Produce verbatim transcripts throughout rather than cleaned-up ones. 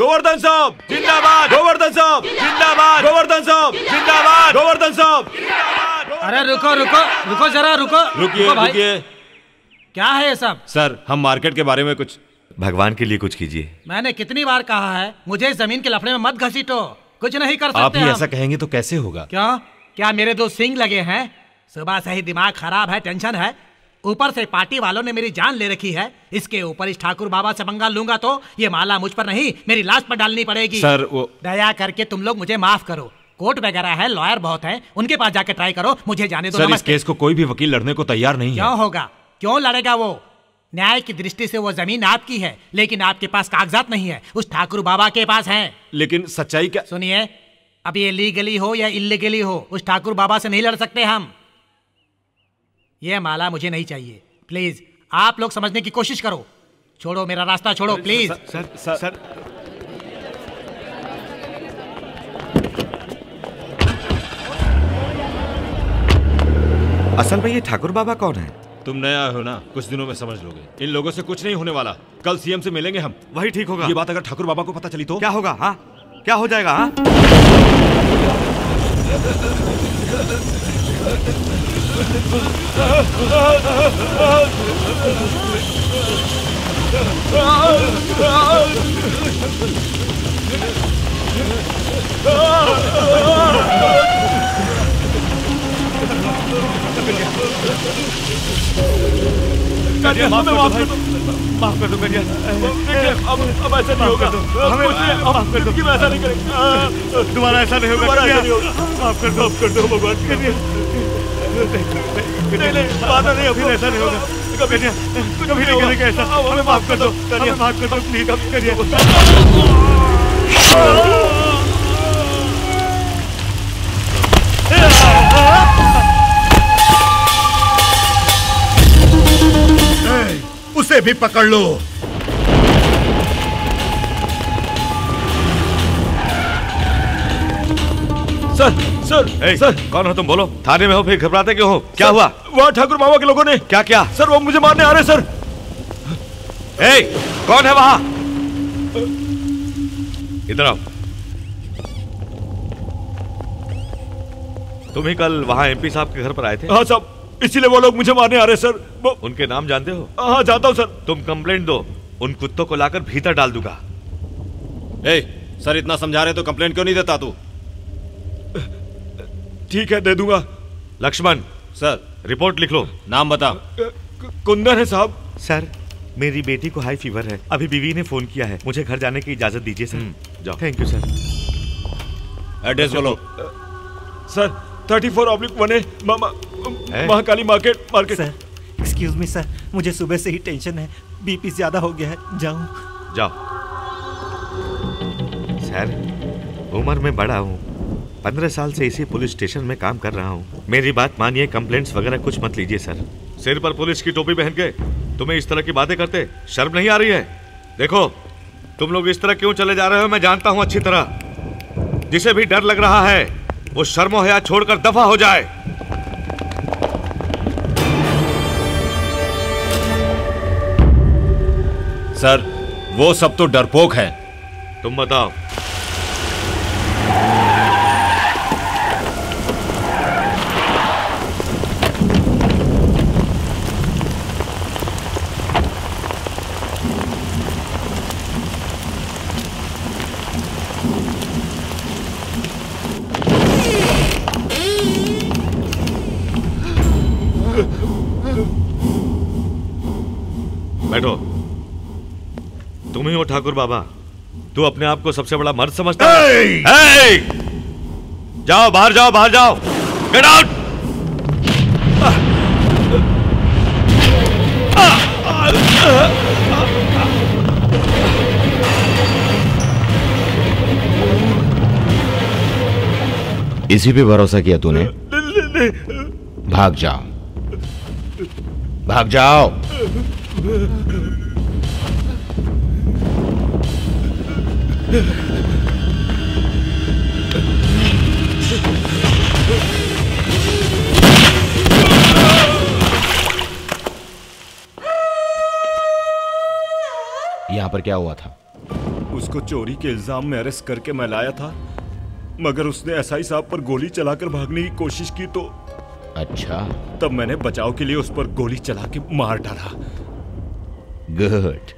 गोवर्धन साहब जिंदाबाद, गोवर्धन साहब जिंदाबाद, गोवर्धन साहब जिंदाबाद, गोवर्धन साहब। अरे रुको रुको रुको जरा रुको, रुकिए रुकिए, क्या है ये सब? सर हम मार्केट के बारे में कुछ, भगवान के लिए कुछ कीजिए। मैंने कितनी बार कहा है मुझे जमीन के लफड़े में मत घसीटो, कुछ नहीं कर सकते। आप ही ऐसा कहेंगे तो कैसे होगा? क्या क्या मेरे दो सींग लगे हैं? सुबह से ही दिमाग खराब है, टेंशन है, ऊपर से पार्टी वालों ने मेरी जान ले रखी है। इसके ऊपर इस ठाकुर बाबा से पंगा लूंगा तो ये माला मुझ पर नहीं मेरी लाश पर डालनी पड़ेगी। सर वो दया करके तुम लोग मुझे माफ करो, कोर्ट वगैरह है, लॉयर बहुत हैं, उनके पास जाके ट्राई करो, मुझे जाने दो। सर इस केस को कोई भी वकील लड़ने को तैयार नहीं है। क्या होगा, क्यों लड़ेगा वो? न्याय की दृष्टि से वो जमीन आपकी है, लेकिन आपके पास कागजात नहीं है, उस ठाकुर बाबा के पास है। लेकिन सच्चाई क्या? सुनिए, अब ये लीगली हो या इल्लीगली हो, उस ठाकुर बाबा से नहीं लड़ सकते हम। ये माला मुझे नहीं चाहिए, प्लीज आप लोग समझने की कोशिश करो, छोड़ो मेरा रास्ता, छोड़ो प्लीज। Sir sir, sir. असल में ये ठाकुर बाबा कौन है? तुम नया हो ना, कुछ दिनों में समझ लोगे। इन लोगों से कुछ नहीं होने वाला, कल सीएम से मिलेंगे हम, वही ठीक होगा। ये बात अगर ठाकुर बाबा को पता चली तो क्या होगा? हाँ क्या हो जाएगा? हाँ माफ कर दो गनिया, अब अब ऐसा नहीं होगा, माफ कर दो, ऐसा नहीं करेंगे दोबारा, ऐसा नहीं होगा, माफ कर दो, माफ कर दो भगवान। गनिया नहीं नहीं, वादा नहीं, अभी ऐसा नहीं होगा, कभी नहीं, कभी नहीं करेंगे ऐसा, हमें माफ कर दो, गनिया माफ कर दो प्लीज, अब गनिया उसे भी पकड़ लो। सर सर hey, सर कौन हो तुम? बोलो। थाने में हो फिर घबराते क्यों हो? क्या हुआ? वहाँ ठाकुर मामा के लोगों ने क्या क्या? सर वो मुझे मारने आ रहे सर। hey, कौन है वहाँ? इधर आओ। तुम ही कल वहाँ एमपी साहब के घर पर आए थे? हाँ साहब, इसीलिए वो लोग मुझे मारने आ रहे सर। वो... उनके नाम जानते हो? हाँ जानता हूँ सर। तुम कंप्लेंट दो, उन कुत्तों को लाकर भीतर डाल दूंगा। ए, सर इतना समझा रहे तो कंप्लेंट क्यों नहीं देता तू? ठीक है दे दूंगा। लक्ष्मण सर रिपोर्ट लिख लो, नाम बता। कुंदन है साहब। सर मेरी बेटी को हाई फीवर है, अभी बीवी ने फोन किया है, मुझे घर जाने की इजाजत दीजिए सर। जाओ। Thank you sir. एड्रेस बोलो। Sir thirty four oblique one है, Mahakali market market. Sir excuse me sir, मुझे सुबह से ही टेंशन है, बीपी ज्यादा हो गया है, जाऊं? जाओ। सर उम्र में बड़ा हूँ, पंद्रह साल से इसी पुलिस स्टेशन में काम कर रहा हूँ, मेरी बात मानिए, कंप्लेंट्स वगैरह कुछ मत लीजिए सर। सिर पर पुलिस की टोपी पहन के तुम्हें इस तरह की बातें करते शर्म नहीं आ रही है? देखो तुम लोग इस तरह क्यों चले जा रहे हो मैं जानता हूँ अच्छी तरह, जिसे भी डर लग रहा है वो शर्मो हया छोड़कर दफा हो जाए। सर वो सब तो डरपोक है, तुम बताओ। ठाकुर बाबा तू अपने आप को सबसे बड़ा मर्द समझता है? hey! hey! जाओ बाहर, जाओ बाहर, जाओ, गेट आउट। इसी पे भरोसा किया तूने? भाग जाओ, भाग जाओ। यहाँ पर क्या हुआ था? उसको चोरी के इल्जाम में अरेस्ट करके मैं लाया था, मगर उसने एसआई साहब पर गोली चलाकर भागने की कोशिश की तो। अच्छा, तब मैंने बचाव के लिए उस पर गोली चला के मार डाला। गुड,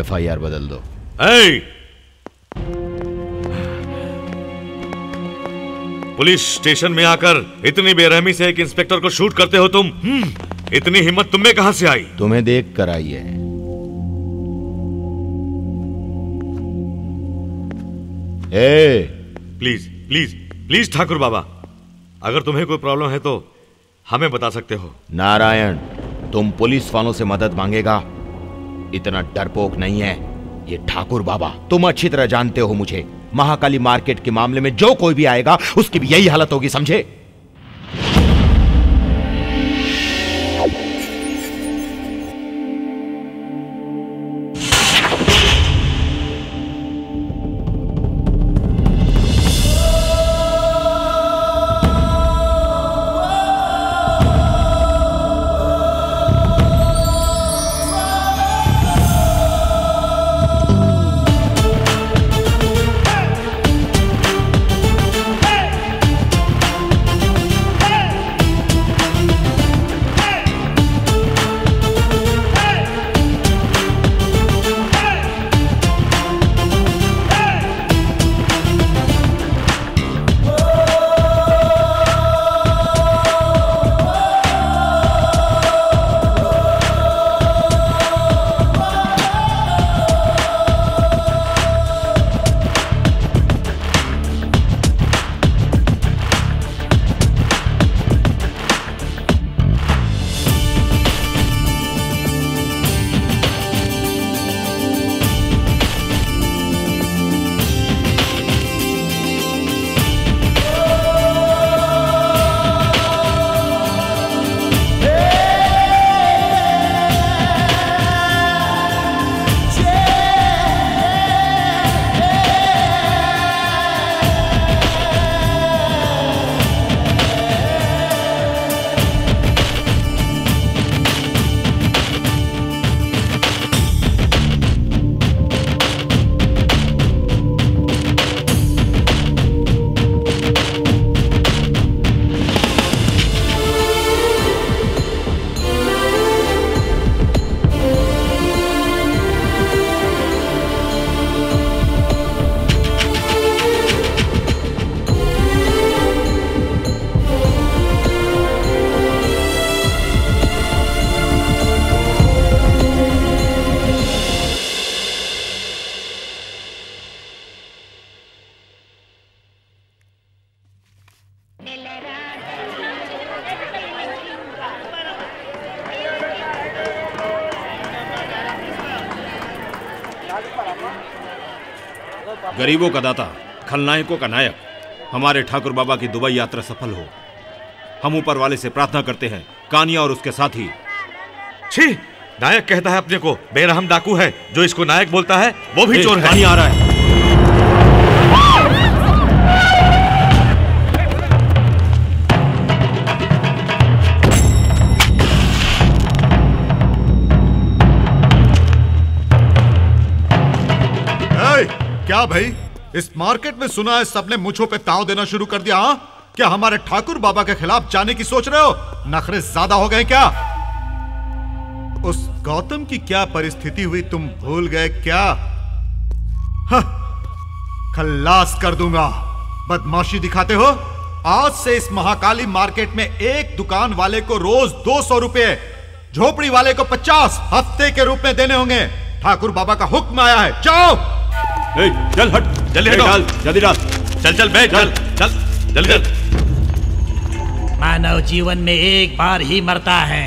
एफआईआर बदल दो। hey! पुलिस स्टेशन में आकर इतनी बेरहमी से एक इंस्पेक्टर को शूट करते हो तुम। इतनी हिम्मत तुम्हें कहां से आई? तुम्हें देख कर आई है। ए, प्लीज प्लीज प्लीज ठाकुर बाबा, अगर तुम्हें कोई प्रॉब्लम है तो हमें बता सकते हो। नारायण, तुम पुलिस वालों से मदद मांगेगा, इतना डरपोक नहीं है ये ठाकुर बाबा। तुम अच्छी तरह जानते हो मुझे, महाकाली मार्केट के मामले में जो कोई भी आएगा उसकी भी यही हालत होगी, समझे? गरीबों का दाता, खलनायकों का नायक, हमारे ठाकुर बाबा की दुबई यात्रा सफल हो। हम ऊपर वाले से प्रार्थना करते हैं। कानिया और उसके साथी। छी, नायक कहता है अपने को, बेरहम डाकू है। जो इसको नायक बोलता है वो भी चोर है। कानिया आ रहा है। क्या भाई, इस मार्केट में सुना है सबने मुछों पे ताव देना शुरू कर दिया। हाँ, क्या हमारे ठाकुर बाबा के खिलाफ जाने की सोच रहे हो? नखरे ज्यादा हो गए क्या? उस गौतम की क्या परिस्थिति हुई, तुम भूल गए क्या? हाँ, खल्लास कर दूंगा। बदमाशी दिखाते हो। आज से इस महाकाली मार्केट में एक दुकान वाले को रोज दो सौ रुपए, झोपड़ी वाले को पचास हफ्ते के रूप में देने होंगे। ठाकुर बाबा का हुक्म आया है। जाओ। ए, चल हट, जल्दी डाल, जल्दी डाल, चल चल बैठ, चल चल जल्दी चल। मानव जीवन में एक बार ही मरता है।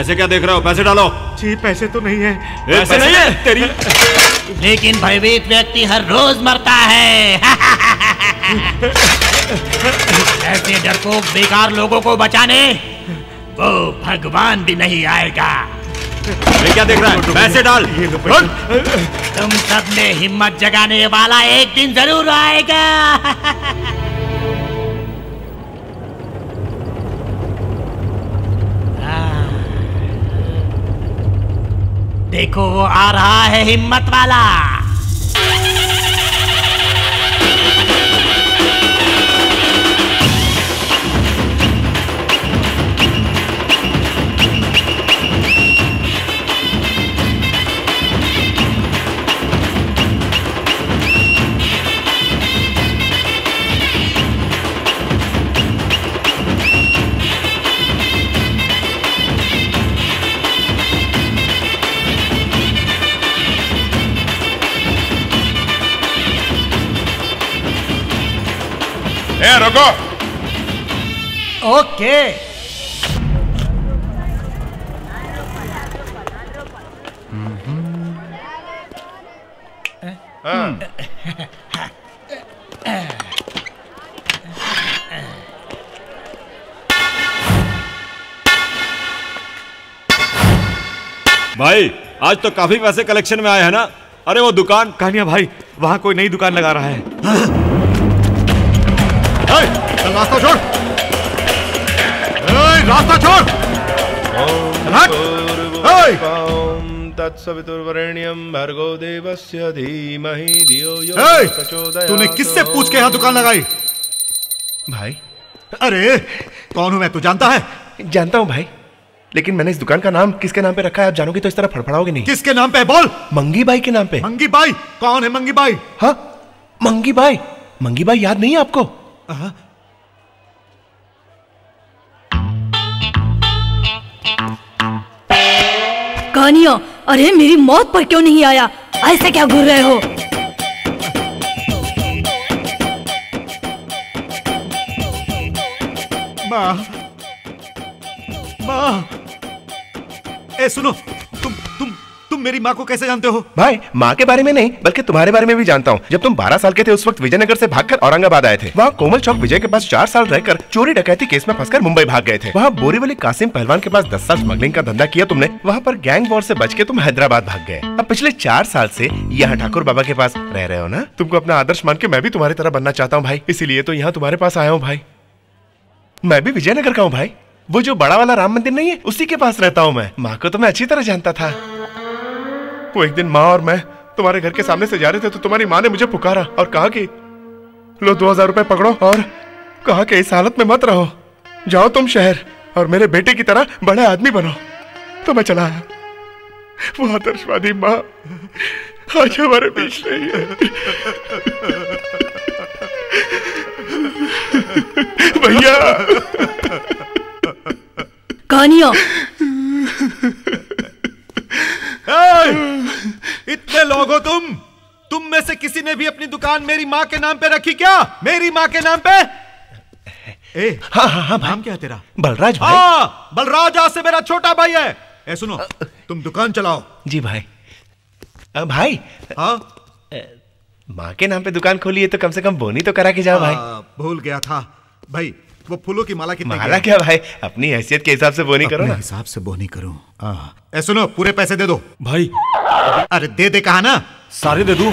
ऐसे क्या देख रहे हो? पैसे डालो। जी पैसे तो नहीं है। ए, पैसे, पैसे नहीं है तेरी। लेकिन भयभीत व्यक्ति हर रोज मरता है। ऐसे डरपोक बेकार लोगों को बचाने वो भगवान भी नहीं आएगा। ये क्या देख रहा है? पैसे डाल। तुम सब में हिम्मत जगाने वाला एक दिन जरूर आएगा। देखो वो आ रहा है हिम्मत वाला। भैया रुको। ओके भाई आज तो काफी पैसे कलेक्शन में आए हैं ना। अरे वो दुकान कहानिया भाई, वहां कोई नई दुकान लगा रहा है। ए, रास्ता छोड़, ए, रास्ता छोड़। तूने किससे पूछ के यहाँ दुकान लगाई भाई? अरे कौन हूँ मैं तू जानता है? जानता हूँ भाई, लेकिन मैंने इस दुकान का नाम किसके नाम पे रखा है आप जानोगे तो इस तरह फड़फड़ाओगे नहीं। किसके नाम पे? बोल। मंगी बाई के नाम पे। मंगी बाई कौन है? मंगी बाई? हाँ मंगी बाई। मंगी बाई याद नहीं है आपको? कहानियों, अरे मेरी मौत पर क्यों नहीं आया? ऐसे क्या घूर रहे हो? माँ माँ ए सुनो, तुम तुम तुम मेरी माँ को कैसे जानते हो? भाई माँ के बारे में नहीं बल्कि तुम्हारे बारे में भी जानता हूँ। जब तुम बारह साल के थे उस वक्त विजयनगर से भागकर औरंगाबाद आए थे। वहाँ कोमल चौक विजय के पास चार साल रहकर चोरी डकैती केस में फंसकर मुंबई भाग गए थे। वहाँ बोरीवली कासिम पहलवान के पास दस साल स्मगलिंग का धंधा किया तुमने। वहाँ पर गैंग वॉर से बच के तुम हैदराबाद भाग गए। अब पिछले चार साल से यहाँ ठाकुर बाबा के पास रह रहे हो ना। तुमको अपना आदर्श मान के मैं भी तुम्हारी तरह बनना चाहता हूँ भाई, इसीलिए तो यहाँ तुम्हारे पास आया हूँ भाई। मैं भी विजयनगर का हूँ भाई, वो जो बड़ा वाला राम मंदिर नहीं है उसी के पास रहता हूँ मैं। माँ को तो मैं अच्छी तरह जानता था। वो एक दिन माँ और मैं तुम्हारे घर के सामने से जा रहे थे तो तुम्हारी माँ ने मुझे पुकारा और कहा कि लो दो हजार रुपए पकड़ो और कहा कि इस हालत में मत रहो, जाओ तुम शहर और मेरे बेटे की तरह बड़ा आदमी बनो। तो मैं चला आया। वो आदर्शवादी माँ आज हमारे बीच नहीं है। भैया इतने लोग हो तुम तुम में से किसी ने भी अपनी दुकान मेरी माँ के नाम पे रखी क्या? मेरी माँ के नाम पे? ए, हाँ हाँ हाँ नाम क्या है तेरा? बलराज भाई। हाँ बलराज आज से मेरा छोटा भाई है। ए सुनो, तुम दुकान चलाओ। जी भाई। आ, भाई हाँ माँ के नाम पे दुकान खोली है तो कम से कम बोनी तो करा के जाओ। आ, भाई भूल गया था भाई, वो फूलों की माला कितने? माला क्या भाई, अपनी हैसियत के हिसाब से बोनी करो ना। हिसाब से बोनी करो। ए सुनो पूरे पैसे दे दो भाई। अरे दे दे कहा ना, सारे दे दूं।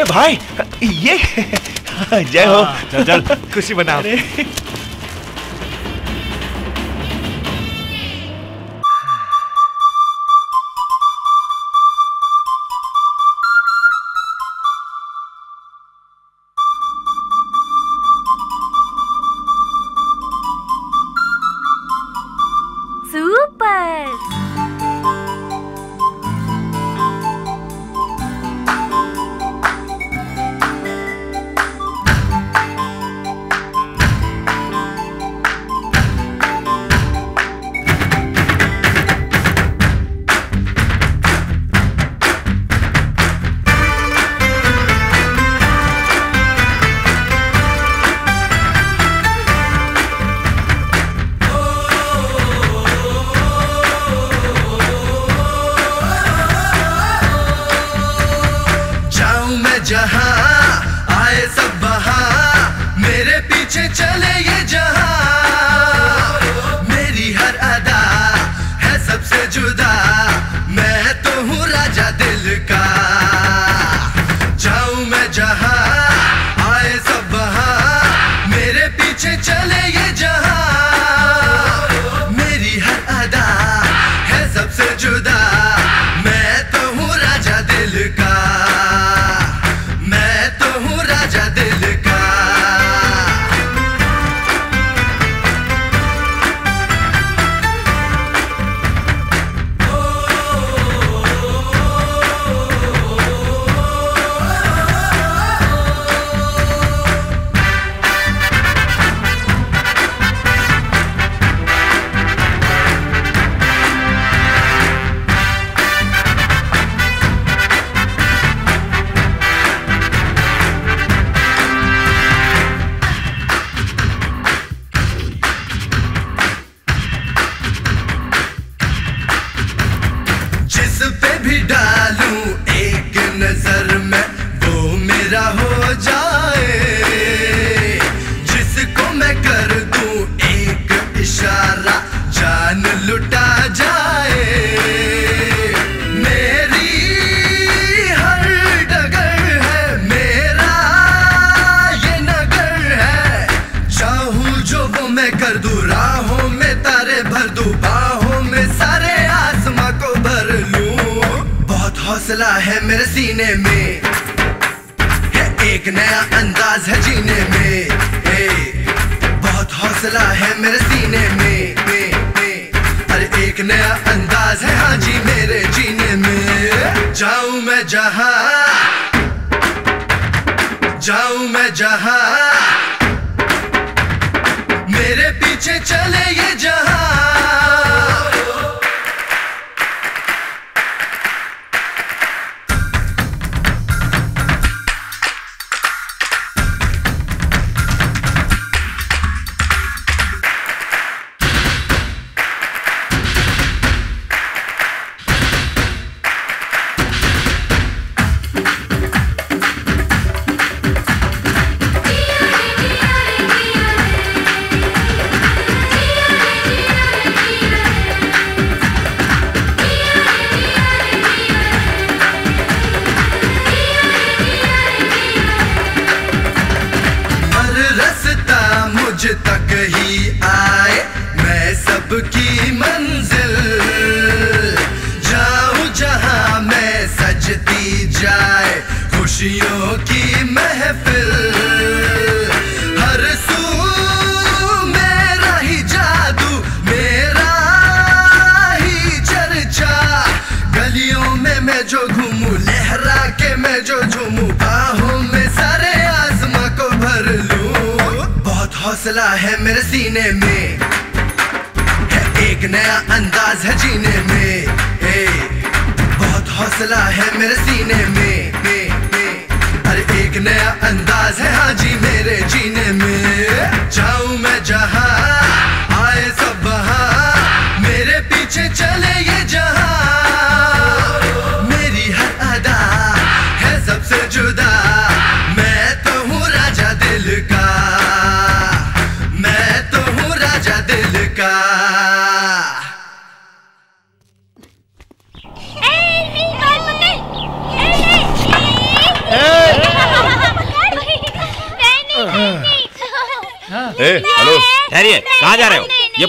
ए भाई ये जय हो। चल चल खुशी बना। जुदा मैं तो हूँ राजा दिल का। मैं लुटा जाए। हौसला है मेरे सीने में, है एक नया अंदाज है जीने में। ए, बहुत हौसला है मेरे सीने में, ए, ए, अरे एक नया अंदाज है हाँ जी मेरे जीने में। जाऊं मैं जहां, जाऊं मैं जहां, मेरे पीछे चले ये जहां।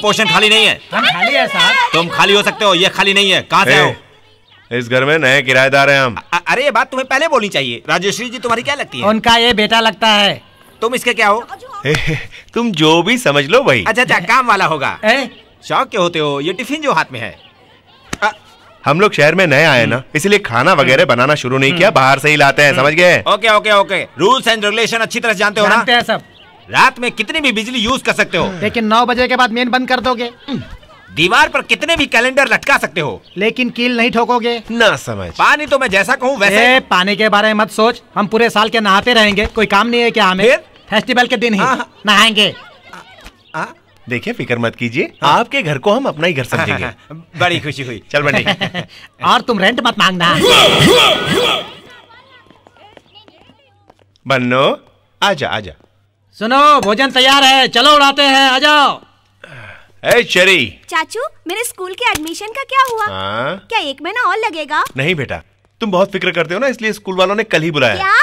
पोर्शन खाली नहीं है, हम खाली है साहब। तुम खाली हो सकते हो, ये खाली नहीं है। कहाँ से हो? इस घर में नए किराएदार हैं हम। अ, अरे ये बात तुम्हें पहले बोलनी चाहिए। राजेश्वरी जी तुम्हारी क्या लगती है? उनका ये बेटा लगता है। तुम इसके क्या हो? ए, तुम जो भी समझ लो भाई। अच्छा अच्छा, काम वाला होगा। शौक के होते हो? ये टिफिन जो हाथ में है। आ, हम लोग शहर में नए आए ना, इसलिए खाना वगैरह बनाना शुरू नहीं किया, बाहर से ही लाते हैं, समझ गए? Okay okay okay. Rules and regulation अच्छी तरह जानते हो ना सब? रात में कितनी भी बिजली यूज कर सकते हो, लेकिन नौ बजे के बाद मेन बंद कर दोगे। दीवार पर कितने भी कैलेंडर लटका सकते हो, लेकिन कील नहीं ठोकोगे। ना समझ। पानी तो मैं जैसा कहूँ वैसे। ए, पानी के बारे में मत सोच, हम पूरे साल के नहाते रहेंगे। कोई काम नहीं है क्या हमें? फेस्टिवल के दिन ही नहाएंगे। देखिए फिक्र मत कीजिए, आपके घर को हम अपना ही घर समझेंगे। बड़ी खुशी हुई। चल बंटी, और तुम रेंट मत मांगना। बन्नो आजा आजा, सुनो भोजन तैयार है, चलो उड़ाते हैं, आ जाओ। ए चेरी। चाचू मेरे स्कूल के एडमिशन का क्या हुआ? आ? क्या एक महीना और लगेगा? नहीं बेटा, तुम बहुत फिक्र करते हो ना, इसलिए स्कूल वालों ने कल ही बुलाया। क्या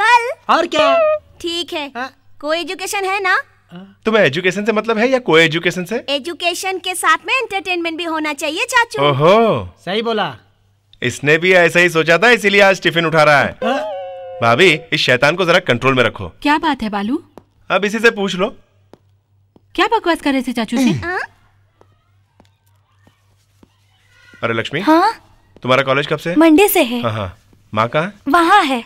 कल? और क्या? ठीक है। को एजुकेशन है ना? तुम्हें एजुकेशन से मतलब है या को एजुकेशन से? एजुकेशन के साथ में एंटरटेनमेंट भी होना चाहिए चाचू। ओहो सही बोला। इसने भी ऐसा ही सोचा था, इसीलिए आज टिफिन उठा रहा है। भाभी इस शैतान को जरा कंट्रोल में रखो। क्या बात है बालू? अब इसी से पूछ लो। क्या बकवास कर रहे थे चाचू से? अरे लक्ष्मी। हाँ? तुम्हारा कॉलेज कब से? मंडे से है। हाँ, हाँ। माँ कहाँ? वहाँ है।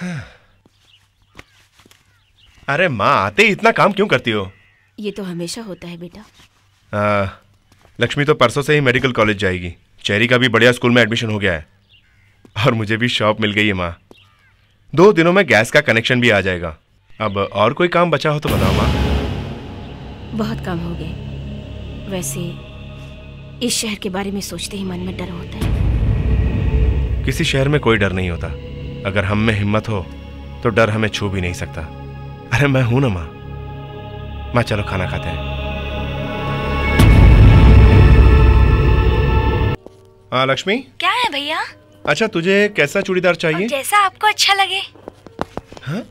हाँ। अरे माँ आते ही इतना काम क्यों करती हो? ये तो हमेशा होता है बेटा। आ, लक्ष्मी तो परसों से ही मेडिकल कॉलेज जाएगी। चेरी का भी बढ़िया स्कूल में एडमिशन हो गया है और मुझे भी शॉप मिल गई है माँ। दो दिनों में गैस का कनेक्शन भी आ जाएगा। अब और कोई काम बचा हो तो बताओ माँ। बहुत काम हो गए। वैसे इस शहर के बारे में सोचते ही मन में डर होता है। किसी शहर में कोई डर नहीं होता। अगर हम में हिम्मत हो तो डर हमें छू भी नहीं सकता। अरे मैं हूं ना माँ। माँ चलो खाना खाते हैं। हाँ लक्ष्मी, क्या है भैया? अच्छा तुझे कैसा चूड़ीदार चाहिए? जैसा आपको अच्छा लगे। हाँ?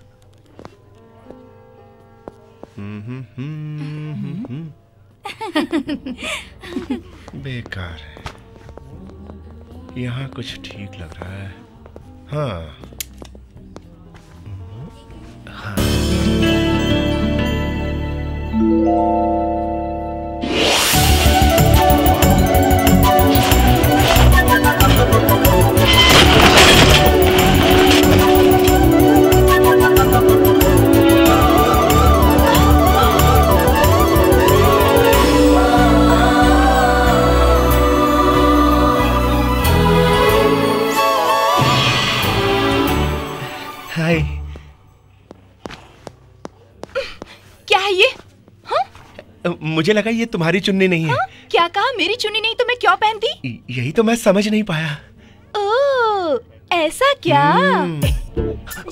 बेकार है, यहाँ कुछ ठीक लग रहा है। हाँ हाँ। हाय, मुझे लगा ये तुम्हारी चुन्नी नहीं है। हाँ? क्या कहा? मेरी चुन्नी नहीं तो मैं क्यों पहनती? यही तो मैं समझ नहीं पाया। ओ, ऐसा क्या?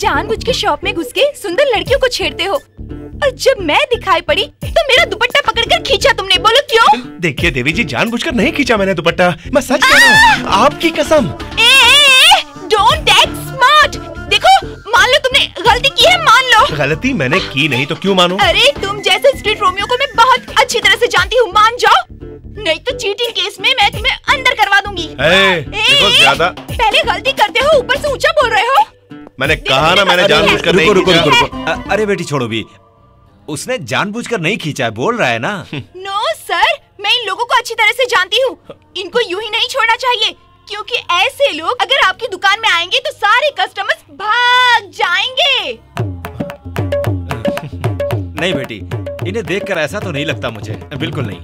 जानबूझ के शॉप में घुस के सुंदर लड़कियों को छेड़ते हो, और जब मैं दिखाई पड़ी तो मेरा दुपट्टा पकड़कर खींचा तुमने, बोलो क्यों? देखिए देवी जी, जानबूझकर नहीं खींचा मैंने दुपट्टा, मैं सच कह रहा हूं, आपकी कसम। Don't act smart. देखो मान लो तुमने गलती की है, मान लो। गलती मैंने की नहीं तो क्यों मानो? अरे तुम जैसे स्ट्रीट रोमियो को मैं बहुत अच्छी तरह से जानती हूँ, मान जाओ, नहीं तो चीटिंग केस में मैं तुम्हें अंदर करवा दूंगी। ए, देखो ज़्यादा पहले गलती करते हो, ऊपर से ऊंचा बोल रहे हो। मैंने कहा ना मैंने जानबूझकर नहीं खींचा। अरे बेटी छोड़ो भी, उसने जानबूझकर नहीं खींचा है, बोल रहा है ना। नो सर, मैं इन लोगों को अच्छी तरह से जानती हूँ, इनको यूँ ही नहीं छोड़ना चाहिए, क्योंकि ऐसे लोग अगर आपकी दुकान में आएंगे तो सारे कस्टमर्स भाग जाएंगे। नहीं बेटी, इन्हें देखकर ऐसा तो नहीं लगता मुझे, बिल्कुल नहीं।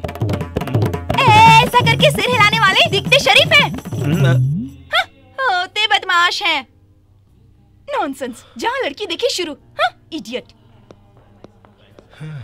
ऐसा करके सिर हिलाने वाले दिखते शरीफ हैं, हाँ, होते बदमाश हैं। नॉनसेंस, जहाँ लड़की देखी शुरू। हाँ, इडियट। हाँ,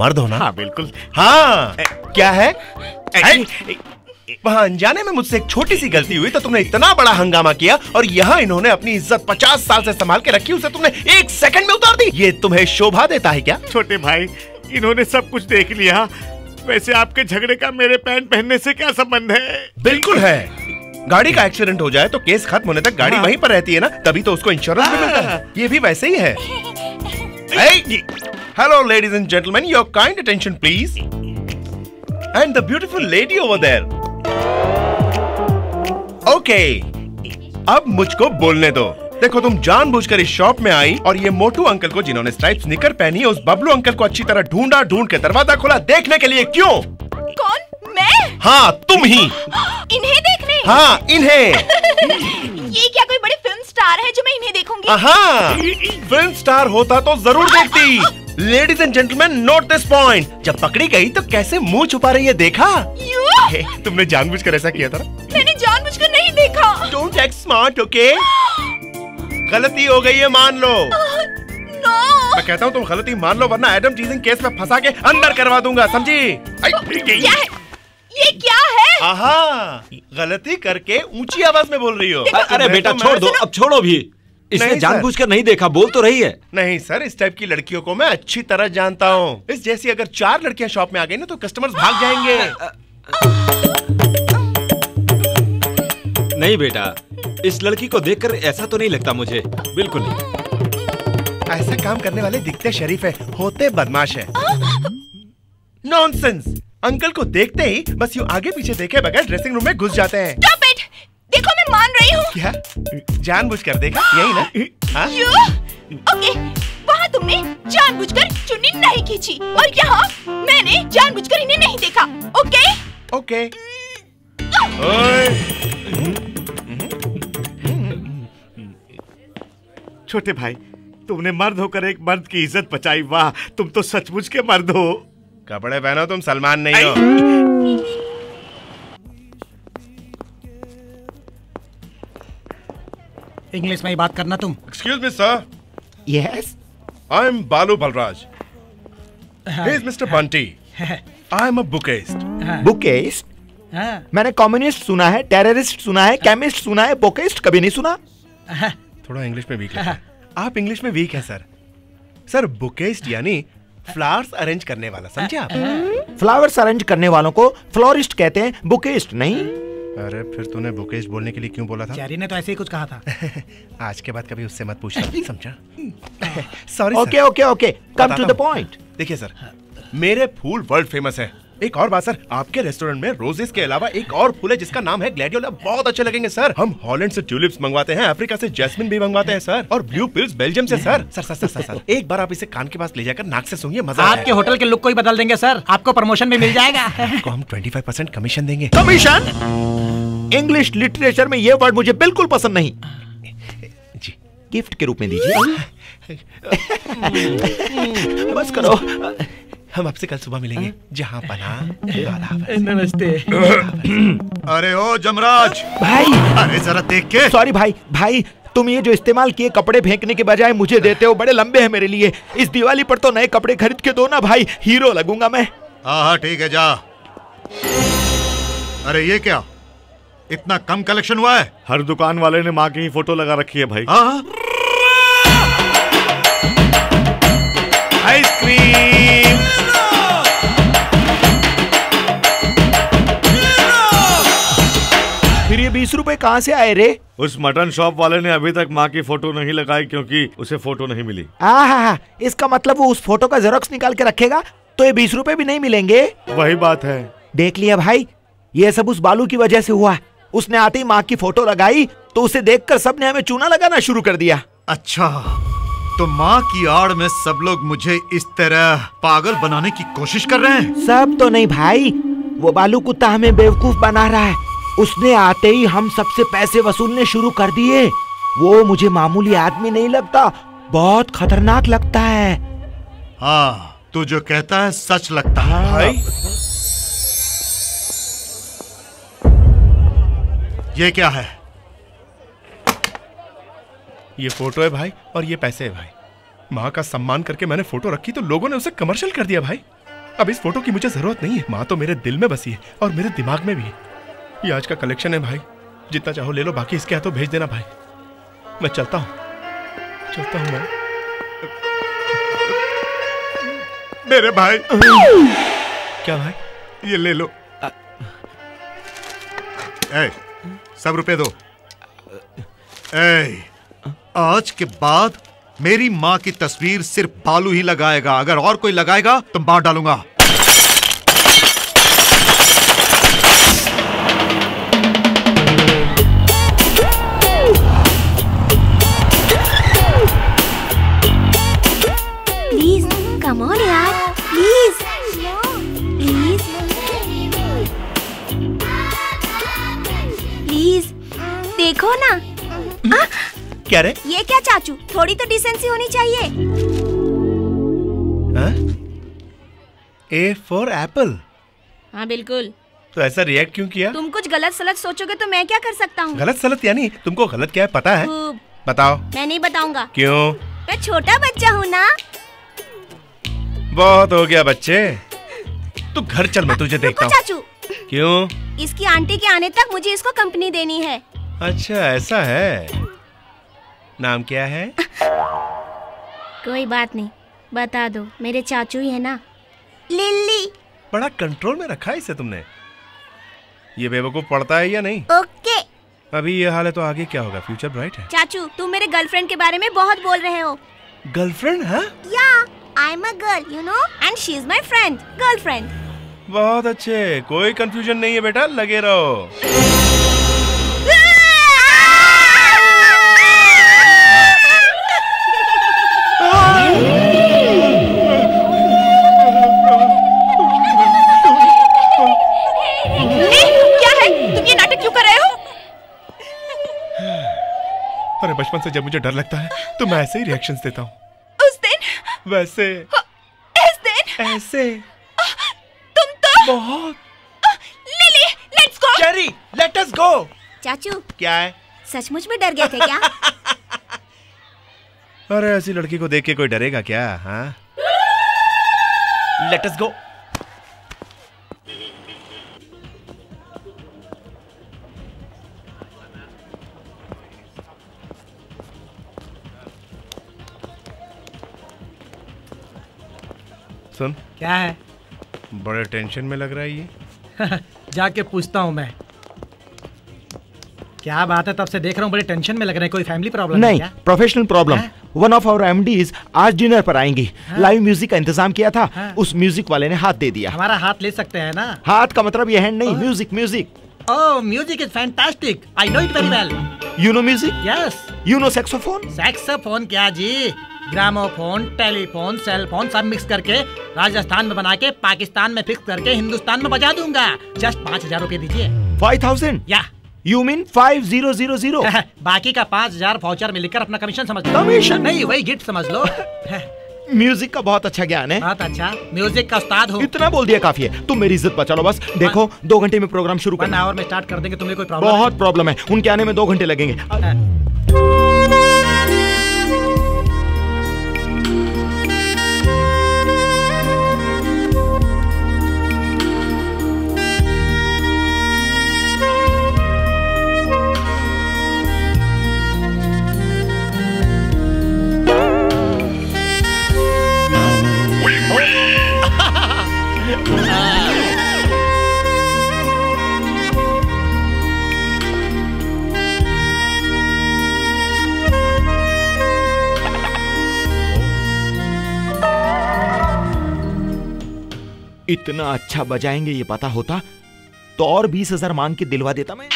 मर्द होना। हाँ बिल्कुल। हाँ क्या है, वहाँ अनजाने में मुझसे एक छोटी सी गलती हुई तो तुमने इतना बड़ा हंगामा किया, और यहाँ इन्होंने अपनी इज्जत पचास साल से संभाल के रखी, उसे तुमने एक सेकंड में उतार दी। ये तुम्हें शोभा देता है क्या? छोटे भाई, इन्होंने सब कुछ देख लिया। वैसे आपके झगड़े का मेरे पैंट पहनने से क्या संबंध है? बिल्कुल है। गाड़ी का एक्सीडेंट हो जाए तो केस खत्म होने तक गाड़ी वहीं पर रहती है ना, तभी तो उसको इंश्योरेंस मिलता है। ये भी वैसे ही है। Hello, ladies and gentlemen. Your kind attention, please. And the beautiful lady over there. Okay. अब मुझको बोलने दो। देखो तुम जानबूझकर इस शॉप में आई, और ये मोटू अंकल को जिन्होंने स्ट्राइप्स निकर पहनी, उस बबलू अंकल को अच्छी तरह ढूंढा, ढूंढ के दरवाजा खोला देखने के लिए। क्यों? कौन? मैं? हाँ तुम ही। इन्हें देखने? हाँ इन्हें। ये क्या कोई बड़े फिल्म स्टार है जो मैं इन्हें देखूंगी? हाँ, फिल्म स्टार होता तो जरूर देखती। Ladies and gentleman, note this point. जब पकड़ी गई तो कैसे मुंह छुपा रही है, देखा? हे, तुमने जानबूझकर ऐसा किया था? मैंने जानबूझकर नहीं देखा। Don't act smart, okay? गलती हो गई है, मान लो। नो। मैं कहता हूँ तुम गलती मान लो, वरना एडम चीजिंग केस में फंसा के अंदर करवा दूंगा, समझी? ये क्या है? आहा, गलती करके ऊंची आवाज में बोल रही हो। अरे बेटा छोड़ दो, अब छोड़ो भी। इसने जानबूझकर नहीं देखा, बोल तो रही है। नहीं सर, इस टाइप की लड़कियों को मैं अच्छी तरह जानता हूँ। इस जैसी अगर चार लड़कियाँ शॉप में आ गई ना तो कस्टमर्स भाग जाएंगे। नहीं बेटा, इस लड़की को देखकर ऐसा तो नहीं लगता मुझे, बिल्कुल नहीं। ऐसा काम करने वाले दिखते शरीफ है, होते बदमाश है। नॉनसेंस। अंकल को देखते ही बस यूँ आगे पीछे देखे बगैर ड्रेसिंग रूम में घुस जाते हैं। Stop it! देखो मैं मान रही हूँ। क्या? जानबूझकर देखा, यही ना? यू? ओके, वहाँ तुमने जानबूझकर चुन्नी नहीं खींची, और यहाँ मैंने जानबूझकर इन्हें नहीं देखा। ओके? ओके। छोटे भाई, तुमने मर्द होकर एक मर्द की इज्जत बचाई। वाह, तुम तो सचमुच के मर्द हो। कपड़े पहनो, तुम सलमान नहीं हो। इंग्लिश में ही बात करना तुम। Excuse me sir. Yes. I am Balu Balraj. He is mister Bunty. I am a बुकेस्ट। बुकेस्ट? मैंने कम्युनिस्ट सुना है, टेररिस्ट सुना है, केमिस्ट सुना है, बुकेस्ट कभी नहीं सुना। थोड़ा इंग्लिश में वीक है। आप इंग्लिश में वीक है सर। सर बुकेस्ट यानी फ्लावर्स अरेंज करने वाला, समझे आप? फ्लावर्स अरेंज करने वालों को फ्लोरिस्ट कहते हैं, बुकेस्ट नहीं। अरे फिर तूने बुकेस्ट बोलने के लिए क्यों बोला था? चेरी ने तो ऐसे ही कुछ कहा था। आज के बाद कभी उससे मत पूछना, समझा? Sorry. Okay okay okay, come to the point. देखिए सर, मेरे फूल वर्ल्ड फेमस है। एक और बात सर, आपके रेस्टोरेंट में रोजेस के अलावा एक और फूल है जिसका नाम है ग्लैडियोला, बहुत अच्छे लगेंगे सर। हम हॉलैंड से ट्यूलिप्स मंगवाते हैं, अफ्रीका से जैस्मिन भी मंगवाते हैं सर, और ब्लू पिल्स बेल्जियम से sir. Sir sir sir sir, sir. एक बार आप इसे कान के पास ले जाकर नाक से सूंघिए, मजा आएगा। आपके होटल के लुक को ही बदल देंगे सर, आपको प्रमोशन भी मिल जाएगा। आपको हम पच्चीस परसेंट कमीशन देंगे। कमीशन? इंग्लिश लिटरेचर में ये वर्ड मुझे बिल्कुल पसंद नहीं। जी, गिफ्ट के रूप में दीजिए। बस करो, हम आपसे कल सुबह मिलेंगे। जहाँ पना नमस्ते। अरे ओ जमराज भाई, अरे जरा देख के। सॉरी भाई, भाई तुम ये जो इस्तेमाल किए कपड़े फेंकने के बजाय मुझे देते हो, बड़े लंबे हैं मेरे लिए। इस दिवाली पर तो नए कपड़े खरीद के दो ना भाई, हीरो लगूंगा मैं। हाँ हाँ ठीक है, जा। अरे ये क्या, इतना कम कलेक्शन हुआ है? हर दुकान वाले ने माँ की ही फोटो लगा रखी है भाई। आइसक्रीम बीस रुपए कहाँ से आए रे? उस मटन शॉप वाले ने अभी तक माँ की फोटो नहीं लगाई क्योंकि उसे फोटो नहीं मिली। आहा, इसका मतलब वो उस फोटो का जेरोक्स निकाल के रखेगा तो ये बीस रुपए भी नहीं मिलेंगे। वही बात है। देख लिया भाई, ये सब उस बालू की वजह से हुआ। उसने आते ही माँ की फोटो लगाई तो उसे देख कर सबने हमें चूना लगाना शुरू कर दिया। अच्छा, तो माँ की आड़ में सब लोग मुझे इस तरह पागल बनाने की कोशिश कर रहे हैं? सब तो नहीं भाई, वो बालू कुत्ता हमें बेवकूफ बना रहा है। उसने आते ही हम सबसे पैसे वसूलने शुरू कर दिए। वो मुझे मामूली आदमी नहीं लगता, बहुत खतरनाक लगता है। हाँ, तू जो कहता है सच लगता है भाई। ये क्या है? ये फोटो है भाई, और ये पैसे है भाई। माँ का सम्मान करके मैंने फोटो रखी तो लोगों ने उसे कमर्शियल कर दिया भाई। अब इस फोटो की मुझे जरूरत नहीं है। माँ तो मेरे दिल में बसी है और मेरे दिमाग में भी है। ये आज का कलेक्शन है भाई, जितना चाहो ले लो, बाकी इसके हाथों भेज देना भाई। मैं चलता हूँ, चलता हूँ मैं। मेरे भाई। क्या भाई? ये ले लो। ए, सब रुपए दो। ए, आज के बाद मेरी माँ की तस्वीर सिर्फ बालू ही लगाएगा। अगर और कोई लगाएगा तो मार डालूंगा। देखो ना। आ, क्या रे? ये क्या चाचू, थोड़ी तो डिसेंसी होनी चाहिए। A for apple. हाँ बिल्कुल। तो ऐसा रिएक्ट क्यों किया? तुम कुछ गलत सलत सोचोगे तो मैं क्या कर सकता हूँ? गलत सलत यानी तुमको गलत क्या है पता है? बताओ। मैं नहीं बताऊंगा। क्यों? मैं छोटा बच्चा हूँ ना। बहुत हो गया बच्चे, तू घर चल, मैं तुझे देखता हूँ। चाचू। क्यों? इसकी आंटी के आने तक मुझे इसको कंपनी देनी है। अच्छा ऐसा है। नाम क्या है? कोई बात नहीं, बता दो, मेरे चाचू ही है ना। लिली। बड़ा कंट्रोल में रखा है इसे तुमने। ये बेवकूफ पढ़ता है या नहीं? ओके। अभी ये हाल है तो आगे क्या होगा? फ्यूचर ब्राइट है। चाचू तुम मेरे गर्लफ्रेंड के बारे में बहुत बोल रहे हो। गर्लफ्रेंड? हाँ yeah, I am a girl you know and she is my friend, girlfriend. बहुत अच्छे, कोई कंफ्यूजन नहीं है बेटा, लगे रहो। अरे बचपन से जब मुझे डर लगता है तो मैं ऐसे ही रिएक्शंस देता हूँ। उस दिन वैसे इस दिन ऐसे तुम तो बहुत। Lily let's go. Cherry let us go. चाचू क्या है, सचमुच में डर गए थे क्या? अरे ऐसी लड़की को देख के कोई डरेगा क्या? हाँ लेट अस गो। सुन क्या है, बड़े टेंशन में लग रहा है ये। जाके पूछता हूँ मैं। क्या बात है, तब से देख रहा हूँ बड़े टेंशन में लग रहा है। कोई फैमिली प्रॉब्लम? नहीं, professional problem. One of our MDs आज डिनर पर आएंगी। लाइव म्यूजिक का इंतजाम किया था, हा? उस म्यूजिक वाले ने हाथ दे दिया। हमारा हाथ ले सकते हैं ना? हाथ का मतलब ये हैंड नहीं। Music music. Oh music is fantastic, I know it very well. You know music? Yes. You know saxophone? Saxophone क्या जी, ग्रामोफोन, टेलीफोन, सेलफोन सब मिक्स करके राजस्थान में बना के पाकिस्तान में फिक्स करके हिंदुस्तान में बजा दूंगा। जस्ट पाँच हजार रूपए दीजिए। Five thousand? Yeah you mean five zero zero zero. बाकी का पाँच हजार फाउचर में लेकर अपना कमीशन समझ लो। कमीशन नहीं, वही गिफ्ट समझ लो। म्यूजिक का बहुत अच्छा ज्ञान है। बहुत अच्छा, म्यूजिक का उस्ताद हो। इतना बोल दिया काफी है, तुम मेरी इज्जत बचा लो बस। देखो दो घंटे में प्रोग्राम शुरू करना है और मैं स्टार्ट कर देंगे। तुम्हें कोई प्रॉब्लम? बहुत प्रॉब्लम है, उनके आने में दो घंटे लगेंगे। इतना अच्छा बजाएंगे ये पता होता तो और बीस हजार मांग के दिलवा देता मैं।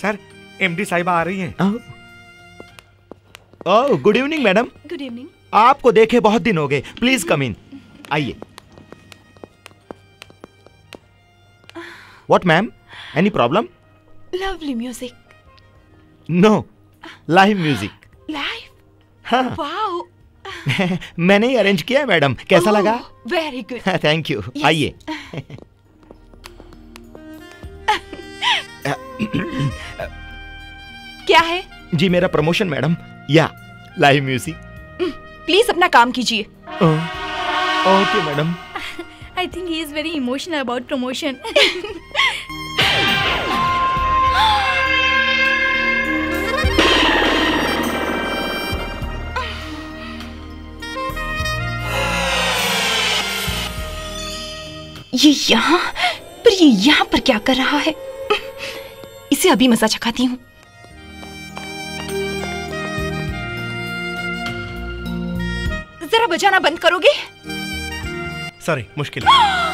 सर एमडी साहिबा आ रही हैं। Oh good evening madam. Good evening. आपको देखे बहुत दिन हो गए, प्लीज कम इन। आइए। What ma'am, any problem? Lovely music. No, live music. Live? Wow. मैंने ही अरेंज किया है मैडम, कैसा oh, लगा? Very good, thank you. आइए। क्या है जी? मेरा प्रमोशन मैडम। या लाइव म्यूजिक। प्लीज अपना काम कीजिए। Okay madam. I think he is very emotional about promotion. ये यहाँ पर ये यहाँ पर क्या कर रहा है? इसे अभी मजा चखाती हूँ। जरा बजाना बंद करोगे? सॉरी मुश्किल है।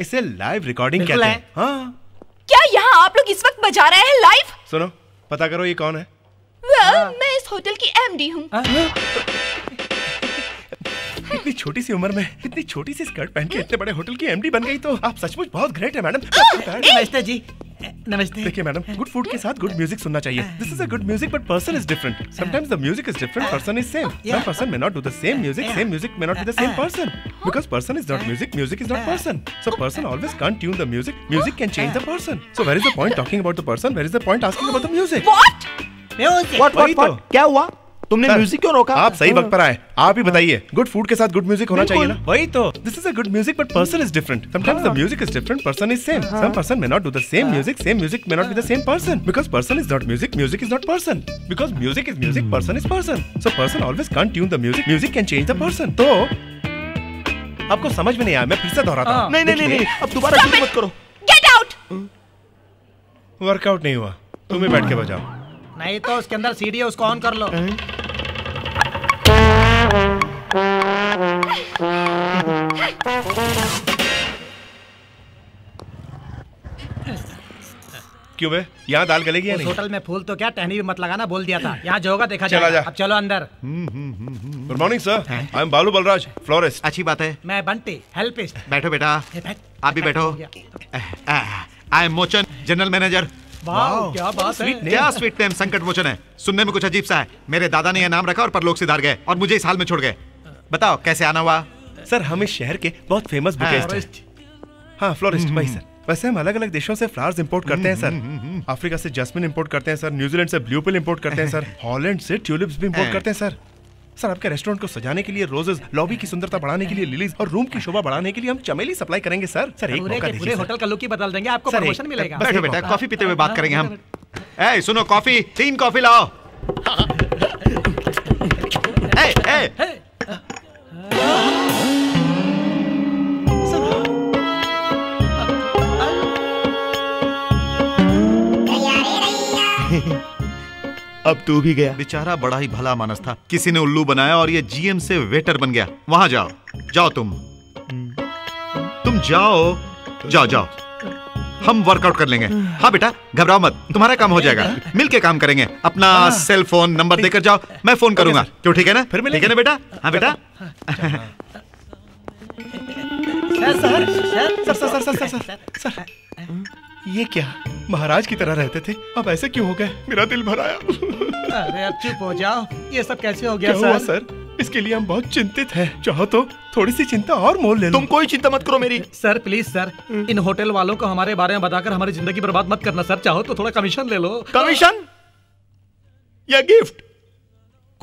इसे लाइव रिकॉर्डिंग कहते हैं। हाँ। क्या यहाँ आप लोग इस वक्त बजा रहे हैं लाइव? सुनो, पता करो ये कौन है। well, हाँ। मैं इस होटल की एमडी हूँ। इतनी छोटी सी उम्र में इतनी छोटी सी स्कर्ट पहन के इतने बड़े होटल की एमडी बन गई, तो आप सचमुच बहुत ग्रेट है मैडम। नमस्ते जी। नमस्ते। देखिए मैडम, गुड फूड के साथ गुड म्यूजिक सुनना चाहिए। This is a good music but person is different. Sometimes the music is different, person is same. One person may not do the same music, same music may not be the same person, because person is not music, music is not person. So person always can't tune the music, music can change the person. So where is the point talking about the person, where is the point asking about the music. What what क्या हुआ? तुमने music क्यों रोका? आप सही वक्त पर आए। आप ही बताइए, गुड फूड के साथ गुड म्यूजिक होना चाहिए ना। वही तो, this is a good music but person is different. Sometimes the music is different, person is same. Some person may not do the same music, same music may not be the same person, because person is not music, music is not person, because music is music, person is person. So person always can't tune the music, music can change the person. तो आपको समझ में नहीं आया, मैं फिर से दोहराता हूं। नहीं नहीं नहीं, अब दोबारा शुरू मत करो। Get out. वर्कआउट नहीं हुआ, तुम ही बैठ के बजाओ। नहीं तो उसके अंदर सीडी है, उसको ऑन कर लो। क्यों बे? यहाँ दाल गलेगी या नहीं? होटल में फूल तो क्या टहनी भी मत लगाना, बोल दिया था। यहाँ जो होगा देखा जाएगा। अब चलो अंदर। Good morning sir, I am Balu Balraj, florist. अच्छी बात है। मैं बंटी, हेल्पिस्ट। बैठो बेटा, आप भी बैठो। I am Mochan, general manager. वाह क्या बात है, क्या स्वीट नेम संकट मोचन है। सुनने में कुछ अजीब सा है। मेरे दादा ने यह नाम रखा और परलोक से धार गए और मुझे इस हाल में छोड़ गए। बताओ कैसे आना हुआ? सर हम इस शहर के बहुत फेमस बुकेस्ट। हाँ फ्लोरिस्ट भाई सर। वैसे हम अलग अलग देशों से फ्लावर्स इंपोर्ट करते हैं सर। अफ्रीका से जैस्मिन इंपोर्ट करते हैं सर, न्यूजीलैंड से ब्लू पिल इंपोर्ट करते हैं सर, हॉलैंड से ट्यूलिप्स भी इंपोर्ट करते हैं सर। सर आपके रेस्टोरेंट को सजाने के लिए रोजेस, लॉबी की सुंदरता बढ़ाने के लिए लिलीज और रूम की शोभा बढ़ाने के लिए हम चमेली सप्लाई करेंगे सर। सर एक मौका दीजिए, पूरे होटल का लुक ही बदल देंगे, आपको प्रमोशन मिलेगा। बैठो बेटा, कॉफी पीते हुए बात करेंगे हम। ए सुनो, कॉफी तीन कॉफी लाओ। ए ए अब तू भी गया। बेचारा बड़ा ही भला मानस था, किसी ने उल्लू बनाया और ये जीएम से वेटर बन गया। वहां जाओ, जाओ तुम तुम जाओ जाओ जाओ, हम वर्कआउट कर लेंगे। हाँ बेटा घबराओ मत, तुम्हारा काम हो जाएगा, मिलके काम करेंगे। अपना सेल फोन नंबर देकर जाओ, मैं फोन करूंगा। क्यों ठीक है ना? फिर ठीक है ना बेटा? हाँ बेटा। Sir sir sir sir sir ये क्या, महाराज की तरह रहते थे, अब ऐसे क्यों हो गए? मेरा दिल भर आया। अरे अब चुप हो जाओ, ये सब कैसे हो गया? क्या सर? सर इसके लिए हम बहुत चिंतित हैं। चाहो तो थोड़ी सी चिंता और मोल ले लो। तुम कोई चिंता मत करो मेरी। सर प्लीज सर, इन होटल वालों को हमारे बारे में बताकर हमारी जिंदगी बर्बाद मत करना सर। चाहो तो थोड़ा कमीशन ले लो। कमीशन या गिफ्ट,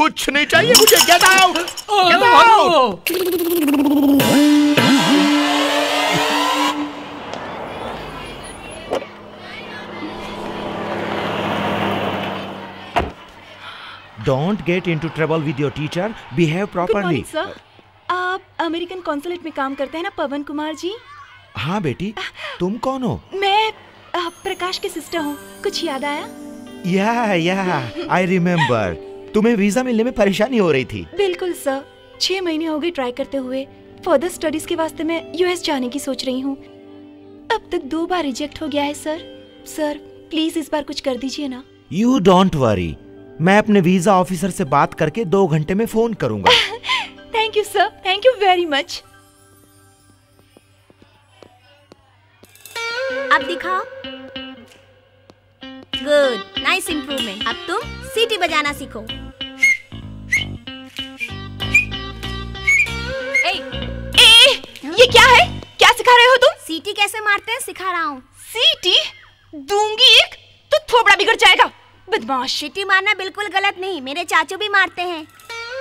कुछ नहीं चाहिए मुझे। Get out, get out. Don't get into trouble with your teacher. Behave properly. Good morning, sir. आप अमेरिकन कॉन्सुलेट में काम करते हैं ना पवन कुमार जी? हाँ बेटी, तुम कौन हो? मैं प्रकाश की सिस्टर हूँ। कुछ याद आया? या या, I remember. तुम्हें वीजा मिलने में परेशानी हो रही थी। बिल्कुल सर, छह महीने हो गए ट्राई करते हुए। फर्दर स्टडीज के वास्ते मैं यूएस जाने की सोच रही हूँ। अब तक दो बार रिजेक्ट हो गया है सर। सर प्लीज इस बार कुछ कर दीजिए ना। You don't worry. मैं अपने वीजा ऑफिसर से बात करके दो घंटे में फोन करूंगा। Thank you sir, thank you very much. अब दिखाओ। Good, nice improvement. अब तुम सीटी बजाना सीखो। ए, ए, ये क्या है? क्या सिखा रहे हो तुम? सीटी कैसे मारते हैं सिखा रहा हूँ। सीटी दूंगी एक तो थोबड़ा बिगड़ जाएगा। बदमाश, सीटी मारना बिल्कुल गलत नहीं, मेरे चाचू भी मारते हैं।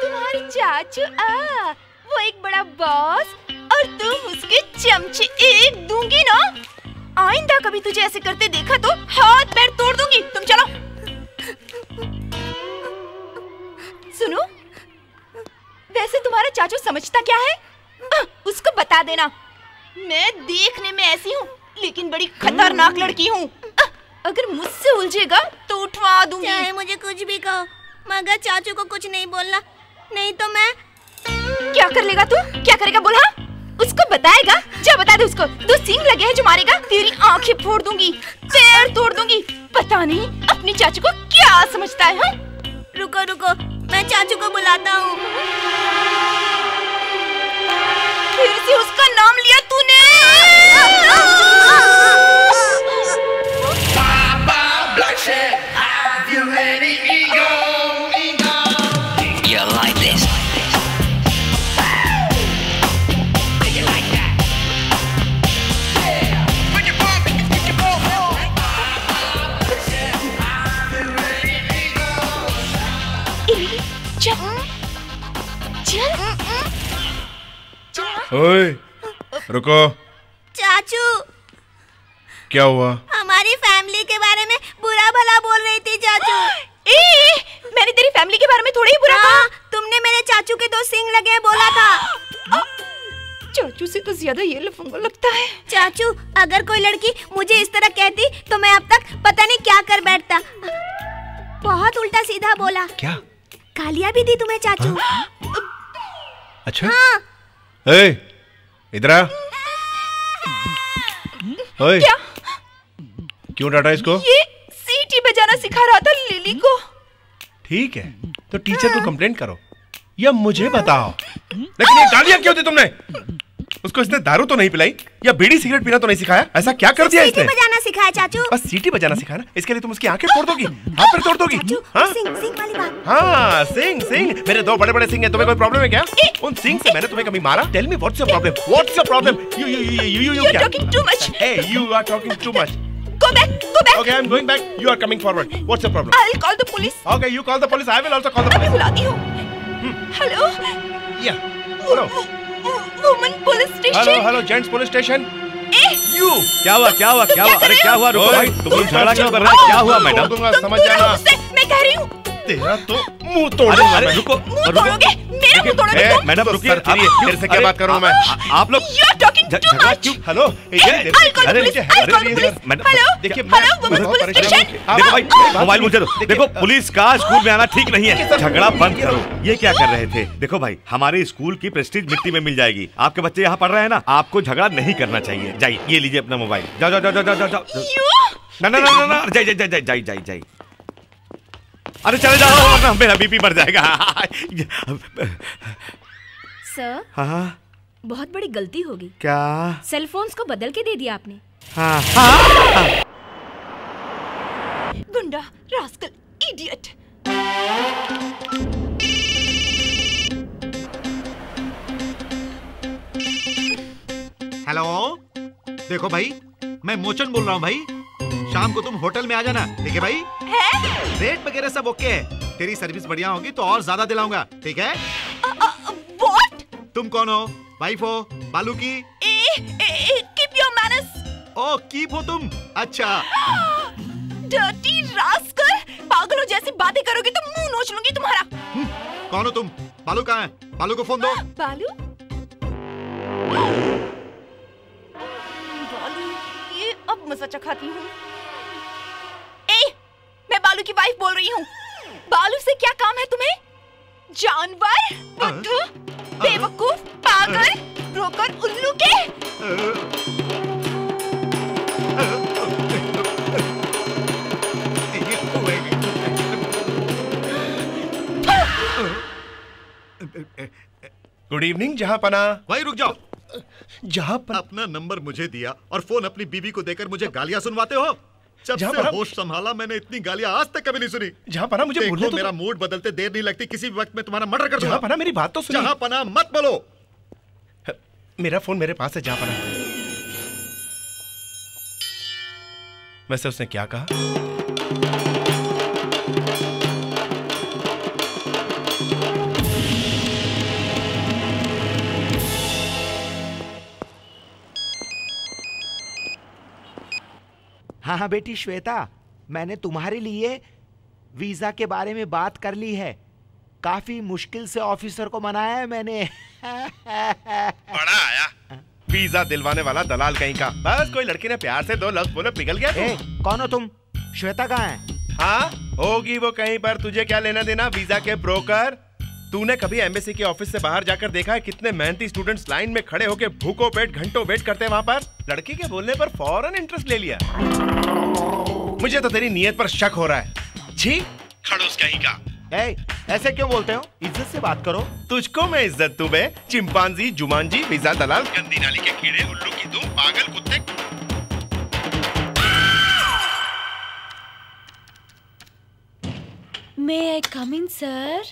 तुम्हारे चाचू? आ, वो एक बड़ा बॉस और तुम उसके चमचे। एक दूंगी ना, आइंदा कभी तुझे ऐसे करते देखा तो हाथ पैर तोड़ दूंगी। तुम चलो। सुनो, वैसे तुम्हारा चाचू समझता क्या है? आ, उसको बता देना। मैं देखने में ऐसी हूँ लेकिन बड़ी खतरनाक लड़की हूँ। अगर मुझसे उलझेगा तो उठवा दूंगी। चाहे मुझे कुछ भी कहो, मगर चाचू को कुछ नहीं बोलना, नहीं तो मैं। क्या कर लेगा तू? क्या करेगा बोल? हाँ उसको बताएगा? जा बता दे उसको। दो सींग लगे हैं जो मारेगा, तेरी आंखें फोड़ दूंगी, पैर तोड़ दूंगी। पता नहीं अपने चाचू को क्या समझता है। हा? रुको रुको, मैं चाचू को बुलाता हूँ। फिर से उसका नाम लिया तूने। Have you any ego? Ego? You like this? Do you like that? Yeah. Put your ball, put your ball. Have you any ego? Ego? Jump, jump, jump. Hey, रुको। चाचू। क्या हुआ? हमारी फैमिली के बारे में बुरा भला बोल रही थी चाचू। ए, मैंने तेरी फैमिली के बारे में थोड़ा ही बुरा कहा। तुमने मेरे चाचू के दो सींग लगे हैं बोला था। चाचू से तो ज्यादा ये लफंगा लगता है। चाचू, अगर कोई लड़की मुझे इस तरह कहती तो मैं अब तक पता नहीं क्या कर बैठता। बहुत उल्टा सीधा बोला। क्या गालियाँ भी दी तुम्हें चाचू? अच्छा इधर। क्या क्यों डांटा इसको? ये सीटी बजाना सिखा रहा था लिली को। ठीक है तो टीचर को कंप्लेंट करो या मुझे बताओ। लेकिन ये गालियां क्यों दी तुमने? उसको इसने दारू तो नहीं पिलाई या बीड़ी सिगरेट पीना तो नहीं सिखाया? ऐसा क्या कर दिया इसने? सीटी बजाना सिखाया चाचू। बस सीटी बजाना सिखाया ना, इसके लिए तुम उसकी आंखें तोड़ दोगी, हाथ पर तोड़ दोगी। हाँ सिंह सिंह वाली बात। हाँ सिंह सिंह, मेरे दो बड़े बड़े सिंह हैं, तुम्हें कोई प्रॉब्लम है क्या? उन सिंह से मैंने तुम्हें कभी मारा? Tell me what's your problem, what's your problem? You you you you you are talking too much. Hey you are talking too much. Go back, go back. Okay, I'm going back. You are coming forward. What's your problem? I'll call the police. Okay, you call the police. I will also call the police. I'll call you. Hello. Yeah. Hello. Woman police station. Hello, hello, gents police station. Eh? You. क्या हुआ? क्या हुआ? क्या हुआ? अरे क्या हुआ? रुको भाई, तुम झगड़ा क्यों कर रहे हो? क्या हुआ मैडम? तुम समझ जाना। मैं कह रही हूँ। तेरा तो मुंह तोड़ूंगा। रुको, रुकोगे? मेरा मुंह तोड़ोगे तुम? मैडम रुकिए, तेरे से क्या बात करूँ मैं? आप लोग हेलो देखिए मोबाइल मुझे दो। देखो पुलिस का स्कूल में आना ठीक नहीं है, झगड़ा बंद करो। ये क्या कर रहे थे? देखो भाई हमारे स्कूल की प्रेस्टीज मिट्टी में मिल जाएगी, आपके बच्चे यहाँ पढ़ रहे हैं ना, आपको झगड़ा नहीं करना चाहिए। जाइए ये लीजिए अपना मोबाइल, जाओ जाओ जाओ जाओ जाओ। ना ना ना ना जाइए जाइए जाइए जाइए जाइए जाइए। अरे चले जाओ, मेरा बीपी बढ़ जाएगा। सर हाँ बहुत बड़ी गलती होगी। क्या सेलफोन्स को बदल के दे दिया आपने? हाँ, हाँ। गुंडा रास्कल इडियट। हेलो देखो भाई मैं मोचन बोल रहा हूँ भाई, शाम को तुम होटल में आ जाना ठीक है भाई? है? रेट वगैरह सब ओके है, तेरी सर्विस बढ़िया होगी तो और ज्यादा दिलाऊंगा ठीक है? आ, आ, व्हाट? तुम कौन हो? वाइफ हो? बालू की? ए, ए, ए, keep your manners. ओ, कीप हो तुम? अच्छा। डर्टी रास्कल, पागलों जैसी बातें करोगे तो मुंह नोच लूंगी तुम्हारा। कौन हो तुम? बालू कहाँ है? बालू को फोन दो। बालू? बालू, ये अब मसाचा खाती हूँ। ए, मैं बालू की वाइफ बोल रही हूँ। बालू से क्या काम है तुम्हें? जानवर, बुद्धू, बेवकूफ, पागल, ब्रोकर, उल्लू के। गुड इवनिंग जहाँ पना। वही रुक जाओ, जहाँ पना अपना नंबर मुझे दिया और फोन अपनी बीबी को देकर मुझे गालियाँ सुनवाते हो। जब से होश संभाला मैंने इतनी गालियां आज तक कभी नहीं सुनी। जहाँ पना मुझे बोलने तो मेरा मूड बदलते देर नहीं लगती, किसी भी वक्त में तुम्हारा मर्डर कर दूंगा। जहाँ पना मेरी बात तो सुनो। जहाँ पना मत बोलो। मेरा फोन मेरे पास है जहाँ पना। वैसे उसने क्या कहा? हाँ हाँ बेटी श्वेता, मैंने तुम्हारे लिए वीजा के बारे में बात कर ली है, काफी मुश्किल से ऑफिसर को मनाया है मैंने। बड़ा आया वीजा दिलवाने वाला दलाल कहीं का, बस कोई लड़की ने प्यार से दो लफ्ज बोले पिघल गया। ए, कौन हो तुम? श्वेता कहाँ है? हाँ होगी वो कहीं पर, तुझे क्या लेना देना वीजा के ब्रोकर? तूने कभी एम्बेसी के ऑफिस से बाहर जाकर देखा है कितने मेहनती स्टूडेंट्स लाइन में खड़े होकर भूखों पेट घंटों वेट करते हैं वहाँ पर? लड़की के बोलने पर फौरन इंटरेस्ट ले लिया। मुझे तो तेरी नीयत पर शक हो रहा है। छी खड़ूस कहीं का। ए, ऐसे क्यों बोलते हो? इज्जत से बात करो। तुझको मैं इज्जत दूं बे? चिंपांजी, जुमानजी, वीजा दलाल, गंदी नाली के कीड़े, उल्लू की दूं, पागल कुत्ते। May I come in, sir?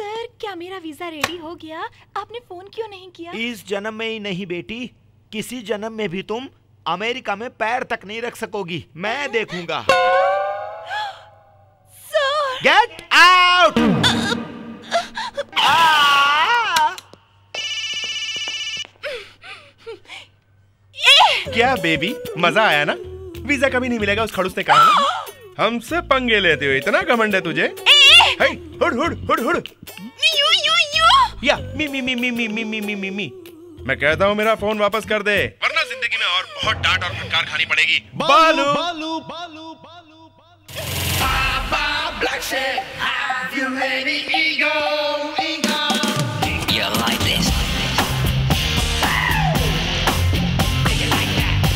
Sir क्या मेरा वीजा रेडी हो गया? आपने फोन क्यों नहीं किया? इस जन्म में ही नहीं बेटी, किसी जन्म में भी तुम अमेरिका में पैर तक नहीं रख सकोगी, मैं देखूंगा। Sir get out. क्या बेबी मजा आया ना? वीजा कभी नहीं मिलेगा उस खड़ूस ने कहा ना? हमसे पंगे लेते हो, इतना घमंड है तुझे? Hey, हुड़, हुड़, हुड़, हुड़। You, you, you. या, मी, मी, मी, मी, मी, मी, मी, मी, मी। मैं कहता हूँ मेरा फोन वापस कर दे, वरना जिंदगी में और बहुत डांट और फटकार खानी पड़ेगी। बालू, बालू, बालू, बालू, बालू। पापा black shake, have you any ego, ego? You like this? You like that?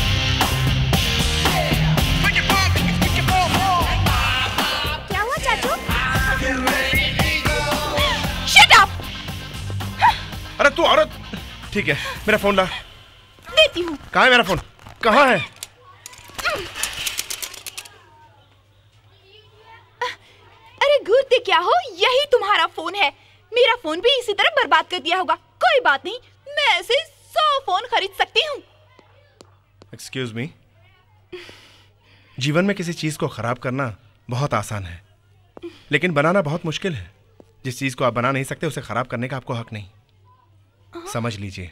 ठीक है, मेरा फोन ला। देती हूँ। कहाँ है मेरा फोन? कहाँ है? अरे घूरते क्या हो, यही तुम्हारा फोन है। मेरा फोन भी इसी तरह बर्बाद कर दिया होगा। कोई बात नहीं, मैं ऐसे सौ फोन खरीद सकती हूँ। एक्सक्यूज मी, जीवन में किसी चीज को खराब करना बहुत आसान है, लेकिन बनाना बहुत मुश्किल है। जिस चीज को आप बना नहीं सकते, उसे खराब करने का आपको हक नहीं। समझ लीजिए,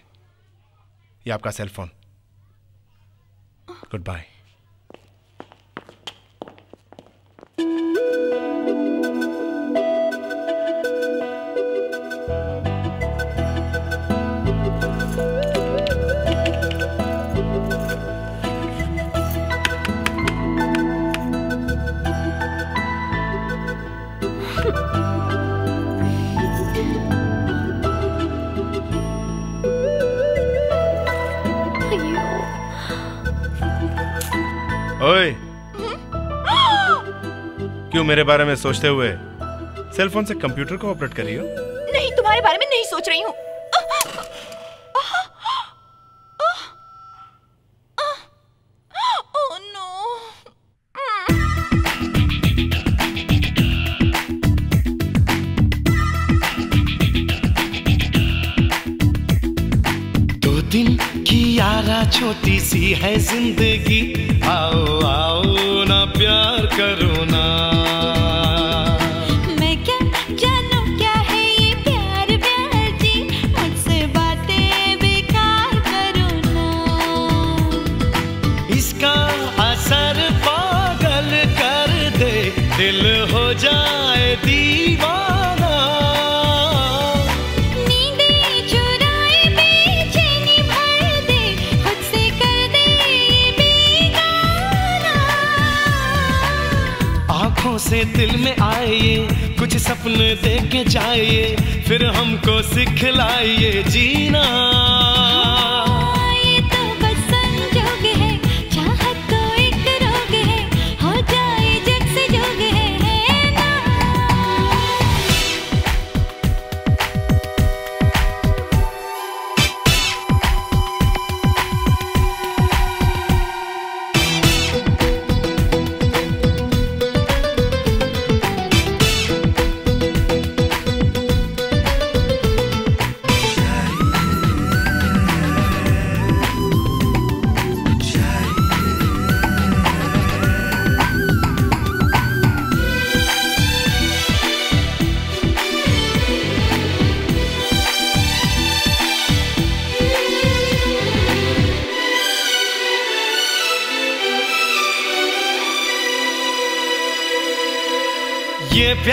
ये आपका सेल फोन। Good bye. ओए, क्यों मेरे बारे में सोचते हुए सेलफोन से कंप्यूटर को ऑपरेट कर रही हो? नहीं, तुम्हारे बारे में नहीं सोच रही हूँ। छोटी सी है जिंदगी, आओ आओ ना प्यार करो ना। मैं क्या जानू क्या है ये प्यार प्यार जी, मुझसे बातें बेकार करो ना। इसका असर पागल कर दे, दिल हो जाए दीवाना। से दिल में आइए, कुछ सपने देखे जाइए, फिर हमको सिखलाइए जीना। ये तो बस संजोग है, चाहत तो एक रोग है, हो जाए जग से जोग है ना।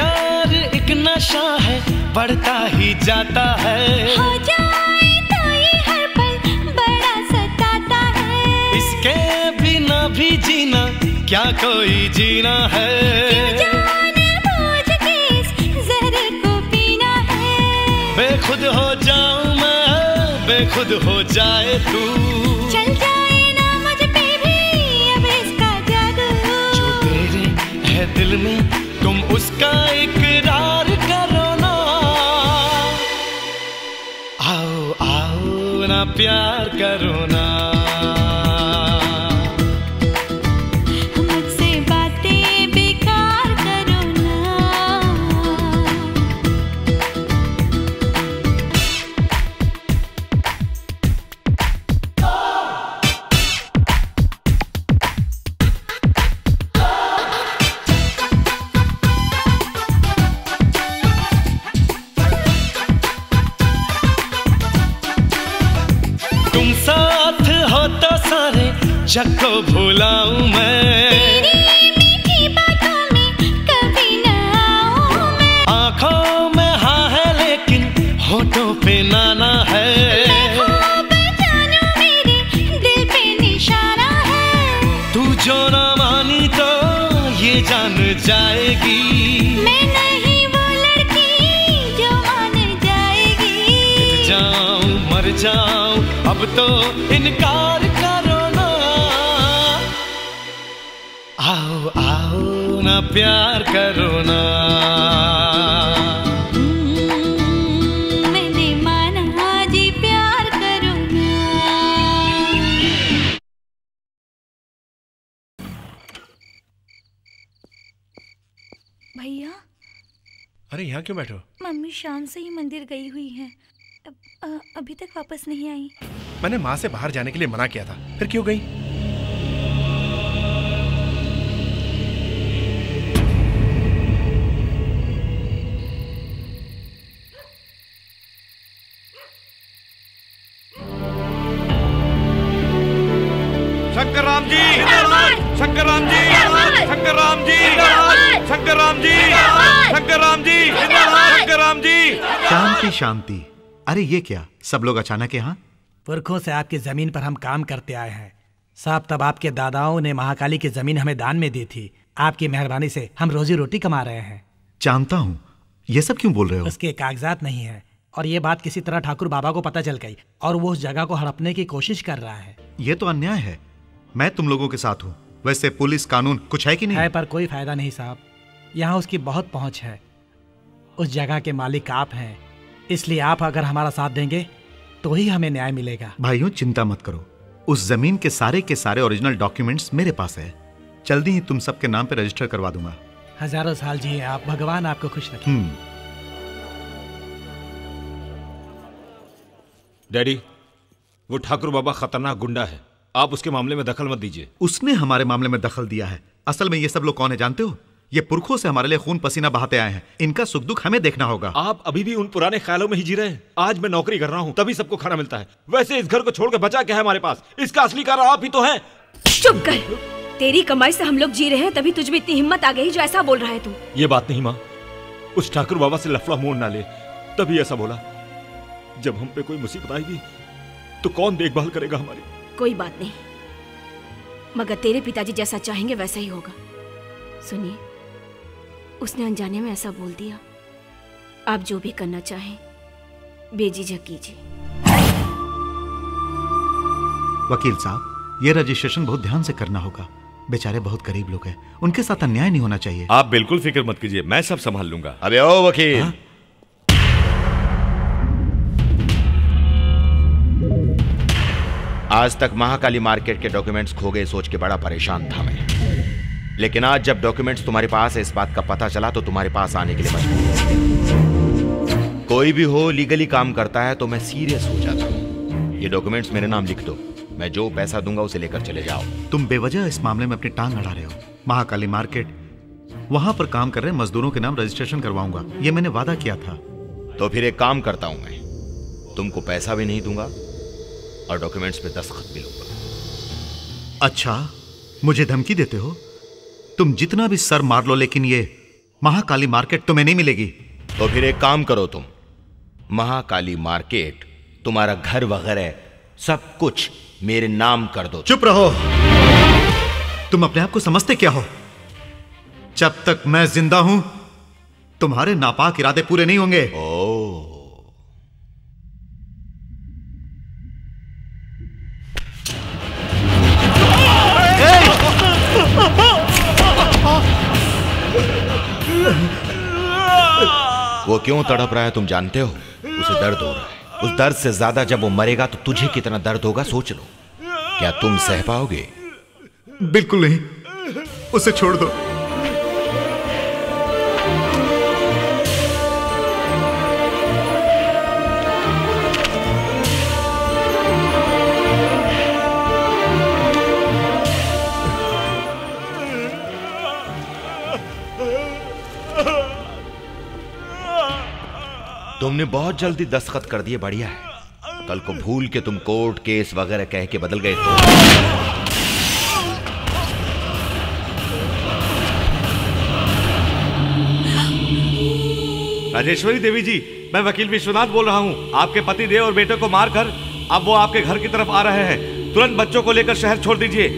प्यार एक नशा है, बढ़ता ही जाता है, हो जाए तो ये हर पल बड़ा सताता है। इसके बिना भी जीना, क्या कोई जीना है? क्यों जाने बोझ के इस जहर को पीना है। बेखुद हो जाऊं मैं, बेखुद हो जाए तू, चल जाए ना मुझ पे भी अब इसका जादू। जो तेरे है दिल में, तुम उसका इकरार करो ना। आओ आओ ना प्यार करो ना। मुझसे बातें बेकार करो ना। जग को भुलाऊं मैं, तेरी मीठी बातों में कभी ना आऊं मैं। आँखों में हाँ है लेकिन होठों पे नाना है। पहचानो मेरे दिल पे निशाना है। तू जो ना मानी तो ये जान जाएगी, मैं नहीं वो लड़की जो मान जाएगी। जाऊं मर जाऊं अब तो इनकार। आओ आओ ना प्यार करो ना। मैंने माना जी प्यार करो। भैया। अरे यहाँ क्यों बैठो? मम्मी शाम से ही मंदिर गई हुई हैं, अभी तक वापस नहीं आई। मैंने माँ से बाहर जाने के लिए मना किया था, फिर क्यों गई? शंकर राम जी, शंकर राम जी, शंकर राम जी, शंकर राम जी, शंकर राम जी, शंकर राम जी। शांति शांति। अरे ये क्या, सब लोग अचानक यहाँ? पुरखों से आपकी जमीन पर हम काम करते आए हैं साहब। तब आपके दादाओं ने महाकाली की जमीन हमें दान में दी थी, आपकी मेहरबानी से हम रोजी रोटी कमा रहे हैं। जानता हूँ, ये सब क्यों बोल रहे हो? उसके कागजात नहीं है और ये बात किसी तरह ठाकुर बाबा को पता चल गई और वो उस जगह को हड़पने की कोशिश कर रहा है। ये तो अन्याय है। मैं तुम लोगों के साथ हूँ। वैसे पुलिस कानून कुछ है कि नहीं? है पर कोई फायदा नहीं साहब, यहाँ उसकी बहुत पहुँच है। उस जगह के मालिक आप हैं, इसलिए आप अगर हमारा साथ देंगे तो ही हमें न्याय मिलेगा। भाइयों चिंता मत करो, उस जमीन के सारे के सारे ओरिजिनल डॉक्यूमेंट्स मेरे पास है। जल्दी ही तुम सबके नाम पे रजिस्टर करवा दूंगा। हजारों साल जिए आप, भगवान आपको खुश रखे। डैडी, वो ठाकुर बाबा खतरनाक गुंडा है, आप उसके मामले में दखल मत दीजिए। उसने हमारे मामले में दखल दिया है। असल में ये सब लोग कौन है जानते हो? ये पुरखों से हमारे लिए खून पसीना बहाते आए हैं, इनका सुख दुख हमें देखना होगा। आप अभी भी उन पुराने ख्यालों में ही जी रहे हैं। आज मैं नौकरी कर रहा हूँ तभी सबको खाना मिलता है। वैसे इस घर को छोड़कर बचा क्या है हमारे पास? इसका असली कारण आप ही तो हैं। चुप कर, तेरी कमाई से हम लोग जी रहे हैं तभी तुझ में इतनी हिम्मत आ गई जो ऐसा बोल रहा है तू। ये बात नहीं माँ, उस ठाकुर बाबा से लफड़ा मोड़ ना ले तभी ऐसा बोला। जब हम पे कोई मुसीबत आएगी तो कौन देखभाल करेगा हमारी? कोई बात नहीं, मगर तेरे पिताजी जैसा चाहेंगे वैसा ही होगा। सुनिए, उसने अनजाने में ऐसा बोल दिया, आप जो भी करना चाहें बेझिझक कीजिए। वकील साहब, ये रजिस्ट्रेशन बहुत ध्यान से करना होगा। बेचारे बहुत गरीब लोग हैं, उनके साथ अन्याय नहीं होना चाहिए। आप बिल्कुल फिक्र मत कीजिए, मैं सब संभाल लूंगा। अबे ओ वकील। हाँ? आज तक महाकाली मार्केट के डॉक्यूमेंट्स खो गए सोच के बड़ा परेशान था मैं, लेकिन आज जब डॉक्यूमेंट्स तुम्हारे पास है इस बात का पता चला तो तुम्हारे पास आने के लिए मजबूर। कोई भी हो लीगली काम करता है तो मैं सीरियस हो जाता हूँ। ये डॉक्यूमेंट्स मेरे नाम लिख दो, मैं जो पैसा दूंगा उसे लेकर चले जाओ। तुम बेवजह इस मामले में अपनी टांग अड़ा रहे हो। महाकाली मार्केट, वहाँ पर काम कर रहे मजदूरों के नाम रजिस्ट्रेशन करवाऊंगा, ये मैंने वादा किया था। तो फिर एक काम करता हूँ, मैं तुमको पैसा भी नहीं दूंगा और डॉक्यूमेंट्स पे दस्तखत भी लूंगा। अच्छा, मुझे धमकी देते हो? तुम जितना भी सर मार लो लेकिन ये महाकाली मार्केट तुम्हें नहीं मिलेगी। तो फिर एक काम करो, तुम महाकाली मार्केट, तुम्हारा घर वगैरह सब कुछ मेरे नाम कर दो। चुप रहो, तुम अपने आप को समझते क्या हो? जब तक मैं जिंदा हूं तुम्हारे नापाक इरादे पूरे नहीं होंगे। ओ। वो क्यों तड़प रहा है तुम जानते हो? उसे दर्द हो रहा है। उस दर्द से ज्यादा जब वो मरेगा तो तुझे कितना दर्द होगा सोच लो। क्या तुम सह पाओगे? बिल्कुल नहीं, उसे छोड़ दो। तुमने बहुत जल्दी दस्तखत कर दिए, बढ़िया है। कल को भूल के तुम कोर्ट केस वगैरह कह के बदल गए तो। राजेश्वरी देवी जी, मैं वकील विश्वनाथ बोल रहा हूँ। आपके पति देव और बेटे को मारकर अब वो आपके घर की तरफ आ रहे हैं। तुरंत बच्चों को लेकर शहर छोड़ दीजिए।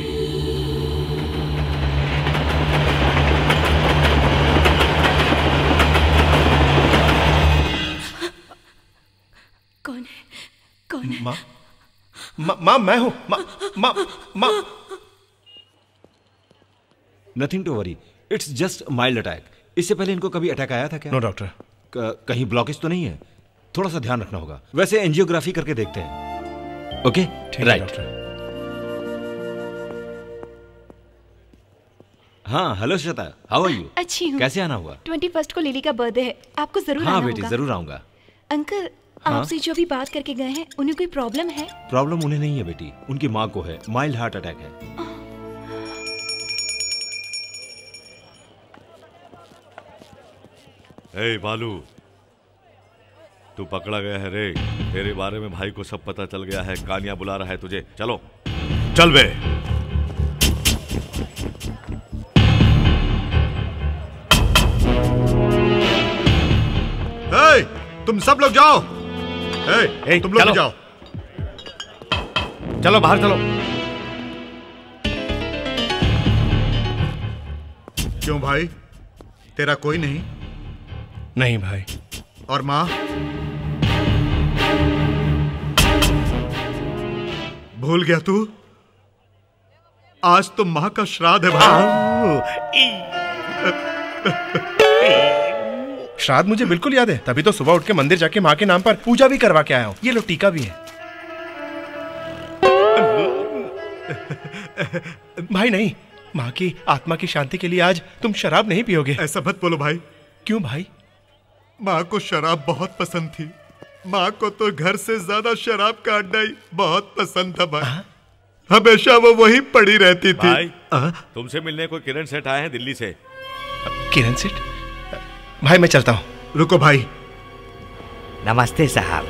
माँ, माँ, माँ मैं हूँ। माँ, माँ, माँ। Nothing to worry, it's just mild attack. इससे पहले इनको कभी अटैक आया था क्या? No doctor. कहीं ब्लॉकेज तो नहीं है? थोड़ा सा ध्यान रखना होगा। वैसे एंजियोग्राफी करके देखते हैं। Okay, right doctor. हाँ hello Shweta, how are you? अच्छी हूँ। कैसे आना हुआ? ट्वेंटी फर्स्ट को लिली का बर्थडे है, आपको जरूर हाँ, आना बेटी, होगा। जरूर आऊंगा। अंकल हाँ? आपसे जो भी बात करके गए हैं उन्हें कोई प्रॉब्लम है? प्रॉब्लम उन्हें नहीं है बेटी, उनकी माँ को है, माइल्ड हार्ट अटैक है। ए बालू, तू पकड़ा गया है रे, तेरे बारे में भाई को सब पता चल गया है, कानिया बुला रहा है तुझे, चलो चल बे। ए, तुम सब लोग जाओ, ए, ए, तुम लोग जाओ, चलो बाहर चलो। क्यों भाई, तेरा कोई नहीं? नहीं भाई। और माँ? भूल गया तू, आज तो माँ का श्राद्ध है भाई। श्राद्ध मुझे बिल्कुल याद है, तभी तो सुबह उठ के मंदिर जाके माँ के नाम पर पूजा भी करवा के आया हूँ। ये लो टीका भी है। भाई नहीं, माँ की आत्मा की शांति के लिए आज तुम शराब नहीं पियोगे। ऐसा मत बोलो भाई। क्यों भाई? माँ को शराब बहुत पसंद थी, माँ को तो घर से ज्यादा शराब का अड्डा ही बहुत पसंद था भाई। आ? हमेशा वो वही पड़ी रहती थी। भाई, तुमसे मिलने को किरण सेठ आए हैं दिल्ली से। किरण सेठ? भाई मैं चलता हूँ। रुको भाई। नमस्ते साहब।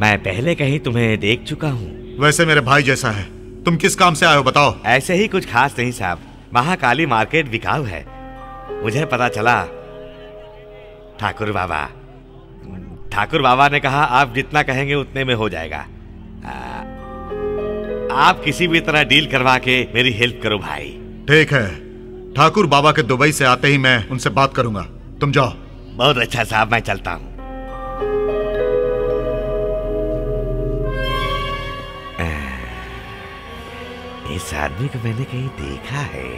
मैं पहले कहीं तुम्हें देख चुका हूँ। वैसे मेरे भाई जैसा है, तुम किस काम से आए हो बताओ? ऐसे ही, कुछ खास नहीं साहब, महाकाली मार्केट बिकाऊ है, मुझे पता चला। ठाकुर बाबा ठाकुर बाबा ने कहा आप जितना कहेंगे उतने में हो जाएगा। आ, आप किसी भी तरह डील करवा के मेरी हेल्प करो भाई। ठीक है, ठाकुर बाबा के दुबई से आते ही मैं उनसे बात करूंगा, तुम जाओ। बहुत अच्छा साहब, मैं चलता हूँ। इस आदमी को मैंने कहीं देखा है,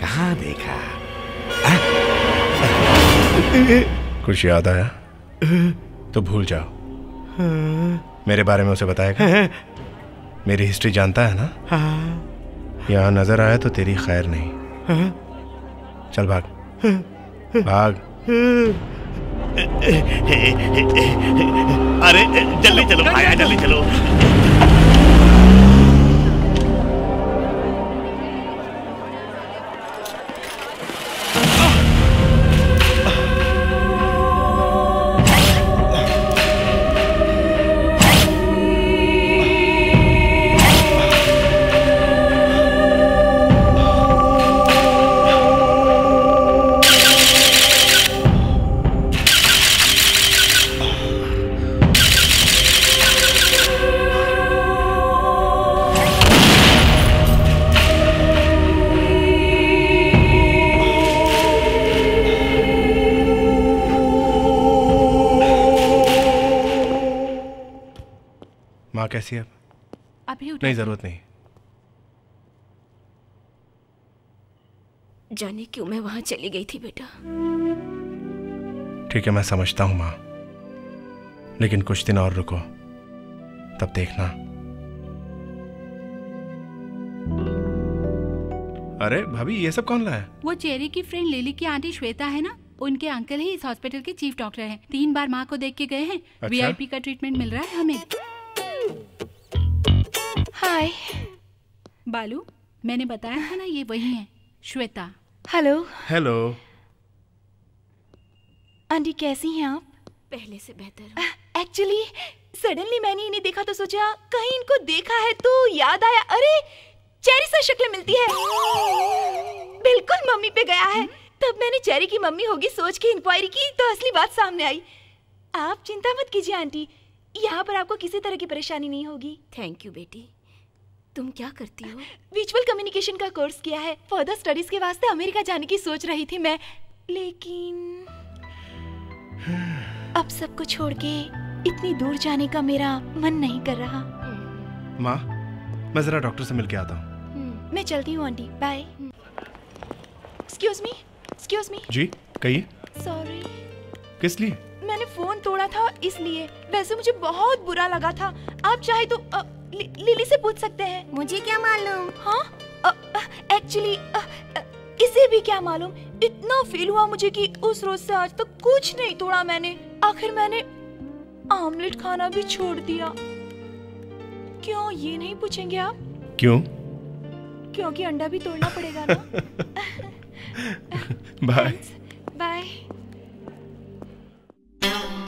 कहाँ देखा? आ? कुछ याद आया तो भूल जाओ। मेरे बारे में उसे बताएगा, मेरी हिस्ट्री जानता है ना? यहाँ नजर आया तो तेरी खैर नहीं, चल भाग भाग। अरे जल्दी चलो भाई, जल्दी चलो। कैसी अब? अभी उठा। नहीं, जरूरत नहीं। जाने क्यों मैं वहां चली गई थी बेटा। ठीक है, मैं समझता हूं मां, लेकिन कुछ दिन और रुको, तब देखना। अरे भाभी, ये सब कौन लाया? वो चेरी की फ्रेंड लेली की आंटी श्वेता है ना, उनके अंकल ही इस हॉस्पिटल के चीफ डॉक्टर हैं। तीन बार माँ को देख के गए हैं। अच्छा? वीआईपी का ट्रीटमेंट मिल रहा है हमें। हाय बालू, मैंने बताया था ना ये वही है, श्वेता। हेलो हेलो आंटी, कैसी हैं आप? पहले से बेहतर। एक्चुअली सडनली मैंने इन्हें देखा तो सोचा कहीं इनको देखा है तो याद आया, अरे चेरी से शक्ल मिलती है, बिल्कुल मम्मी पे गया है। तब मैंने चेरी की मम्मी होगी सोच के इंक्वायरी की तो असली बात सामने आई। आप चिंता मत कीजिए आंटी, यहाँ पर आपको किसी तरह की परेशानी नहीं होगी। थैंक यू बेटी। तुम क्या करती हो? विजुअल कम्युनिकेशन का कोर्स किया है, फर्दर स्टडीज के वास्ते अमेरिका जाने की सोच रही थी मैं, लेकिन अब सब कुछ छोड़ के इतनी दूर जाने का मेरा मन नहीं कर रहा। माँ, मैं जरा डॉक्टर से मिल के आता हूँ। मैं चलती हूँ aunty, bye. Excuse me, excuse me. जी कहिए। सॉरी। किस लिए? मैंने फोन तोड़ा था इसलिए, वैसे मुझे बहुत बुरा लगा था। आप चाहे तो आ, लि, लिली से पूछ सकते हैं। मुझे क्या मालूम। हाँ एक्चुअली इसे भी क्या मालूम। इतना फील हुआ मुझे कि उस रोज से आज तक तो कुछ नहीं तोड़ा मैंने। आखिर मैंने आमलेट खाना भी छोड़ दिया। क्यों ये नहीं पूछेंगे आप? क्यों? क्योंकि अंडा भी तोड़ना पड़ेगा ना। Bye bye.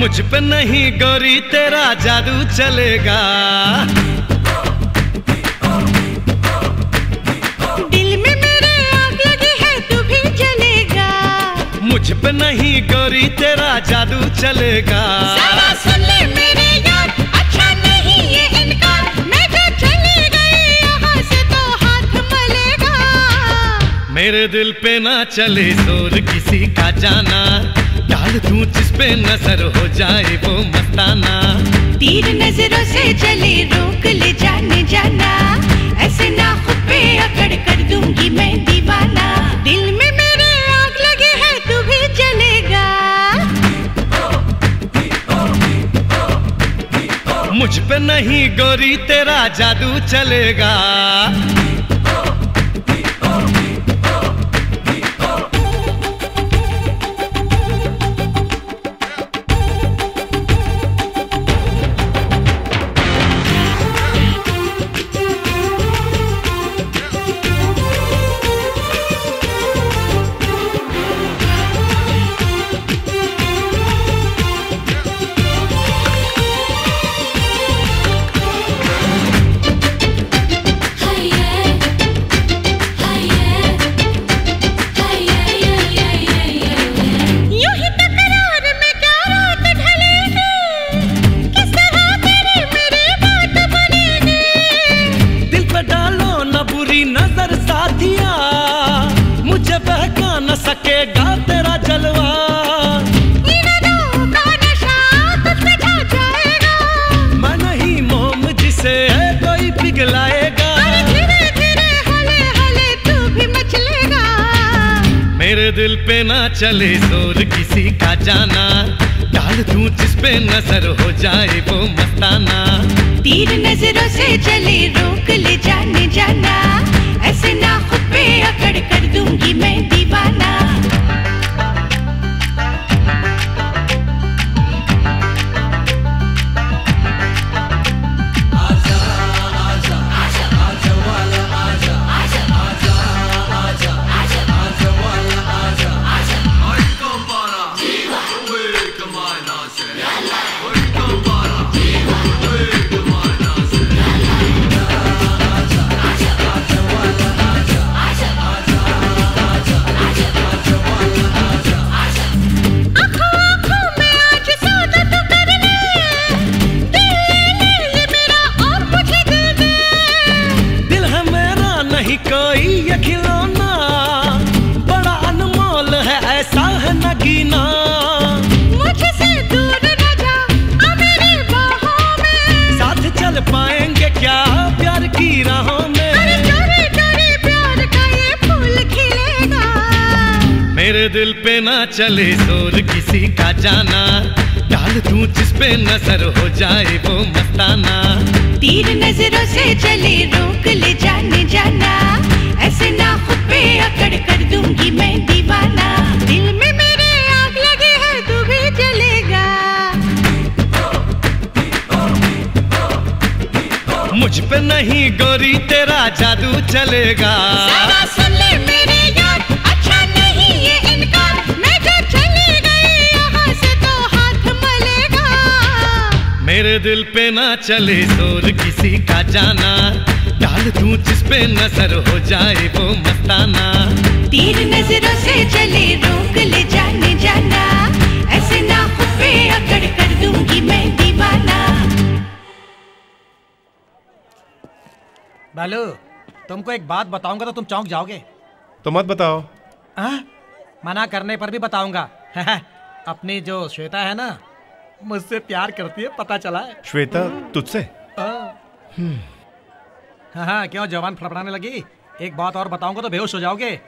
मुझ पे नहीं गोरी तेरा जादू चलेगा। दिल में मेरे आग लगी है तू भी जलेगा। मुझ पे नहीं गोरी तेरा जादू चलेगा। सारा सुन ले मेरे यार, अच्छा नहीं ये इनकार। मैं तो चली गई यहाँ से तो हाथ मलेगा। मेरे दिल पे ना चले जोर किसी का जाना। डाल दूं जिसपे नजर हो जाए वो मस्ताना। तीर नजरों से चले रोक ले जाने जाना। ऐसे ना खुद पे अकड़ कर दूंगी मैं दीवाना। दिल में मेरे आग लगी है तू भी जलेगा। मुझ पे नहीं गोरी तेरा जादू चलेगा। चले जोर किसी का जाना। डाल दूं जिसपे नजर हो जाए वो मस्ताना। तीर नजरों से चले रोक ले जाने जाना। ऐसे ना खुद पे अकड़ कर दूंगी मैं दीवाना। दिल पे ना चले जोर किसी का जाना। डाल दूं जिसपे नजर हो जाए वो मस्ताना। तीर नजरों से चले रोक ले जाने जाना। ऐसे ना खुद पे अकड़ कर दूंगी मैं दीवाना। दिल में मेरे आग लगी है तू भी जलेगा। मुझ पे नहीं गोरी तेरा जादू चलेगा। सारा सुन ले मेरे यार, अच्छा नहीं ये मेरे दिल पे ना चले जोर किसी का जाना। डाल दूं जिसपे नजर हो जाए वो मस्ताना। तीर नजरों से चले रोक ले जाने जाना। ऐसे ना खुद पे अकड़ कर दूंगी मैं दीवाना। बालू, तुमको एक बात बताऊंगा तो तुम चौंक जाओगे। तो मत बताओ। आ? मना करने पर भी बताऊंगा। अपनी जो श्वेता है ना, मुझसे प्यार करती है, पता चला है। श्वेता तुझसे? हाँ हाँ, क्यों जवान फड़फड़ाने लगी? एक बात और बताऊंगा तो बेहोश हो जाओगे।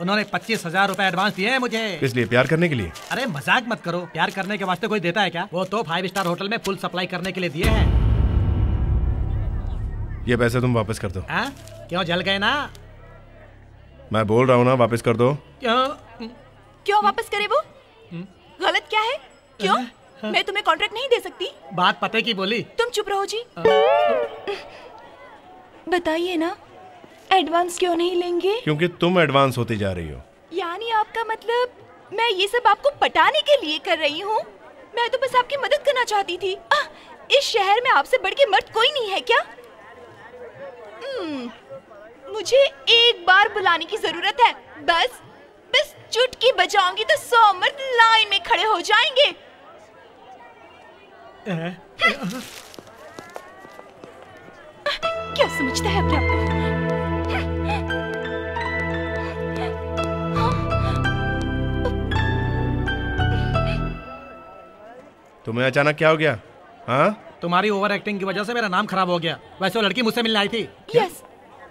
उन्होंने पच्चीस हजार रूपए एडवांस दिए हैं मुझे। इसलिए प्यार करने के लिए? अरे मजाक मत करो, प्यार करने के वास्ते कोई देता है क्या? वो तो फाइव स्टार होटल में फुल सप्लाई करने के लिए दिए हैं। ये पैसे तुम वापस कर दो। आ? क्यों जल गए ना? मैं बोल रहा हूँ ना, वापस कर दो। क्यों क्यों वापस करे? वो गलत क्या है? क्यों? हाँ? मैं तुम्हें कॉन्ट्रैक्ट नहीं दे सकती। बात पते की बोली। तुम चुप रहो जी। बताइए ना, एडवांस क्यों नहीं लेंगे? क्योंकि तुम एडवांस होती जा रही हो। यानी आपका मतलब मैं ये सब आपको पटाने के लिए कर रही हूँ? मैं तो बस आपकी मदद करना चाहती थी। आ, इस शहर में आपसे बढ़ के मर्द कोई नहीं है क्या? मुझे एक बार बुलाने की जरूरत है, बस बस चुटकी बजाऊंगी तो सौ मर्द लाइन में खड़े हो जाएंगे। हाँ। क्या समझता है अपने आप को? तुम्हें अचानक क्या हो गया? हाँ? तुम्हारी ओवर एक्टिंग की वजह से मेरा नाम खराब हो गया। वैसे वो लड़की मुझसे मिलने आई थी। यस,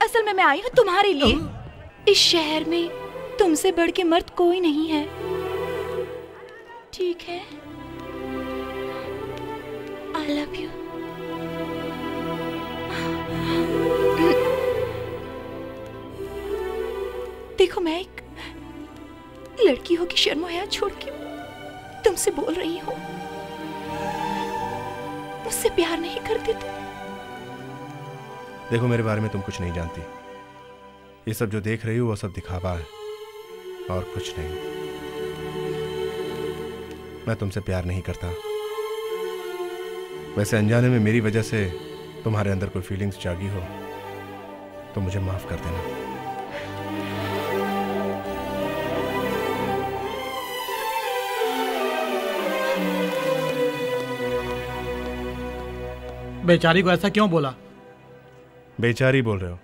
असल में मैं आई हूँ तुम्हारे लिए। इस शहर में तुमसे बढ़ के मर्द कोई नहीं है। ठीक है, आई लव यू। देखो, मैं एक लड़की हो कि शर्म हया छोड़ के तुमसे बोल रही हूँ। मुझसे प्यार नहीं करती तुम। देखो, मेरे बारे में तुम कुछ नहीं जानती। ये सब जो देख रही हो वो सब दिखावा है और कुछ नहीं। मैं तुमसे प्यार नहीं करता। वैसे अनजाने में मेरी वजह से तुम्हारे अंदर कोई फीलिंग्स जागी हो तो मुझे माफ कर देना। बेचारी को ऐसा क्यों बोला? बेचारी बोल रहे हो?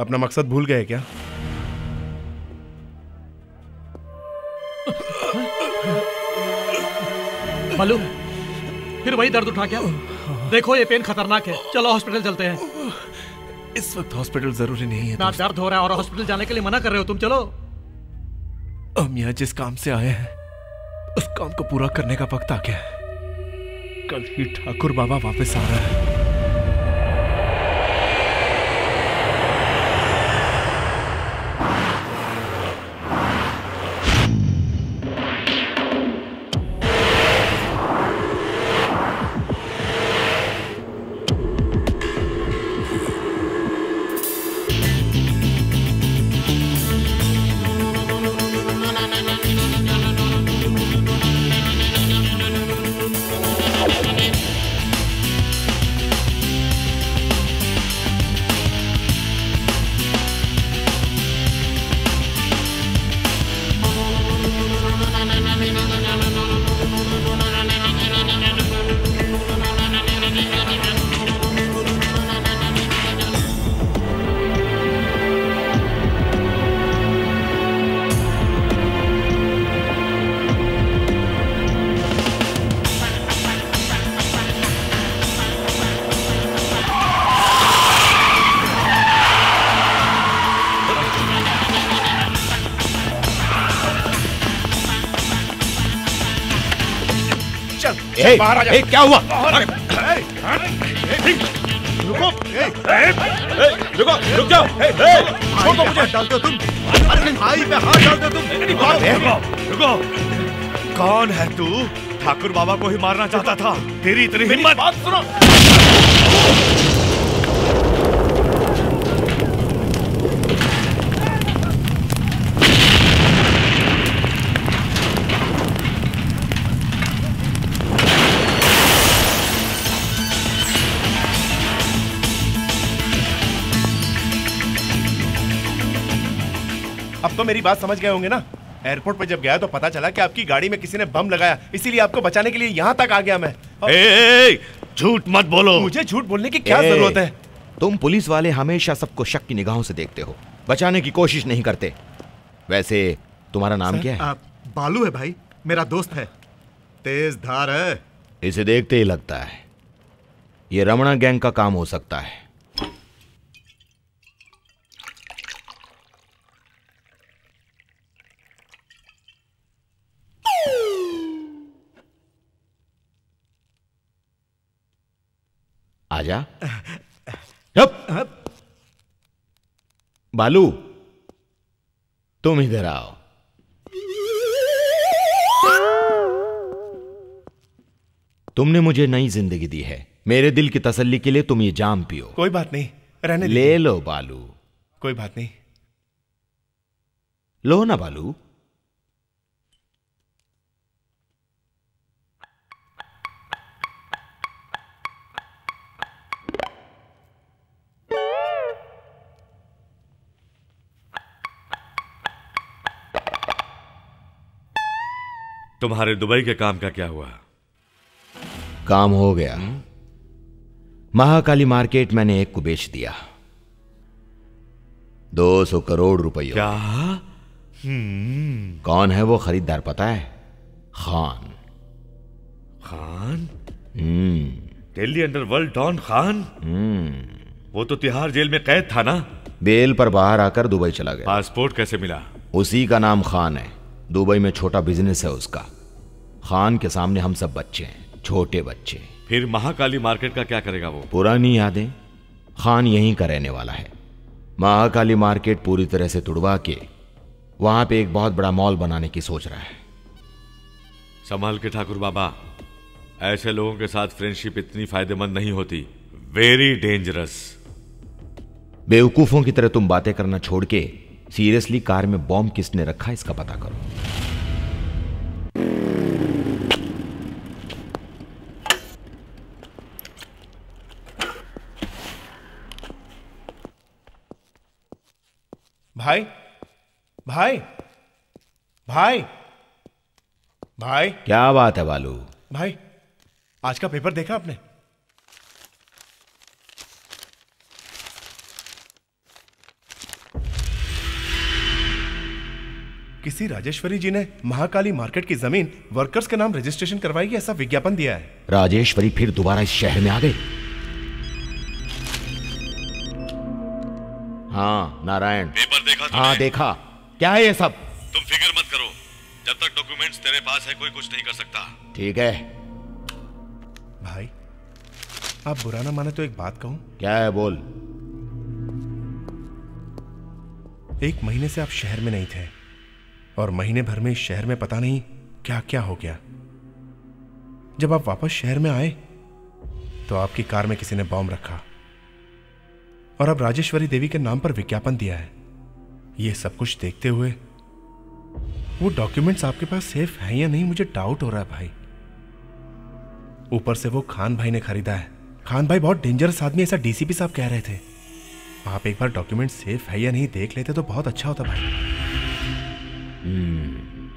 अपना मकसद भूल गए क्या? बालू, फिर वही दर्द उठा क्या? देखो, ये पेन खतरनाक है, चलो हॉस्पिटल चलते हैं। इस वक्त हॉस्पिटल जरूरी नहीं है। ना दर्द हो रहा है और हॉस्पिटल जाने के लिए मना कर रहे हो तुम। चलो। हम यहाँ जिस काम से आए हैं उस काम को पूरा करने का वक्त आ गया है। कल ही ठाकुर बाबा वापस आ रहा है। ए, क्या हुआ? अरे, रुको, रुको, रुक जाओ। छोड़ दो मुझे। डालते हो तुम, भाई पे हाथ डालते हो तुम। रुको, कौन है तू? ठाकुर बाबा को ही मारना चाहता था। तेरी इतनी हिम्मत? बात सुनो। तो मेरी बात समझ गए होंगे ना? एयरपोर्ट पर जब गया तो पता चला कि आपकी गाड़ी में किसी ने बम लगाया, इसीलिए आपको बचाने के लिए यहाँ तक आ गया मैं। झूठ मत बोलो। मुझे झूठ बोलने की क्या जरूरत है? तुम पुलिस वाले हमेशा सबको शक की निगाहों से देखते हो, बचाने की कोशिश नहीं करते। वैसे तुम्हारा नाम सर, क्या है? आ, बालू है भाई, मेरा दोस्त है। तेज धार है। इसे देखते ही लगता है ये रमणा गैंग का काम हो सकता है। आजा। बालू तुम इधर आओ। तुमने मुझे नई जिंदगी दी है, मेरे दिल की तसल्ली के लिए तुम ये जाम पियो। कोई बात नहीं, रहने ले लो बालू। कोई बात नहीं, लो ना बालू। तुम्हारे दुबई के काम का क्या हुआ? काम हो गया। महाकाली मार्केट मैंने एक को बेच दिया, दो सौ करोड़ रुपये। क्या? कौन है वो खरीदार पता है? खान। खान? Delhi underworld don Khan? वो तो तिहाड़ जेल में कैद था ना? बेल पर बाहर आकर दुबई चला गया। पासपोर्ट कैसे मिला? उसी का नाम खान है, दुबई में छोटा बिजनेस है उसका। खान के सामने हम सब बच्चे हैं, छोटे बच्चे। फिर महाकाली मार्केट का क्या करेगा वो? पुरानी यादें। खान यहीं का रहने वाला है। महाकाली मार्केट पूरी तरह से तुड़वा के वहां पे एक बहुत बड़ा मॉल बनाने की सोच रहा है। संभाल के ठाकुर बाबा, ऐसे लोगों के साथ फ्रेंडशिप इतनी फायदेमंद नहीं होती। Very dangerous. बेवकूफों की तरह तुम बातें करना छोड़ के सीरियसली कार में बॉम्ब किसने रखा इसका पता करो। भाई भाई भाई भाई। क्या बात है बालू? भाई आज का पेपर देखा आपने? किसी राजेश्वरी जी ने महाकाली मार्केट की जमीन वर्कर्स के नाम रजिस्ट्रेशन करवाई ऐसा विज्ञापन दिया है। राजेश्वरी फिर दोबारा इस शहर में आ गई। हाँ नारायण, पेपर देखा? हाँ देखा। क्या है ये सब? तुम फिक्र मत करो, जब तक डॉक्यूमेंट्स तेरे पास है कोई कुछ नहीं कर सकता। ठीक है भाई, आप बुरा ना माने तो एक बात कहूँ। क्या है? बोल। एक महीने से आप शहर में नहीं थे और महीने भर में इस शहर में पता नहीं क्या क्या हो गया। जब आप वापस शहर में आए तो आपकी कार में किसी ने बॉम्ब रखा और अब राजेश्वरी देवी के नाम पर विज्ञापन दिया है। ये सब कुछ देखते हुए वो डॉक्यूमेंट्स आपके पास सेफ हैं या नहीं मुझे डाउट हो रहा है भाई। ऊपर से वो खान भाई ने खरीदा है। खान भाई बहुत डेंजरस आदमी ऐसा डीसीपी साहब कह रहे थे। आप एक बार डॉक्यूमेंट सेफ है या नहीं देख लेते तो बहुत अच्छा होता भाई। Hmm.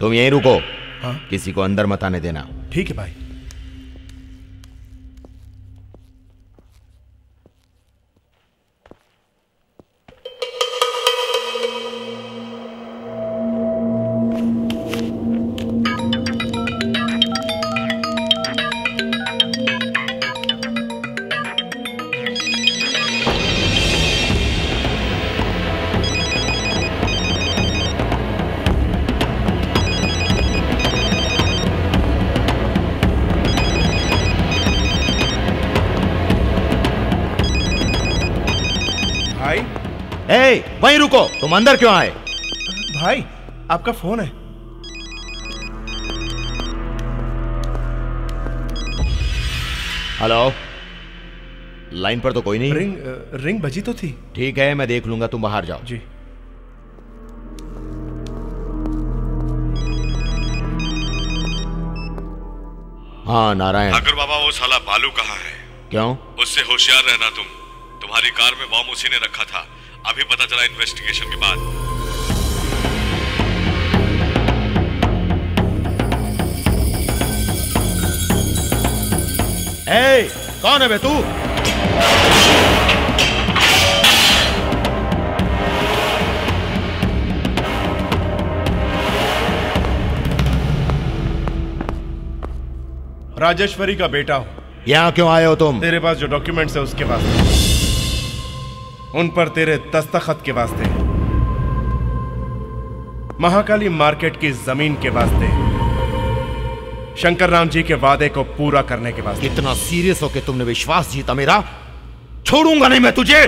तुम यहीं रुको। हाँ? किसी को अंदर मत आने देना। ठीक है भाई। वहीं रुको, तुम अंदर क्यों आए? भाई आपका फोन है। हेलो, लाइन पर तो कोई नहीं। रिंग रिंग बजी तो थी। ठीक है मैं देख लूंगा, तुम बाहर जाओ। जी हाँ नारायण। ठाकुर बाबा वो साला बालू कहाँ है? क्यों? उससे होशियार रहना तुम। तुम्हारी कार में बॉम्ब उसी ने रखा था, अभी पता चला इन्वेस्टिगेशन के बाद। ए, कौन है बे तू? राजेश्वरी का बेटा हो। यहाँ क्यों आए हो तुम? तेरे पास जो डॉक्यूमेंट्स है उसके वास्ते, उन पर तेरे दस्तखत के वास्ते, महाकाली मार्केट की जमीन के वास्ते, शंकर राम जी के वादे को पूरा करने के वास्ते। इतना सीरियस हो के तुमने विश्वास जीता मेरा? छोड़ूंगा नहीं मैं तुझे।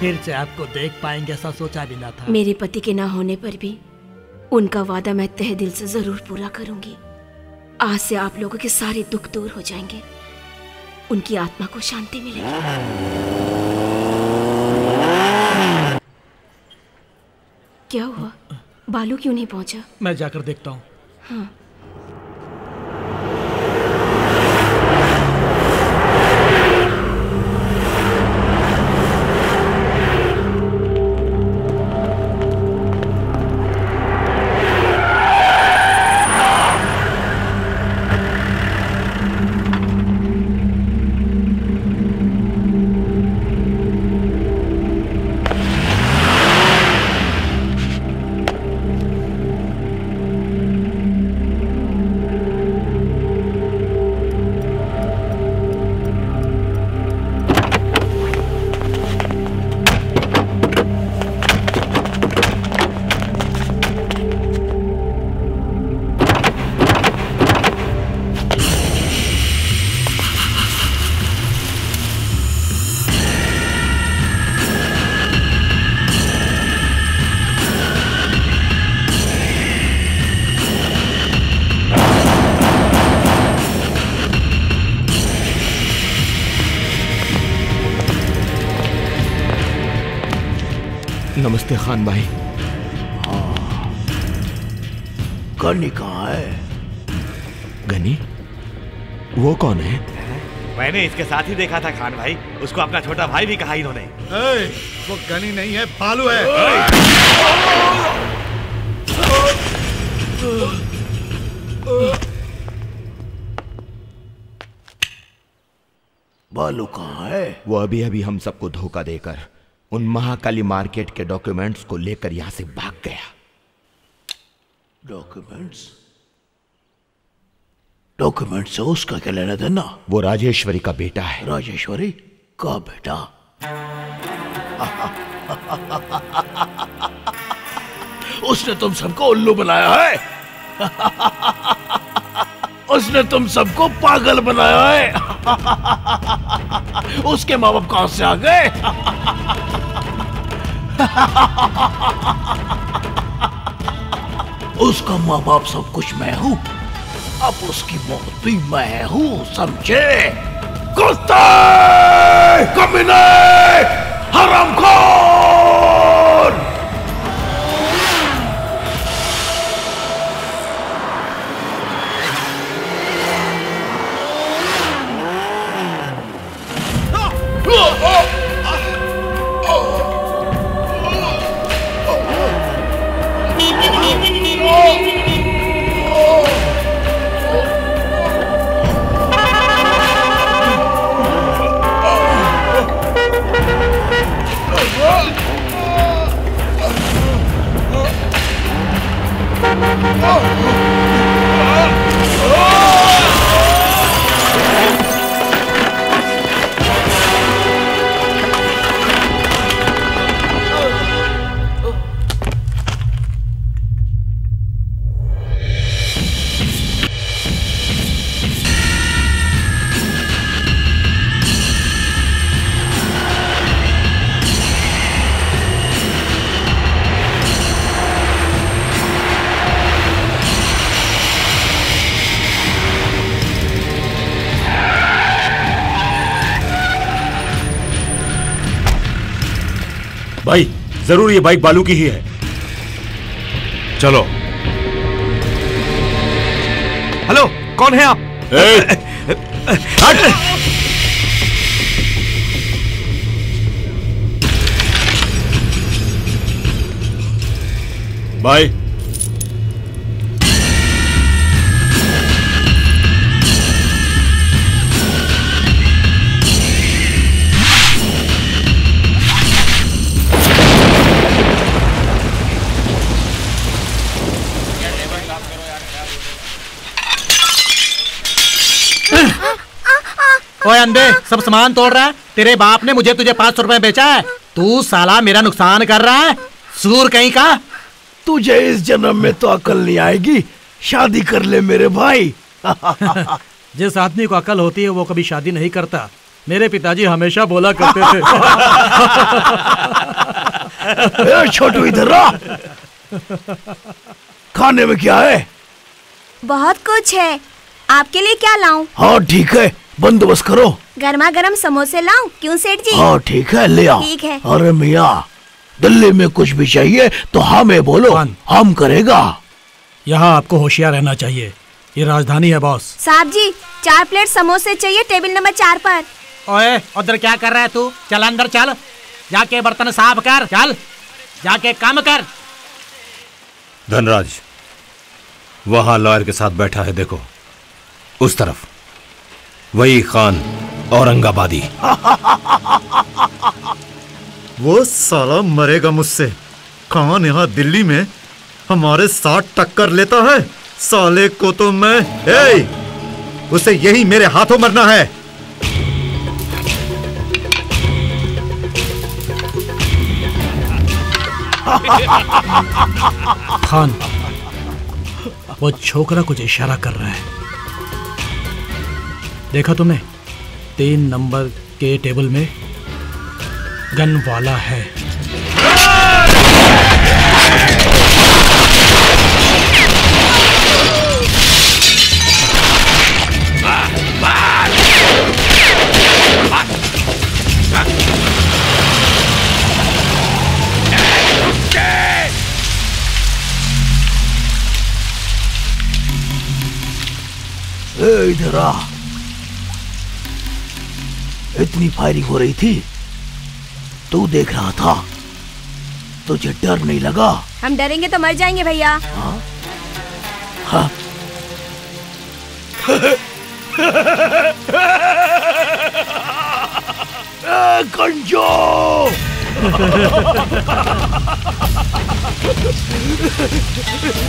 फिर से आपको देख पाएंगे ऐसा सोचा भी ना था। मेरे पति के ना होने पर भी उनका वादा मैं तहे दिल से जरूर पूरा करूंगी। आज से आप लोगों के सारे दुख दूर हो जाएंगे, उनकी आत्मा को शांति मिलेगी। क्या हुआ? बालू क्यों नहीं पहुंचा? मैं जाकर देखता हूँ। हाँ। नमस्ते खान भाई। हाँ। गनी कहाँ है? गनी? वो कौन है? मैंने इसके साथ ही देखा था खान भाई, उसको अपना छोटा भाई भी कहा इन्होंने। वो गनी नहीं है, बालू है। बालू कहाँ है? वो अभी अभी हम सबको धोखा देकर उन महाकाली मार्केट के डॉक्यूमेंट्स को लेकर यहां से भाग गया। डॉक्यूमेंट्स? डॉक्यूमेंट्स से उसका क्या लेना देना? वो राजेश्वरी का बेटा है। राजेश्वरी का बेटा? उसने तुम सबको उल्लू बनाया है। उसने तुम सबको पागल बनाया है। उसके माँ बाप कहां से आ गए? उसका माँ बाप सब कुछ मैं हूं, अब उसकी मौत भी मैं हूं, समझे? कुत्ते, कमीने, हरामखोर! जरूर ये बाइक बालू की ही है। चलो। हेलो, कौन है आप? हट! भाई ओए अंधे, सब सामान तोड़ रहा है। तेरे बाप ने मुझे तुझे पाँच सौ रुपए बेचा है, तू साला मेरा नुकसान कर रहा है। सूर कहीं का। तुझे इस जन्म में तो अकल नहीं आएगी, शादी कर ले मेरे भाई। जिस आदमी को अकल होती है वो कभी शादी नहीं करता, मेरे पिताजी हमेशा बोला करते थे। छोटू इधर आ। खाने में क्या है? बहुत कुछ है, आपके लिए क्या लाऊं? हाँ ठीक है, बंदोबस्त करो। गर्मा गर्म समोसे लाऊं? क्यों सेठ जी? हाँ ठीक है ले आओ। ठीक है। अरे मियाँ, दिल्ली में कुछ भी चाहिए तो हमें बोलो, हम करेगा। यहाँ आपको होशियार रहना चाहिए, ये राजधानी है बॉस। साहब जी चार प्लेट समोसे चाहिए टेबल नंबर चार पर। ओए उधर क्या कर रहा है तू, चल अंदर चल, जाके बर्तन साफ कर, चल जाके काम कर। धनराज वहाँ लॉयर के साथ बैठा है, देखो उस तरफ, वही खान औरंगाबादी। वो साला मरेगा मुझसे, खान यहाँ दिल्ली में हमारे साथ टक्कर लेता है, साले को तो मैं, ए, उसे यही मेरे हाथों मरना है। खान वो छोकरा कुछ इशारा कर रहा है, देखा तुमने, तीन नंबर के टेबल में गन वाला है। इधर आ, इतनी फायरिंग हो रही थी, तू देख रहा था, तुझे डर नहीं लगा? हम डरेंगे तो मर जाएंगे भैया। हाँ? हाँ? कंजो!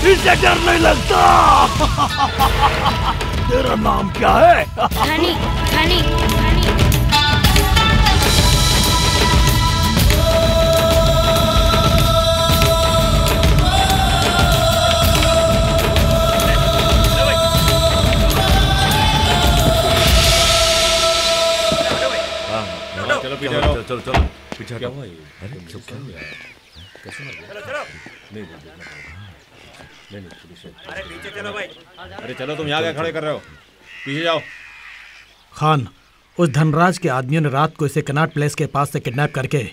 इसे डर नहीं लगता। तेरा नाम क्या है? धनी, धनी, धनी। चलो चलो चलो पीछे क्या हुआ ये? अरे चुप क्या हुआ? कैसे मर गया? चलो चलो नहीं नहीं नहीं नहीं पुलिस। अरे पीछे चलो भाई। अरे चलो तुम यहाँ क्या खड़े कर रहे हो? पीछे जाओ। खान उस धनराज के आदमियों ने रात को इसे कनाट प्लेस के पास से किडनैप करके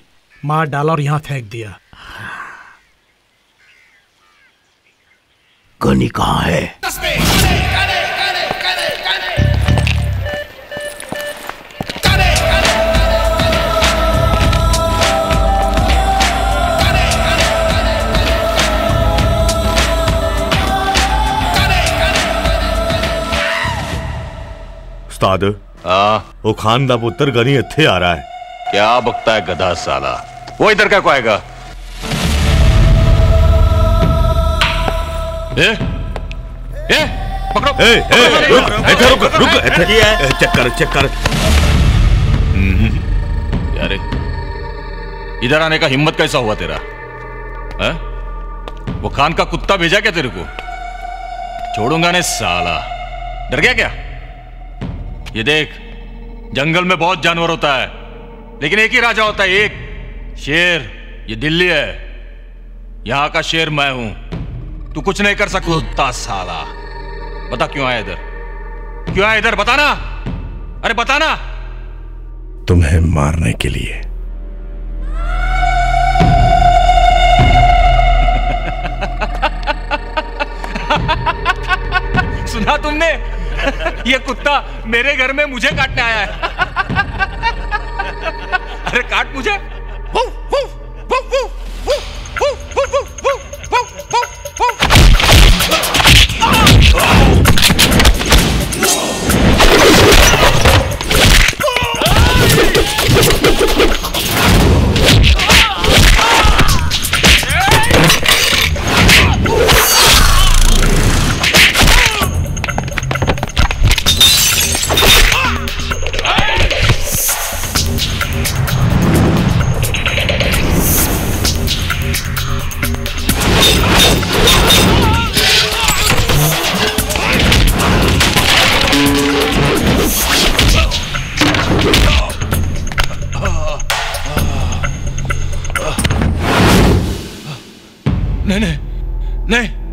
मार डाला और यहाँ फेंक दिया। गनी कहाँ है? उस्ताद, वो खान दा पुत्र गनी इथे आ रहा है। क्या बकता है गधा साला, वो इधर का को आएगा? ए? ए? पकड़ो। ए, ए, रुक, रुक, रुक, रुक, चेक कर, चेक कर। यारे, इधर आने का हिम्मत कैसा हुआ तेरा? है? वो खान का कुत्ता भेजा क्या तेरे को? छोड़ूंगा नहीं साला, डर गया क्या? ये देख, जंगल में बहुत जानवर होता है लेकिन एक ही राजा होता है, एक शेर। ये दिल्ली है, यहाँ का शेर मैं हूं, तू कुछ नहीं कर सकता साला। बता क्यों आया इधर, क्यों आया इधर बताना, अरे बताना। तुम्हें मारने के लिए। सुना तुमने, ये कुत्ता मेरे घर में मुझे काटने आया है। अरे काट मुझे।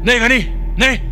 नहीं गनी, नहीं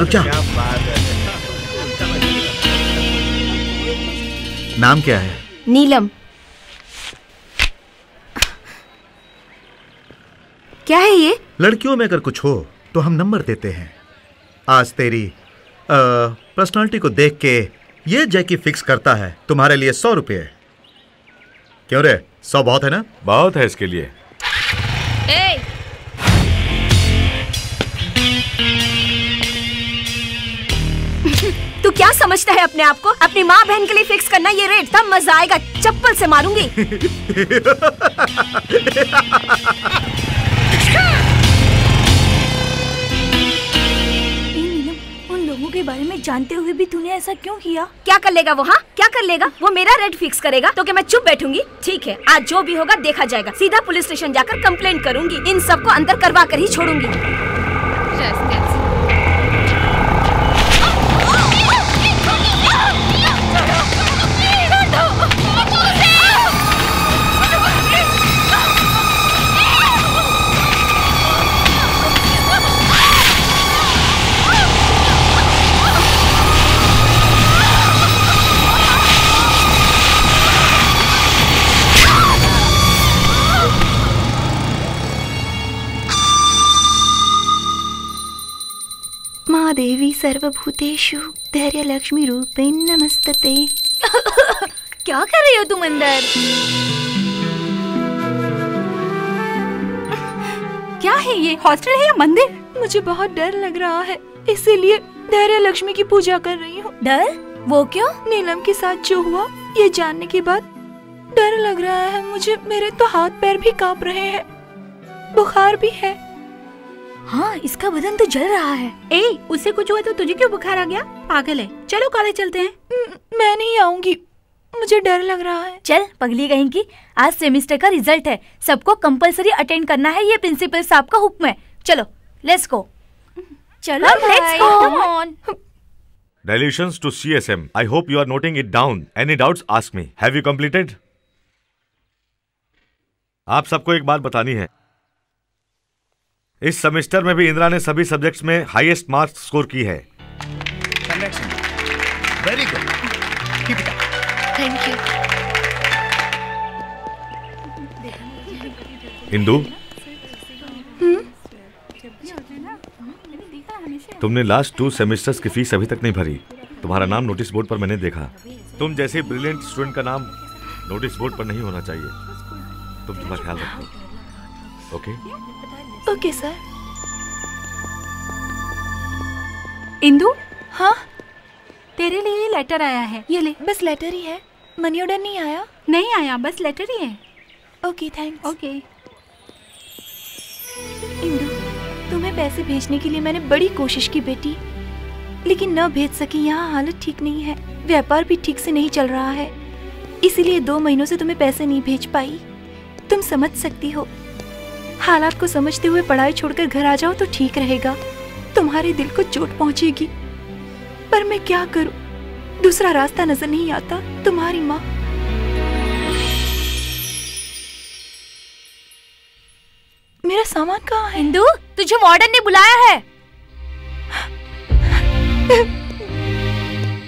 रुक जा। नाम क्या है? नीलम। क्या है ये? लड़कियों में अगर कुछ हो तो हम नंबर देते हैं। आज तेरी पर्सनालिटी को देख के ये जैकी फिक्स करता है तुम्हारे लिए सौ रुपये। क्यों रे, सौ बहुत है ना? बहुत है इसके लिए। ए! तू क्या समझता है अपने आप को? अपनी माँ बहन के लिए फिक्स करना ये रेट, तब मजा आएगा, चप्पल से मारूंगी। उन लोगों के बारे में जानते हुए भी तूने ऐसा क्यों किया? क्या कर लेगा वो? हाँ, क्या कर लेगा वो? मेरा रेट फिक्स करेगा तो क्या मैं चुप बैठूंगी? ठीक है, आज जो भी होगा देखा जाएगा। सीधा पुलिस स्टेशन जाकर कंप्लेंट करूंगी। इन सबको अंदर करवा कर ही छोड़ूंगी। देवी सर्वभूतेषु धैर्य लक्ष्मी रूपेण नमस्तते। क्या कर रही हो तुम अंदर? क्या है ये, हॉस्टल है या मंदिर? मुझे बहुत डर लग रहा है, इसीलिए धैर्य लक्ष्मी की पूजा कर रही हूँ। डर? वो क्यों? नीलम के साथ जो हुआ ये जानने के बाद डर लग रहा है मुझे। मेरे तो हाथ पैर भी कांप रहे हैं, बुखार भी है। हाँ, इसका बदन तो जल रहा है। ए, उसे कुछ हुआ तो तुझे क्यों बुखार आ गया? पागल है, चलो कॉलेज चलते हैं। न, मैं नहीं आऊंगी, मुझे डर लग रहा है। चल पगली कहीं की, आज सेमेस्टर का रिजल्ट है, सबको कंपलसरी अटेंड करना है, ये प्रिंसिपल साहब का हुक्म है। चलो लेट्स गो। चलो let's go. Come on. Dilutions to C S M. I hope you are noting it down. Any doubts, ask me. Have you completed? आप सबको एक बात बतानी है, इस सेमेस्टर में भी इंदिरा ने सभी सब्जेक्ट्स में हाईएस्ट मार्क्स स्कोर की है। Very good, keep it up. Thank you. Indu, तुमने लास्ट टू सेमेस्टर्स की फीस अभी तक नहीं भरी। तुम्हारा नाम नोटिस बोर्ड पर मैंने देखा। तुम जैसे ब्रिलियंट स्टूडेंट का नाम नोटिस बोर्ड पर नहीं होना चाहिए। तुम तुम्हारा ख्याल रखो। Okay okay sir. इंदु, हाँ तेरे लिए ये लेटर आया है। ये ले। बस लेटर ही है, मनी ऑर्डर नहीं आया? नहीं आया, बस लेटर ही है। Okay thanks. ओके इंदु, तुम्हें पैसे भेजने के लिए मैंने बड़ी कोशिश की बेटी, लेकिन न भेज सकी। यहाँ हालत ठीक नहीं है, व्यापार भी ठीक से नहीं चल रहा है, इसीलिए दो महीनों से तुम्हें पैसे नहीं भेज पाई। तुम समझ सकती हो, हालात को समझते हुए पढ़ाई छोड़कर घर आ जाओ तो ठीक रहेगा। तुम्हारे दिल को चोट पहुंचेगी, पर मैं क्या करूं, दूसरा रास्ता नजर नहीं आता। तुम्हारी माँ। मेरा सामान कहाँ है? इंदु, तुझे मॉडर्न ने बुलाया है।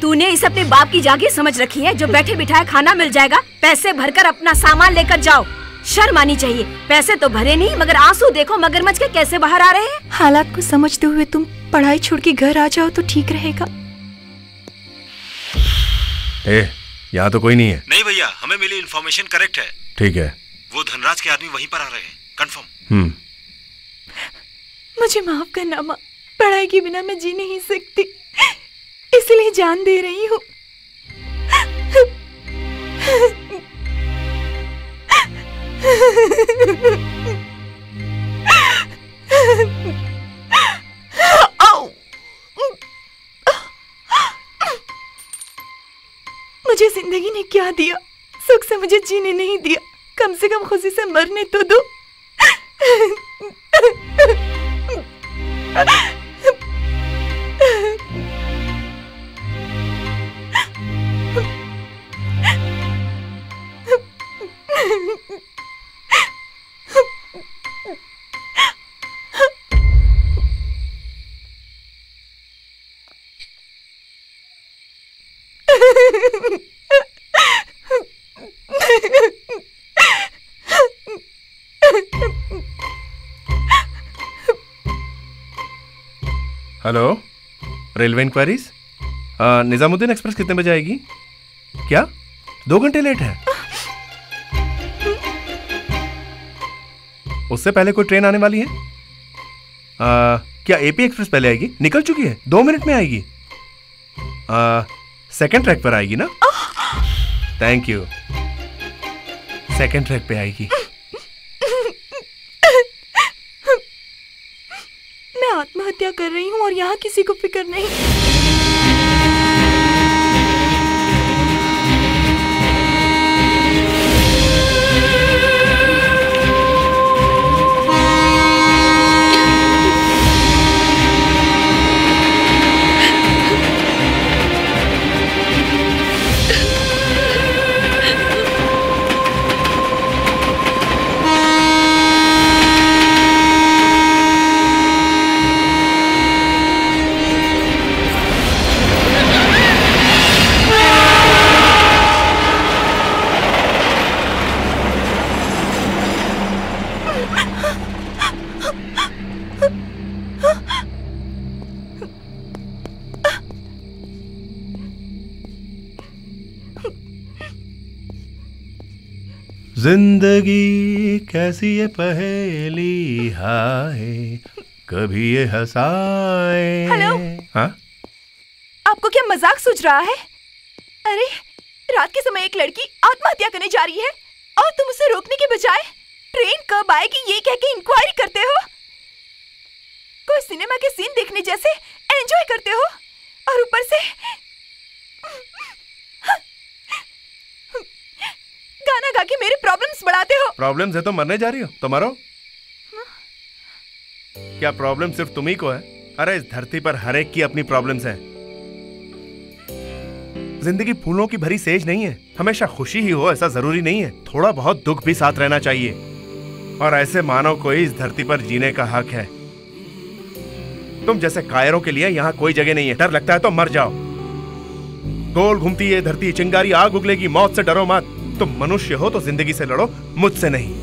तूने इस अपने बाप की जागीर समझ रखी है, जो बैठे बिठाए खाना मिल जाएगा। पैसे भरकर अपना सामान लेकर जाओ, शर्म आनी चाहिए। पैसे तो भरे नहीं, मगर आंसू देखो मगरमच्छ के कैसे बाहर आ रहे हैं। हालात को समझते हुए तुम पढ़ाई छोड़ के घर आ जाओ तो ठीक रहेगा। ए, यहाँ तो कोई नहीं है। नहीं भैया, हमें मिली इन्फॉर्मेशन करेक्ट है। ठीक है, वो धनराज के आदमी वहीं पर आ रहे हैं, कंफर्म। मुझे माफ करना माँ, पढ़ाई के बिना मैं जी नहीं सकती, इसलिए जान दे रही हूँ। मुझे जिंदगी ने क्या दिया, सुख से मुझे जीने नहीं दिया, कम से कम खुशी से मरने तो दो। Hello, railway inquiries, Nizamuddin express कितने बजे आएगी? क्या दो घंटे लेट है? उससे पहले कोई ट्रेन आने वाली है? आ, क्या एपी एक्सप्रेस पहले आएगी? निकल चुकी है, दो मिनट में आएगी। आ, सेकंड ट्रैक पर आएगी ना? थैंक यू, सेकंड ट्रैक पे आएगी। आत्महत्या कर रही हूँ और यहाँ किसी को फिक्र नहीं। जिंदगी कैसी ये पहेली हाय, कभी ये हंसाए। हेलो, हाँ आपको क्या मजाक सूझ रहा है? अरे रात के समय एक लड़की आत्महत्या करने जा रही है और तुम उसे रोकने के बजाय ट्रेन कब आएगी ये कहकर इंक्वायरी करते हो। कोई सिनेमा के सीन देखने जैसे एंजॉय करते हो और ऊपर से गाना गा के मेरे प्रॉब्लम्स बढ़ाते हो। प्रॉब्लम्स है तो मरने जा रही हो तो मरो। क्या प्रॉब्लम सिर्फ तुम्ही को है? अरे इस धरती पर हर एक की अपनी प्रॉब्लम्स हैं। जिंदगी फूलों की भरी सेज नहीं है, हमेशा खुशी ही हो ऐसा जरूरी नहीं है, थोड़ा बहुत दुख भी साथ रहना चाहिए। और ऐसे मानव को ही इस धरती पर जीने का हक है। तुम जैसे कायरों के लिए यहाँ कोई जगह नहीं है। डर लगता है तो मर जाओ। गोल घूमती है धरती, चिंगारी आग उगलेगी। मौत से डरो मत। तुम मनुष्य हो तो जिंदगी से लड़ो, मुझसे नहीं।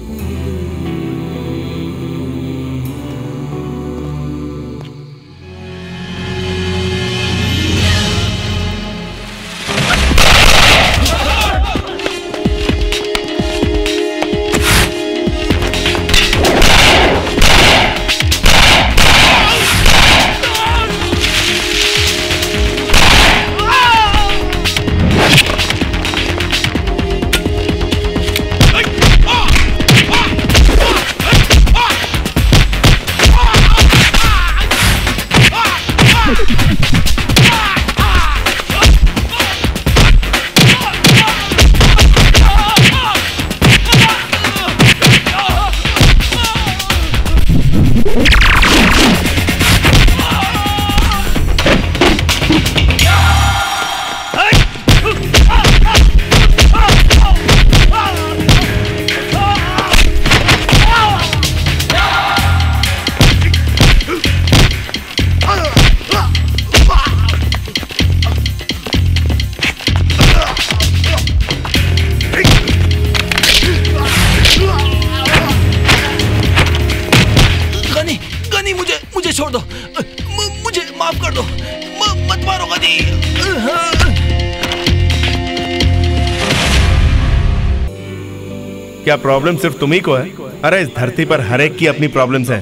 क्या प्रॉब्लम सिर्फ तुम्ही को है? अरे इस धरती पर हर एक की अपनी प्रॉब्लम्स हैं।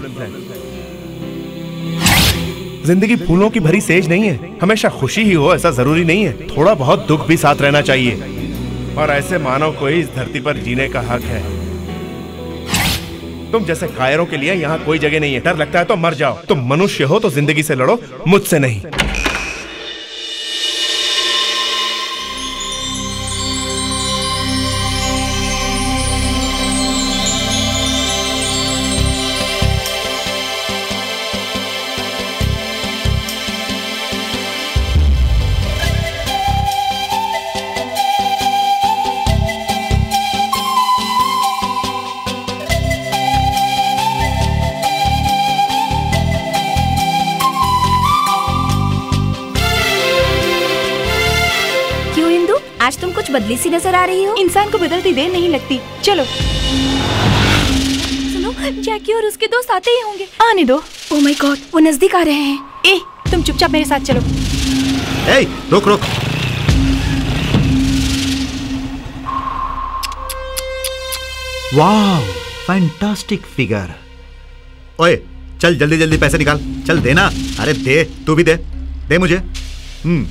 जिंदगी फूलों की भरी सेज नहीं है, हमेशा खुशी ही हो ऐसा जरूरी नहीं है, थोड़ा बहुत दुख भी साथ रहना चाहिए। और ऐसे मानव को ही इस धरती पर जीने का हक है। तुम जैसे कायरों के लिए यहाँ कोई जगह नहीं है। डर लगता है तो मर जाओ। तुम मनुष्य हो तो जिंदगी से लड़ो, मुझसे नहीं। बदली सी नजर आ रही हो। इंसान को बदलती देर नहीं लगती। चलो सुनो, जैकी और उसके दोस्त आते ही होंगे। आने दो। ओह माय गॉड, वो नजदीक आ रहे हैं। ए, तुम चुपचाप मेरे साथ चलो। ए, रुक रुक। Wow, fantastic figure. ओए, चल जल्दी जल्दी पैसे निकाल। चल देना। अरे दे, तू भी दे, दे मुझे। हम्म,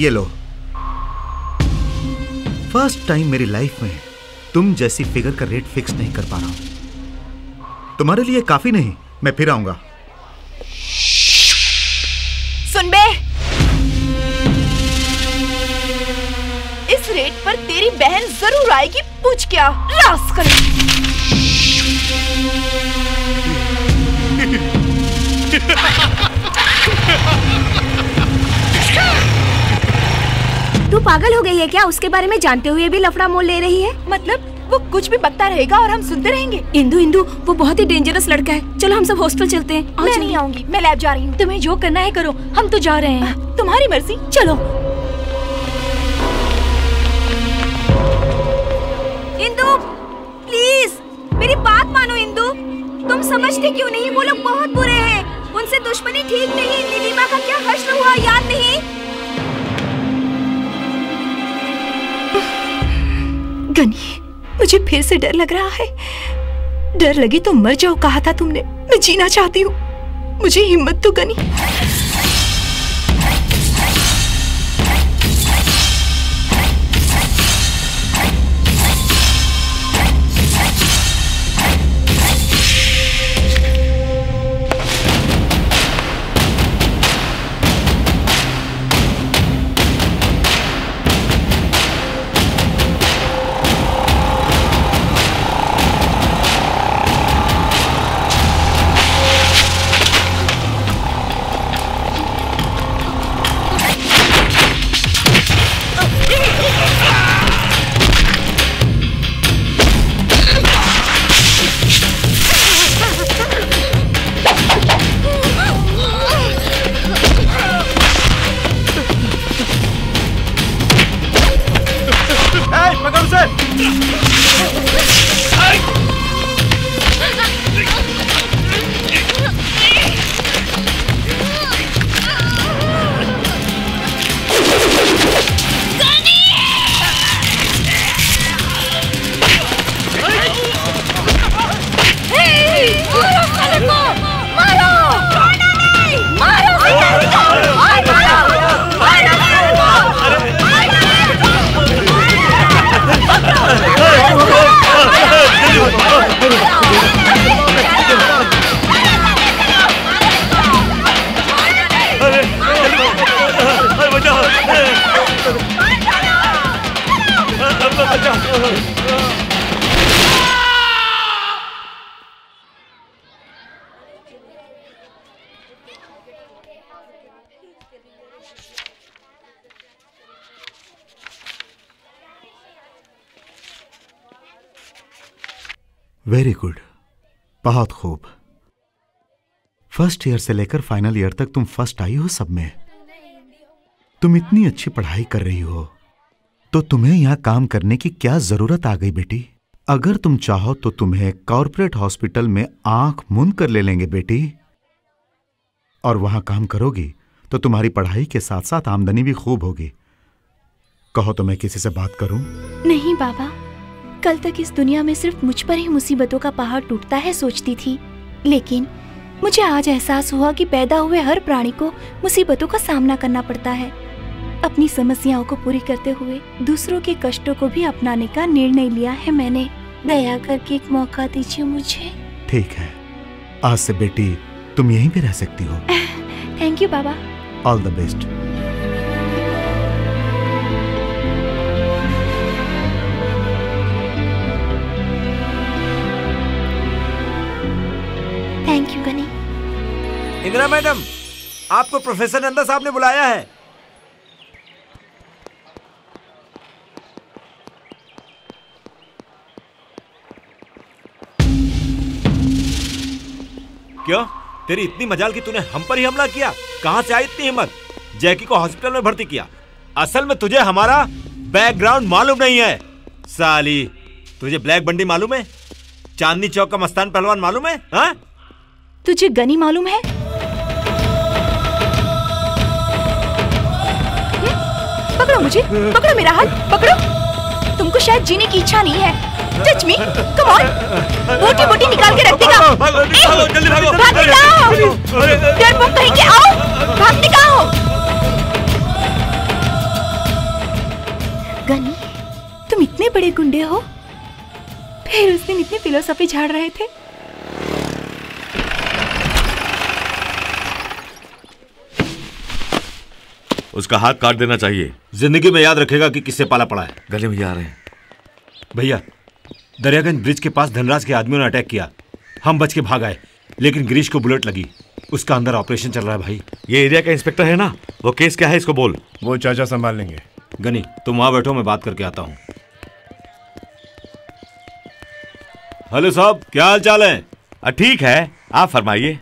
ये लो। फर्स्ट टाइम मेरी लाइफ में तुम जैसी फिगर का रेट फिक्स नहीं कर पा रहा हूं। तुम्हारे लिए काफी नहीं, मैं फिर आऊंगा। सुन बे, इस रेट पर तेरी बहन जरूर आएगी। पूछ क्या रास कर। तू पागल हो गई है क्या? उसके बारे में जानते हुए भी लफड़ा मोल ले रही है। मतलब वो कुछ भी बकता रहेगा और हम सुनते रहेंगे। इंदु इंदु, वो बहुत ही डेंजरस लड़का है। चलो हम सब हॉस्टल चलते हैं। मैं चलते। नहीं आऊंगी, मैं लैब जा रही हूँ। तुम्हें जो करना है करो, हम तो जा रहे हैं। तुम्हारी मर्जी, चलो। इंदु प्लीज मेरी बात मानो। इंदु तुम समझते क्यों नहीं? वो लोग बहुत बुरे हैं, उनसे दुश्मनी ठीक नहीं। नीलिमा का क्या हश्र हुआ याद नहीं? गनी, मुझे फिर से डर लग रहा है। डर लगी तो मर जाओ कहा था तुमने। मैं जीना चाहती हूँ, मुझे हिम्मत तो गनी। वेरी गुड, बहुत खूब। फर्स्ट ईयर से लेकर फाइनल ईयर तक तुम फर्स्ट आई हो सब में। तुम इतनी अच्छी पढ़ाई कर रही हो तो तुम्हें यहाँ काम करने की क्या जरूरत आ गई बेटी? अगर तुम चाहो तो तुम्हें कॉर्पोरेट हॉस्पिटल में आंख मूंद कर ले लेंगे बेटी, और वहां काम करोगी तो तुम्हारी पढ़ाई के साथ साथ आमदनी भी खूब होगी। कहो तो मैं किसी से बात करूं? नहीं बाबा, कल तक इस दुनिया में सिर्फ मुझ पर ही मुसीबतों का पहाड़ टूटता है सोचती थी, लेकिन मुझे आज एहसास हुआ कि पैदा हुए हर प्राणी को मुसीबतों का सामना करना पड़ता है। अपनी समस्याओं को पूरी करते हुए दूसरों के कष्टों को भी अपनाने का निर्णय लिया है मैंने। दया करके एक मौका दीजिए मुझे। ठीक है, आज से बेटी तुम यहीं पे रह सकती हो। थैंक यू बाबा। All the best. Thank you Ghani. Indira madam, आपको प्रोफेसर नंदा साहब ने बुलाया है। क्यों, तेरी इतनी मजाल कि तूने हम पर ही हमला किया? कहां से आई इतनी हिम्मत? जैकी को हॉस्पिटल में भर्ती किया, असल में तुझे हमारा बैकग्राउंड मालूम नहीं है साली। तुझे ब्लैक बंडी मालूम है? चांदनी चौक का मस्तान पहलवान मालूम है? हा? तुझे गनी मालूम है? पकड़ो मुझे, पकड़ो मेरा हाथ, पकड़ो। तुमको शायद जीने की इच्छा नहीं है। Touch me, come on. बोटी बोटी निकाल के रख देगा। जल्दी भागो, भागो, भागो। डरपोक कहीं के आओ, भागने का हो। गनी, तुम इतने बड़े गुंडे हो? फिर उस दिन इतनी फिलोसफी झाड़ रहे थे। उसका हाथ काट देना चाहिए। जिंदगी में याद रखेगा कि किससे पाला पड़ा है। गले में आ रहे हैं भैया। दरियागंज ब्रिज के पास धनराज के आदमियों ने अटैक किया, हम बच के भाग आए, लेकिन गिरीश को बुलेट लगी। उसका अंदर ऑपरेशन चल रहा है भाई। ये एरिया का इंस्पेक्टर है ना, वो केस क्या है इसको बोल। वो चाचा संभाल लेंगे। गनी तुम वहां बैठो, मैं बात करके आता हूँ। हेलो साहब, क्या हाल चाल है? ठीक है, आप फरमाइए।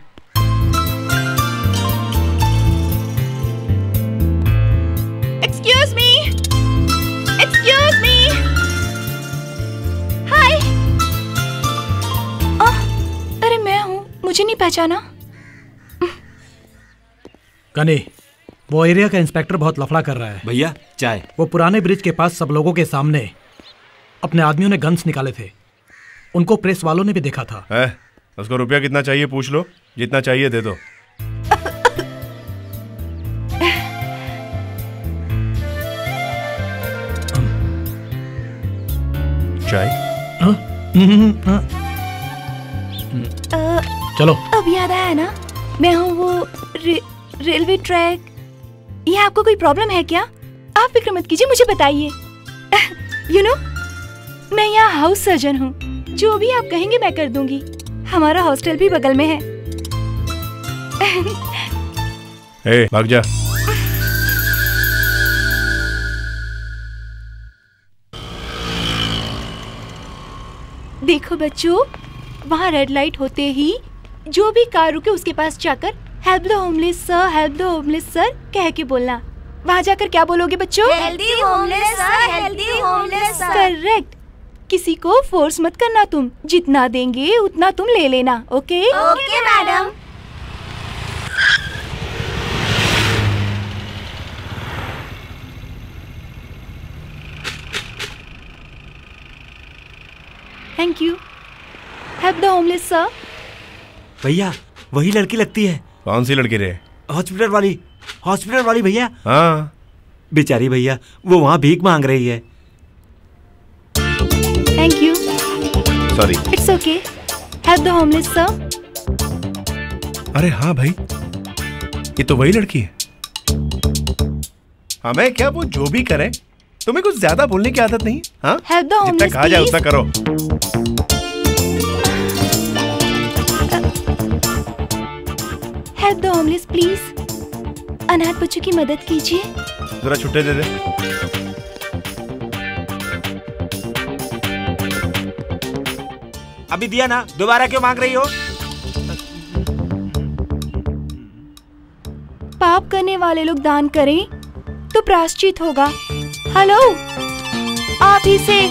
मुझे नहीं पहचाना। गनी, वो एरिया का इंस्पेक्टर बहुत लफड़ा कर रहा है। भैया चाय। वो पुराने ब्रिज के पास सब लोगों के सामने अपने आदमियों ने गन्स निकाले थे, उनको प्रेस वालों ने भी देखा था। ए, उसको रुपया कितना चाहिए पूछ लो, जितना चाहिए दे दो। चाय। चलो। अब याद आया ना, मैं हूँ वो रे, रेलवे ट्रैक। ये आपको कोई प्रॉब्लम है क्या? आप फिक्र मत कीजिए, मुझे बताइए। यू नो, मैं यहाँ हाउस सर्जन हूँ, जो भी आप कहेंगे मैं कर दूंगी। हमारा हॉस्टल भी बगल में है। ए, भाग जा। देखो बच्चों, वहाँ रेड लाइट होते ही जो भी कार रुके उसके पास जाकर help the homeless sir, help the homeless sir कह के बोलना। वहाँ जाकर क्या बोलोगे बच्चों? Healthy homeless sir, healthy homeless sir. Correct. किसी को फोर्स मत करना तुम, जितना देंगे उतना तुम ले लेना। Okay okay madam. Thank you. Help the homeless sir. भैया वही लड़की लगती है। कौन सी लड़की रे? हॉस्पिटल वाली, हॉस्पिटल वाली भैया। हाँ बेचारी भैया, वो वहाँ भीख मांग रही है। Thank you. Sorry. It's okay. Help the homeless sir. अरे हाँ भाई, ये तो वही लड़की है। हमें क्या, वो जो भी करे। तुम्हें कुछ ज्यादा बोलने की आदत नहीं है। जितना कहा जाए उतना करो। Help the homeless please. अनाथ बच्चों की मदद कीजिए। जरा छुट्टे दे दे। अभी दिया ना, दोबारा क्यों मांग रही हो? पाप करने वाले लोग दान करें तो प्रायश्चित होगा। हेलो, आप ही से।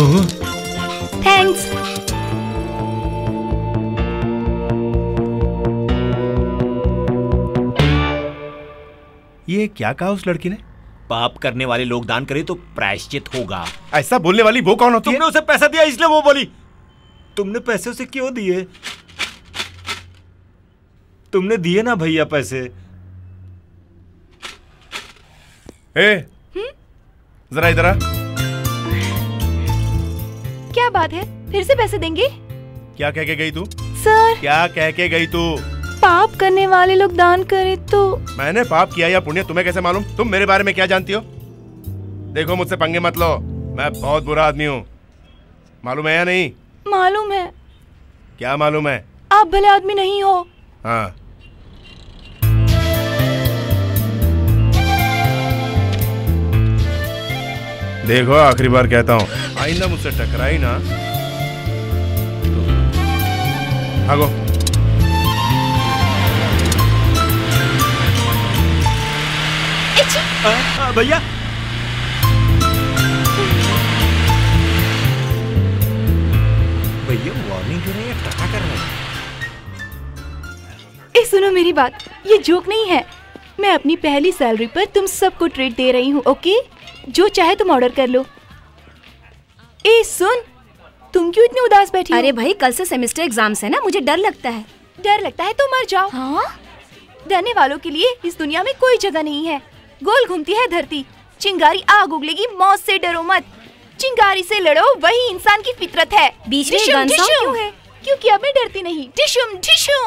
ओ? थैंक्स। ये क्या कहा उस लड़की ने? पाप करने वाले लोग दान करें तो प्रायश्चित होगा। ऐसा बोलने वाली वो कौन होती है? तुमने उसे पैसा दिया इसलिए वो बोली। तुमने पैसे उसे क्यों दिए? तुमने दिए ना भैया पैसे। ए, जरा इधर आ। क्या बात है? फिर से पैसे देंगे? क्या कह के गई तू? सर क्या कह के गई तू? पाप करने वाले लोग दान करें तो। मैंने पाप किया या पुण्य तुम्हें कैसे मालूम? तुम मेरे बारे में क्या जानती हो? देखो मुझसे पंगे मत लो, मैं बहुत बुरा आदमी हूँ। मालूम है या नहीं? मालूम है। क्या मालूम है? आप भले आदमी नहीं हो। हाँ। देखो आखिरी बार कहता हूँ, आइंदा मुझसे टकराई ना। आगो। भैया भैया वार्निंग क्यों नहीं है? टकरा कर रहे हैं। ए, सुनो मेरी बात, ये जोक नहीं है। मैं अपनी पहली सैलरी पर तुम सबको ट्रीट दे रही हूँ। ओके, जो चाहे तुम ऑर्डर कर लो। ए सुन, तुम क्यों इतने उदास बैठी हो? अरे भाई, कल से सेमेस्टर एग्जाम्स है ना, मुझे डर लगता है। डर लगता है तो मर जाओ। हाँ? डरने वालों के लिए इस दुनिया में कोई जगह नहीं है। गोल घूमती है धरती, चिंगारी आग उगलेगी। मौत से डरो मत, चिंगारी से लड़ो, वही इंसान की फितरत है। बीच में है क्योंकि अब मैं डरती नहीं। डिशुम डिशुम।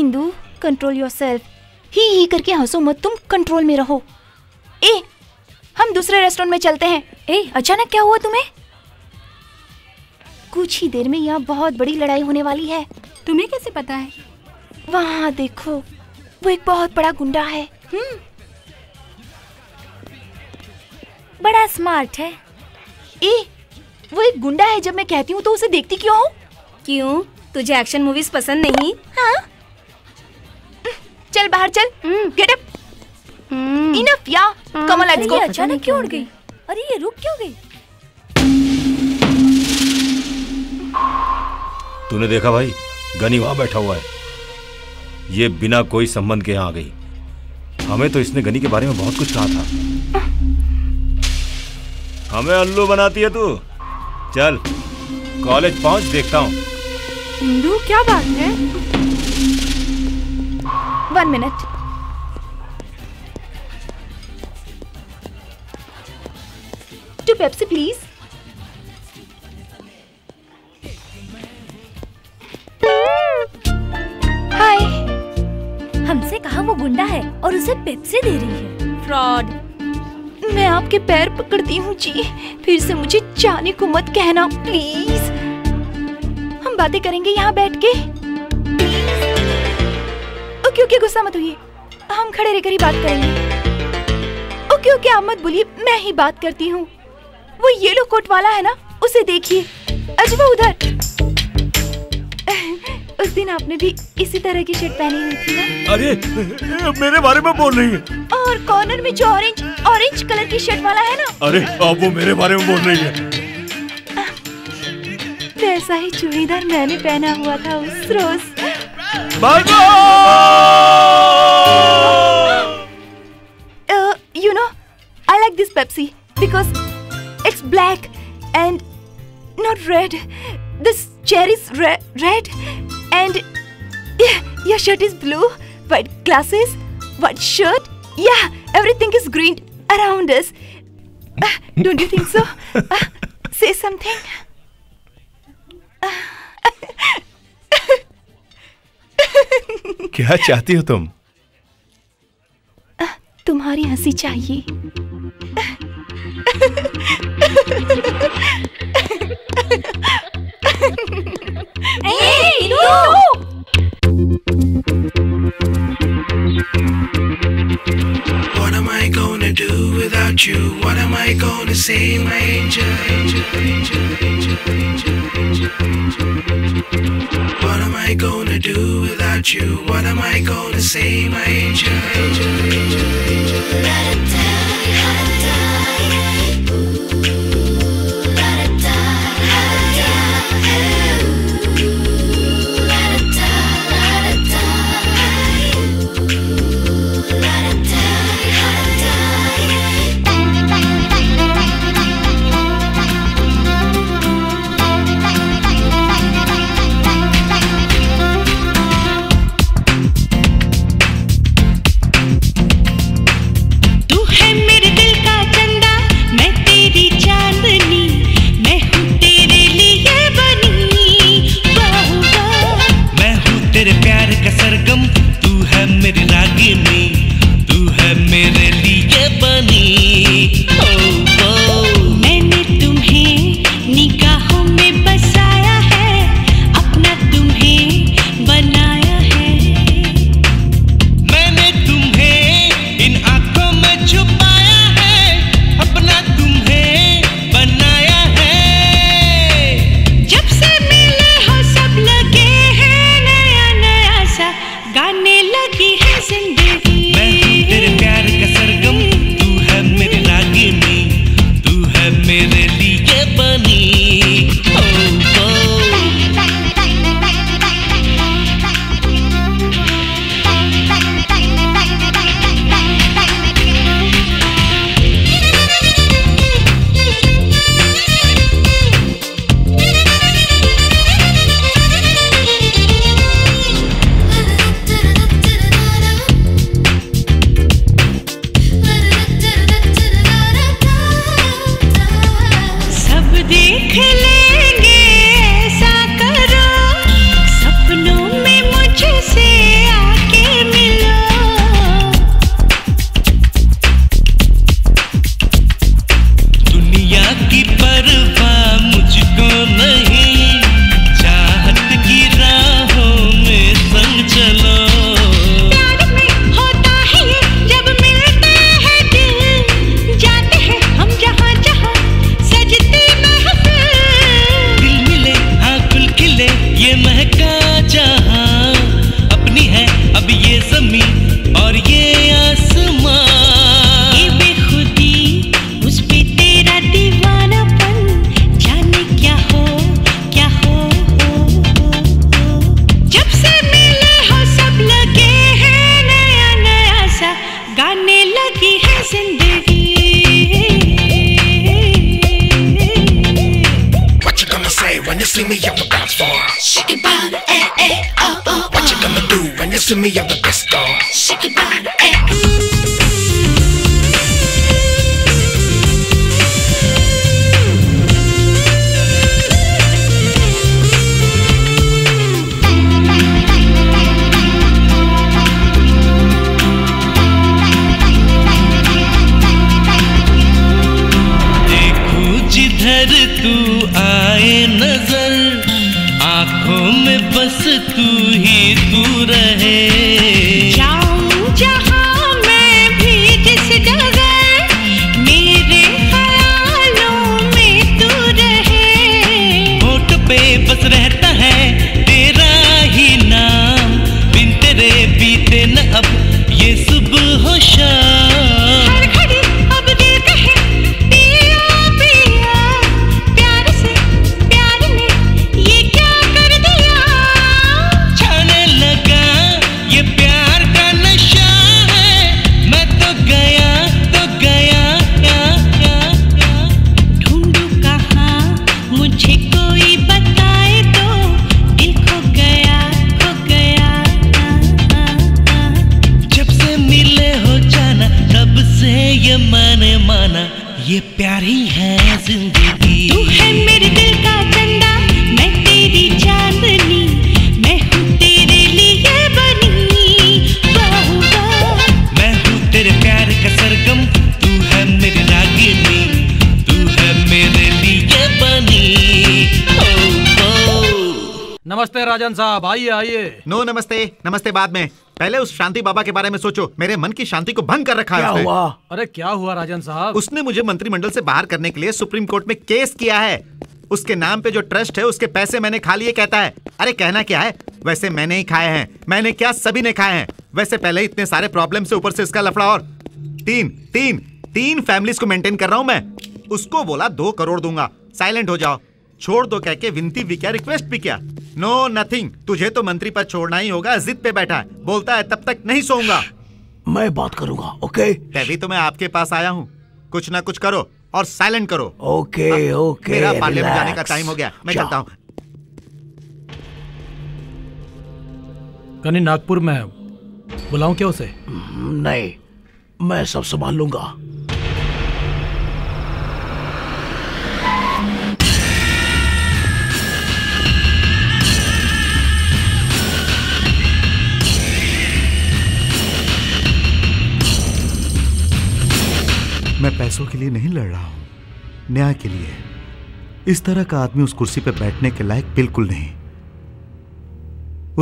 Indu, control yourself. ही ही करके हंसो मत, तुम कंट्रोल में रहो। ए, हम दूसरे रेस्टोरेंट में चलते हैं। ए, अचानक क्या हुआ तुम्हें? कुछ ही देर में यहाँ बहुत बड़ी लड़ाई होने वाली है। तुम्हें कैसे पता है? वहाँ देखो, वो एक बहुत बड़ा गुंडा है। हम्म, बड़ा स्मार्ट है। ए, वो एक गुंडा है। जब मैं कहती हूँ तो उसे देखती क्यों हो? क्यों? तुझे एक्शन मूवीज पसंद नहीं? हाँ? चल बाहर चल। Get up. इनफ या कम ऑन, लेट्स गो। अचानक क्यों उड़ गई? अरे ये रुक क्यों गई? तूने देखा भाई, गनी वहां बैठा हुआ है। ये बिना कोई संबंध के यहाँ आ गई। हमें तो इसने गनी के बारे में बहुत कुछ कहा था। हमें अल्लू बनाती है तू। चल कॉलेज पहुंच, देखता हूँ। इंदु क्या बात है? One minute. Two Pepsi please. Hi. हमसे कहा वो गुंडा है और उसे पेप्सी दे रही है। फ्रॉड। मैं आपके पैर पकड़ती हूँ जी, फिर से मुझे जाने को मत कहना प्लीज। हम बातें करेंगे यहाँ बैठ के। ओके ओके, गुस्सा मत होइए, हम खड़े रहकर ही बात करेंगे। ओके ओके, आप मत बोलिए, मैं ही बात करती हूँ। वो येलो कोट वाला है ना, उसे देखिए। अजब उधर। उस दिन आपने भी इसी तरह की शर्ट पहनी हुई थी ना? अरे मेरे बारे में बोल रही है? और कॉर्नर में जो ऑरेंज ऑरेंज कलर की शर्ट वाला है ना? अरे आप वो मेरे बारे में बोल रही है? वैसा ही चूड़ीदार मैंने पहना हुआ था उस रोज। You know I like this Pepsi because it's black and not red. This cherry is red and yeah, your shirt is blue, white glasses, white shirt, yeah, everything is green around us. Uh, don't you think so? Uh, say something. क्या चाहती हो तुम? uh, तुम्हारी हंसी चाहिए। Hey, no! What am I gonna do without you? What am I gonna say, my angel? Angel, angel, angel, angel, angel, angel. What am I gonna do without you? What am I gonna say, my angel? Angel, angel, angel, angel. Ooh, da da da da da. ये महका जहां अपनी है अब ये जमीन और ये आसमान, ये बेखुदी उस पे तेरा दीवानापन जाने क्या हो क्या हो, हो, हो, हो। जब से मिले हो सब लगे हैं नया नया सा, गाने लगी है जिंदगी। When you see me, I'm the best star. Shake it down, eh, eh, oh, oh, oh. What you gonna do when you see me, I'm the best star. Shake it down, eh, eh. जिधर तू आए नजर आंखों में बस तू ही तू रहे, जाऊं जहां मैं भी जिस डगर मेरे ख्यालों में तू रहे, होठ पे बस रहता है तेरा ही नाम, बिन तेरे बीते न अब ये सुबह हो शाम। ये प्यार ही है जिंदगी, तू है मेरे दिल का चंदा, मैं तेरी चांदनी, मैं हूँ तेरे लिए बनी, मैं हूँ तेरे प्यार का सरगम, तू है मेरी रागिनी, तू है मेरे लिए बनी। नमस्ते राजन साहब, आइए आइए। नो नमस्ते, नमस्ते बाद में, पहले उस शांति बाबा के बारे में सोचो, मेरे मन की शांति को भंग कर रखा है। क्या हुआ? अरे क्या हुआ राजन साहब? उसने मुझे मंत्रिमंडल से बाहर करने के लिए सुप्रीम कोर्ट में केस किया है, उसके नाम पे जो ट्रस्ट है उसके पैसे मैंने खा लिए कहता है। अरे कहना क्या है, वैसे मैंने ही खाए हैं, मैंने क्या सभी ने खाए हैं। वैसे पहले ही इतने सारे प्रॉब्लम से ऊपर से इसका लफड़ा, और तीन तीन तीन फैमिलीज को मेंटेन कर रहा हूँ मैं। उसको बोला दो करोड़ दूंगा, साइलेंट हो जाओ, छोड़ दो कह के विनती भी क्या, रिक्वेस्ट भी क्या, नो नथिंग। तुझे तो मंत्री पर छोड़ना ही होगा, जिद पे बैठा है, बोलता है तब तक नहीं सोऊंगा। मैं बात करूंगा, ओके? तभी तो मैं आपके पास आया हूँ, कुछ ना कुछ करो और साइलेंट करो। ओके ओके, मेरा पार्लियामेंट जाने का टाइम हो गया, मैं चलता हूँ। कहीं नागपुर में बुलाऊं क्या उसे? नहीं, मैं सब संभाल लूंगा। मैं पैसों के लिए नहीं लड़ रहा हूं, न्याय के लिए। इस तरह का आदमी उस कुर्सी पर बैठने के लायक बिल्कुल नहीं।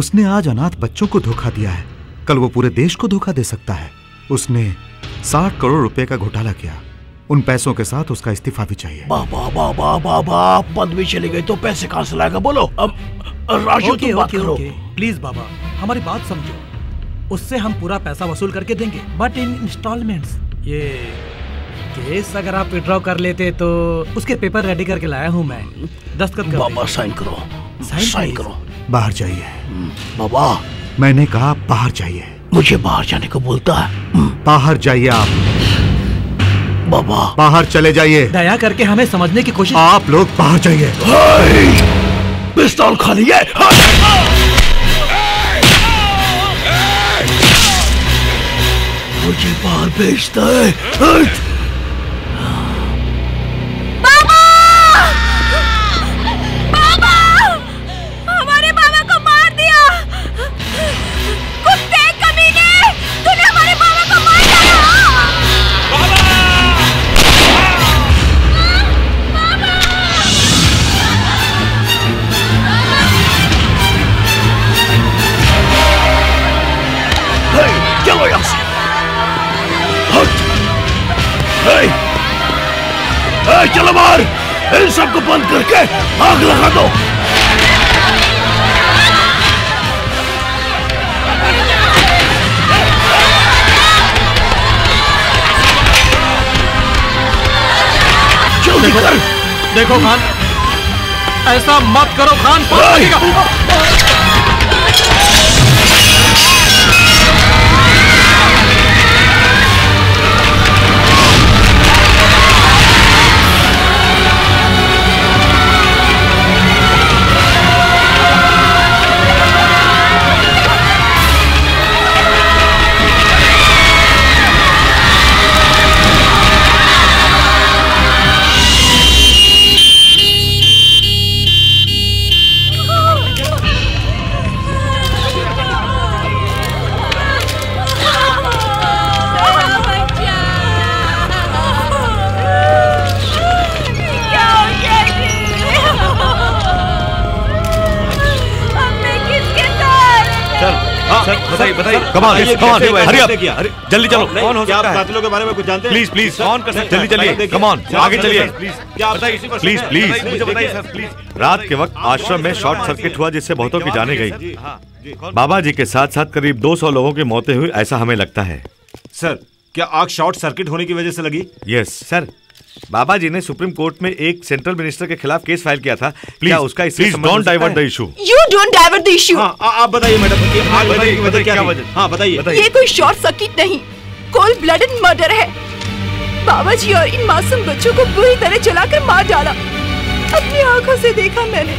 उसने आज अनाथ बच्चों को धोखा दिया है, कल वो पूरे देश को धोखा दे सकता है। उसने साठ करोड़ रुपए का घोटाला किया, उन पैसों के साथ उसका इस्तीफा भी चाहिए। बाबा बाबा बाबा, पद भी चली गई तो पैसे कहां से लाएगा बोलो? अब राजू की बात करो प्लीज। बाबा हमारी बात समझो, उससे हम पूरा पैसा वसूल करके देंगे, बट इन इंस्टॉलमेंट्स। ये केस अगर आप विड्रॉ कर लेते तो उसके पेपर रेडी करके लाया हूँ मैं, दस्तखत करो बाबा, साइन करो, साइन करो। बाहर जाइए बाबा, मैंने कहा बाहर जाइए। मुझे बाहर जाने को बोलता है, बाहर जाइए आप बाबा, बाहर चले जाइए। दया करके हमें समझने की कोशिश, आप लोग बाहर जाइए। पिस्तौल खाली है। मुझे बाहर भेजता है चलो बाहर, इन सबको बंद करके आग लगा दो। जल्दी कर। देखो खान, ऐसा मत करो खान, पता लगेगा। बताइए, कमान, हरी आप, जल्दी चलो। कौन हो सकता है? क्या आप कातिलों के बारे में कुछ जानते हैं? प्लीज प्लीज कौन कर सकता है? जल्दी चलिए, कमान, आगे चलिए। प्लीज प्लीज मुझे बताइए सर। रात के वक्त आश्रम में शॉर्ट सर्किट हुआ जिससे बहुतों की जाने गई। बाबा जी के साथ साथ करीब दो सौ लोगों की मौतें हुई ऐसा हमें लगता है। सर, क्या आग शॉर्ट सर्किट होने की वजह से लगी? यस सर, बाबा जी ने सुप्रीम कोर्ट में एक सेंट्रल मिनिस्टर के खिलाफ केस फाइल किया था। प्लीज उसका please don't divert the issue. You don't divert the issue. आप बताइए मैडम, आग लगने की वजह क्या है? हाँ बताइए। ये कोई शॉर्ट सर्किट नहीं, कोल्ड ब्लडेड मर्डर है। बाबा जी और इन मासूम बच्चों को पूरी तरह जलाकर मार डाला। अपनी आँखों से देखा मैंने।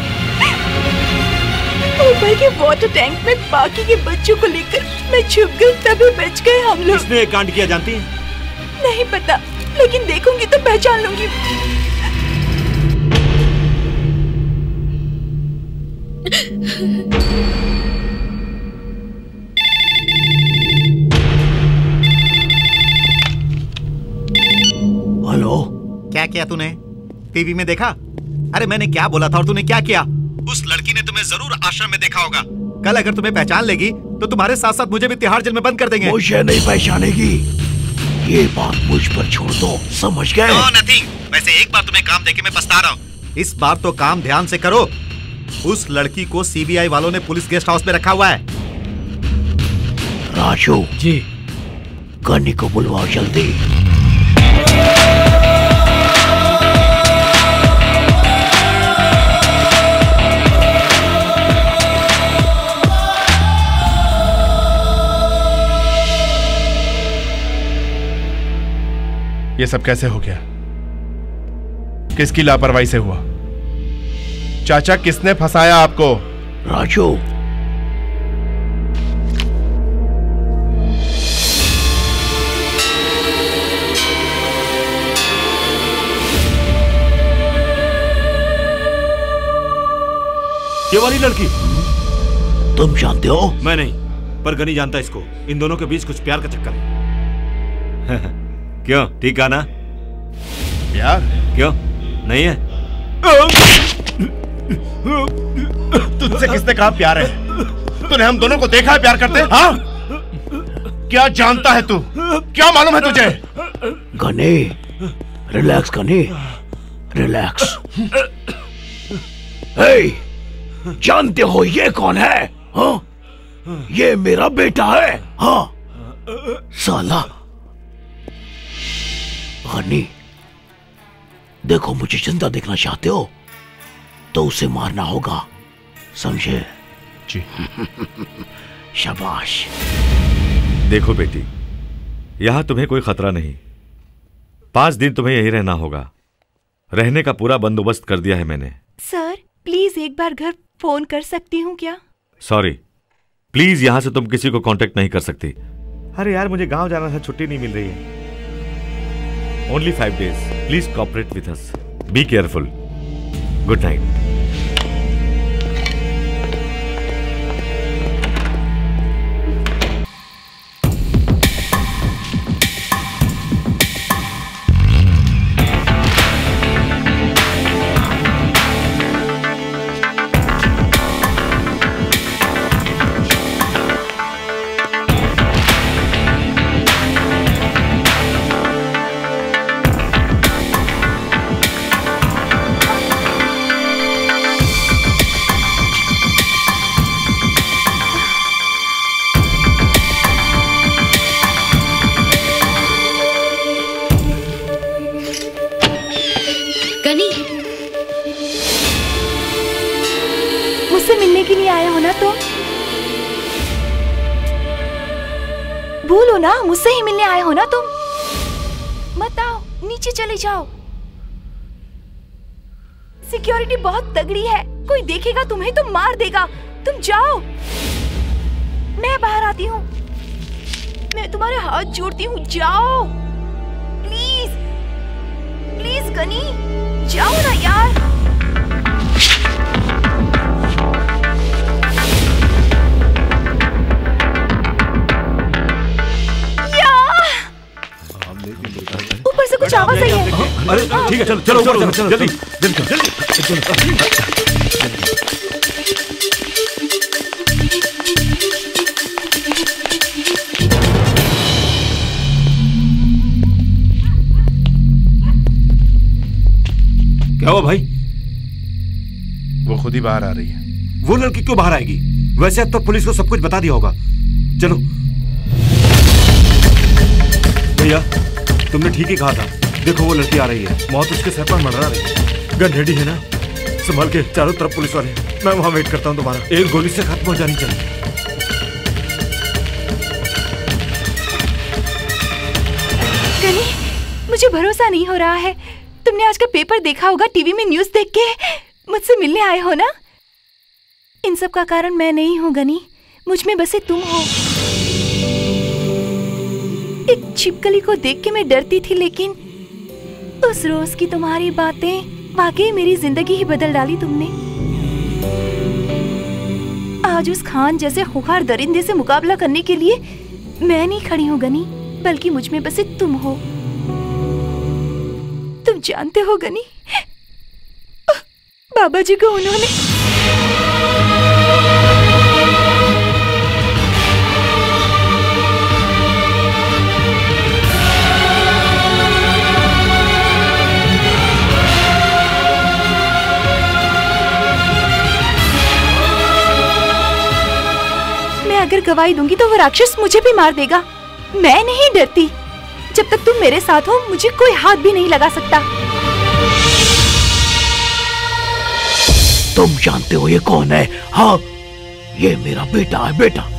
ऊपर के वाटर टैंक में बाकी के बच्चों को लेकर मैं छुप गयी, तभी बच गए हम लोग। इसने कांड किया जानती है? नहीं पता, लेकिन देखूंगी तो पहचान लूंगी। हेलो, क्या किया तूने? टीवी में देखा? अरे मैंने क्या बोला था और तूने क्या किया? उस लड़की ने तुम्हें जरूर आश्रम में देखा होगा। कल अगर तुम्हें पहचान लेगी तो तुम्हारे साथ साथ मुझे भी तिहाड़ जेल में बंद कर देंगे। मुझे नहीं पहचानेगी, ये बात मुझ पर छोड़ दो, समझ गए? No nothing. वैसे एक बार तुम्हें काम देके मैं पछता रहा हूँ। इस बार तो काम ध्यान से करो। उस लड़की को सीबीआई वालों ने पुलिस गेस्ट हाउस में रखा हुआ है। राजू जी, गनी को बुलवाओ जल्दी। ये सब कैसे हो गया? किसकी लापरवाही से हुआ? चाचा, किसने फंसाया आपको? राजू, ये वाली लड़की तुम जानते हो? मैं नहीं, पर गनी जानता है इसको। इन दोनों के बीच कुछ प्यार का चक्कर है। क्यों, ठीक है ना? प्यार क्यों नहीं है? तुझसे किसने कहा प्यार है? तूने हम दोनों को देखा है प्यार करते? हाँ? क्या जानता है तू? क्या मालूम है तुझे? Ghani, relax Ghani, relax. Hey, जानते हो ये कौन है? हाँ? ये मेरा बेटा है। हाँ? साला गनी, देखो मुझे जिंदा देखना चाहते हो तो उसे मारना होगा, समझे? जी। शाबाश। देखो बेटी, यहां तुम्हें कोई खतरा नहीं। पांच दिन तुम्हें यहीं रहना होगा। रहने का पूरा बंदोबस्त कर दिया है मैंने। सर प्लीज एक बार घर फोन कर सकती हूँ क्या? सॉरी, प्लीज यहाँ से तुम किसी को कांटेक्ट नहीं कर सकती। अरे यार, मुझे गाँव जाना था, छुट्टी नहीं मिल रही है। Only five days. Please cooperate with us. Be careful. Good night. लिए आए हो ना तुम? भूलो ना, मुझसे ही मिलने आए हो ना तुम? मत आओ, नीचे चले जाओ। सिक्योरिटी बहुत तगड़ी है, कोई देखेगा तुम्हें तो मार देगा। तुम जाओ, मैं बाहर आती हूँ। मैं तुम्हारे हाथ जोड़ती हूँ, जाओ प्लीज प्लीज गनी, जाओ ना यार। कुछ आवाज आई है। अरे ठीक है, चलो चलो चलो चलो जल्दी जल्दी जल्दी। क्या हुआ भाई? वो खुद ही बाहर आ रही है। वो लड़की क्यों बाहर आएगी? वैसे अब तो पुलिस को सब कुछ बता दिया होगा। चलो भैया, तुमने ठीक ही कहा था। देखो वो लड़की आ रही है, मौत उसके सर पर मंडरा रही है। गन रेडी है ना? संभाल के, चारों तरफ पुलिस वाले। मैं वहां वेट करता हूँ तुम्हारा। एक गोली से खत्म हो जानी चाहिए। गनी, मुझे भरोसा नहीं हो रहा है। तुमने आज का पेपर देखा होगा, टीवी में न्यूज देख के मुझसे मिलने आए हो ना? इन सब का कारण मैं नहीं हूँ गनी, मुझ में बसे तुम हो। एक छिपकली को देख के मैं डरती थी, लेकिन उस रोज की तुम्हारी बातें वाकई मेरी जिंदगी ही बदल डाली तुमने। आज उस खान जैसे खुखार दरिंदे से मुकाबला करने के लिए मैं नहीं खड़ी हूँ गनी, बल्कि मुझ में बसे तुम हो। तुम जानते हो गनी, बाबा जी को उन्होंने अगर गवाही दूंगी तो वो राक्षस मुझे भी मार देगा। मैं नहीं डरती, जब तक तुम मेरे साथ हो मुझे कोई हाथ भी नहीं लगा सकता। तुम जानते हो ये कौन है? हाँ, ये मेरा बेटा है। बेटा,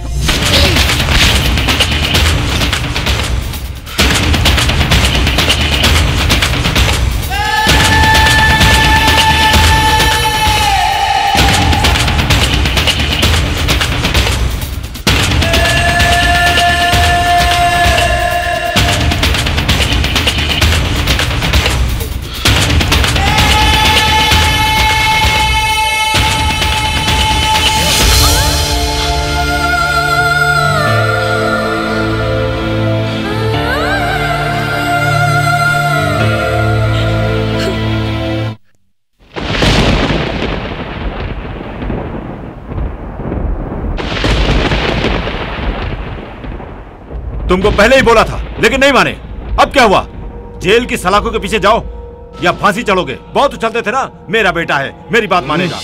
तुमको पहले ही बोला था लेकिन नहीं माने। अब क्या हुआ? जेल की सलाखों के पीछे जाओ या फांसी चढ़ोगे। बहुत उछलते थे ना। मेरा बेटा है, मेरी बात मानेगा।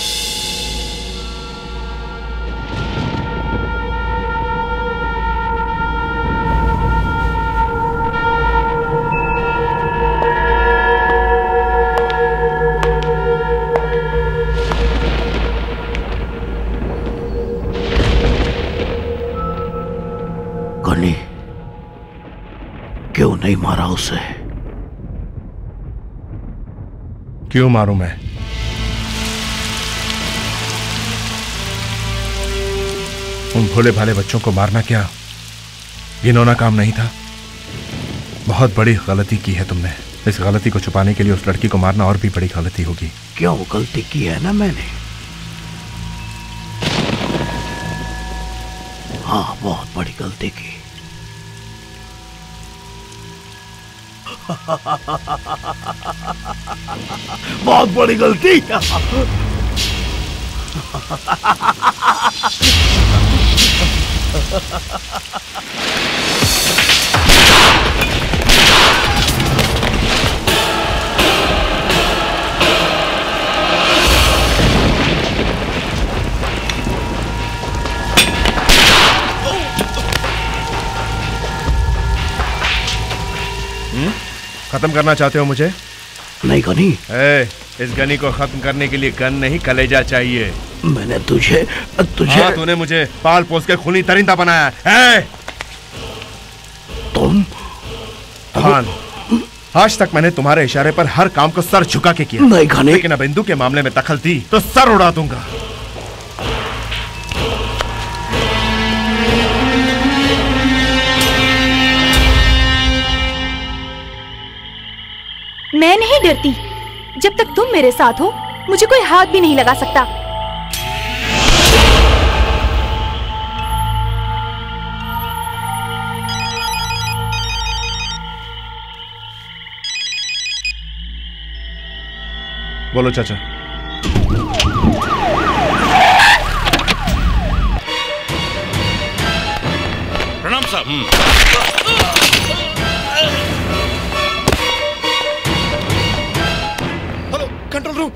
नहीं मारा उसे? क्यों मारूं मैं? उन भोले भाले बच्चों को मारना क्या घिनौना काम नहीं था? बहुत बड़ी गलती की है तुमने। इस गलती को छुपाने के लिए उस लड़की को मारना और भी बड़ी गलती होगी। क्यों? गलती की है ना मैंने। हाँ, बहुत बड़ी गलती की। बहुत बड़ी गलती। खत्म करना चाहते हो मुझे? नहीं गनी। ए, इस गनी को खत्म करने के लिए गन नहीं कलेजा चाहिए। मैंने तुझे तुझे हाँ, तूने मुझे पाल पोस के खूनी तरिंदा बनाया है। तुम खान, आज तक मैंने तुम्हारे इशारे पर हर काम को सर झुका के किया नहीं खाने, लेकिन अब इंदु के मामले में दखल दी तो सर उड़ा दूंगा। मैं नहीं डरती, जब तक तुम मेरे साथ हो मुझे कोई हाथ भी नहीं लगा सकता। बोलो चाचा। प्रणाम साहब। Control room.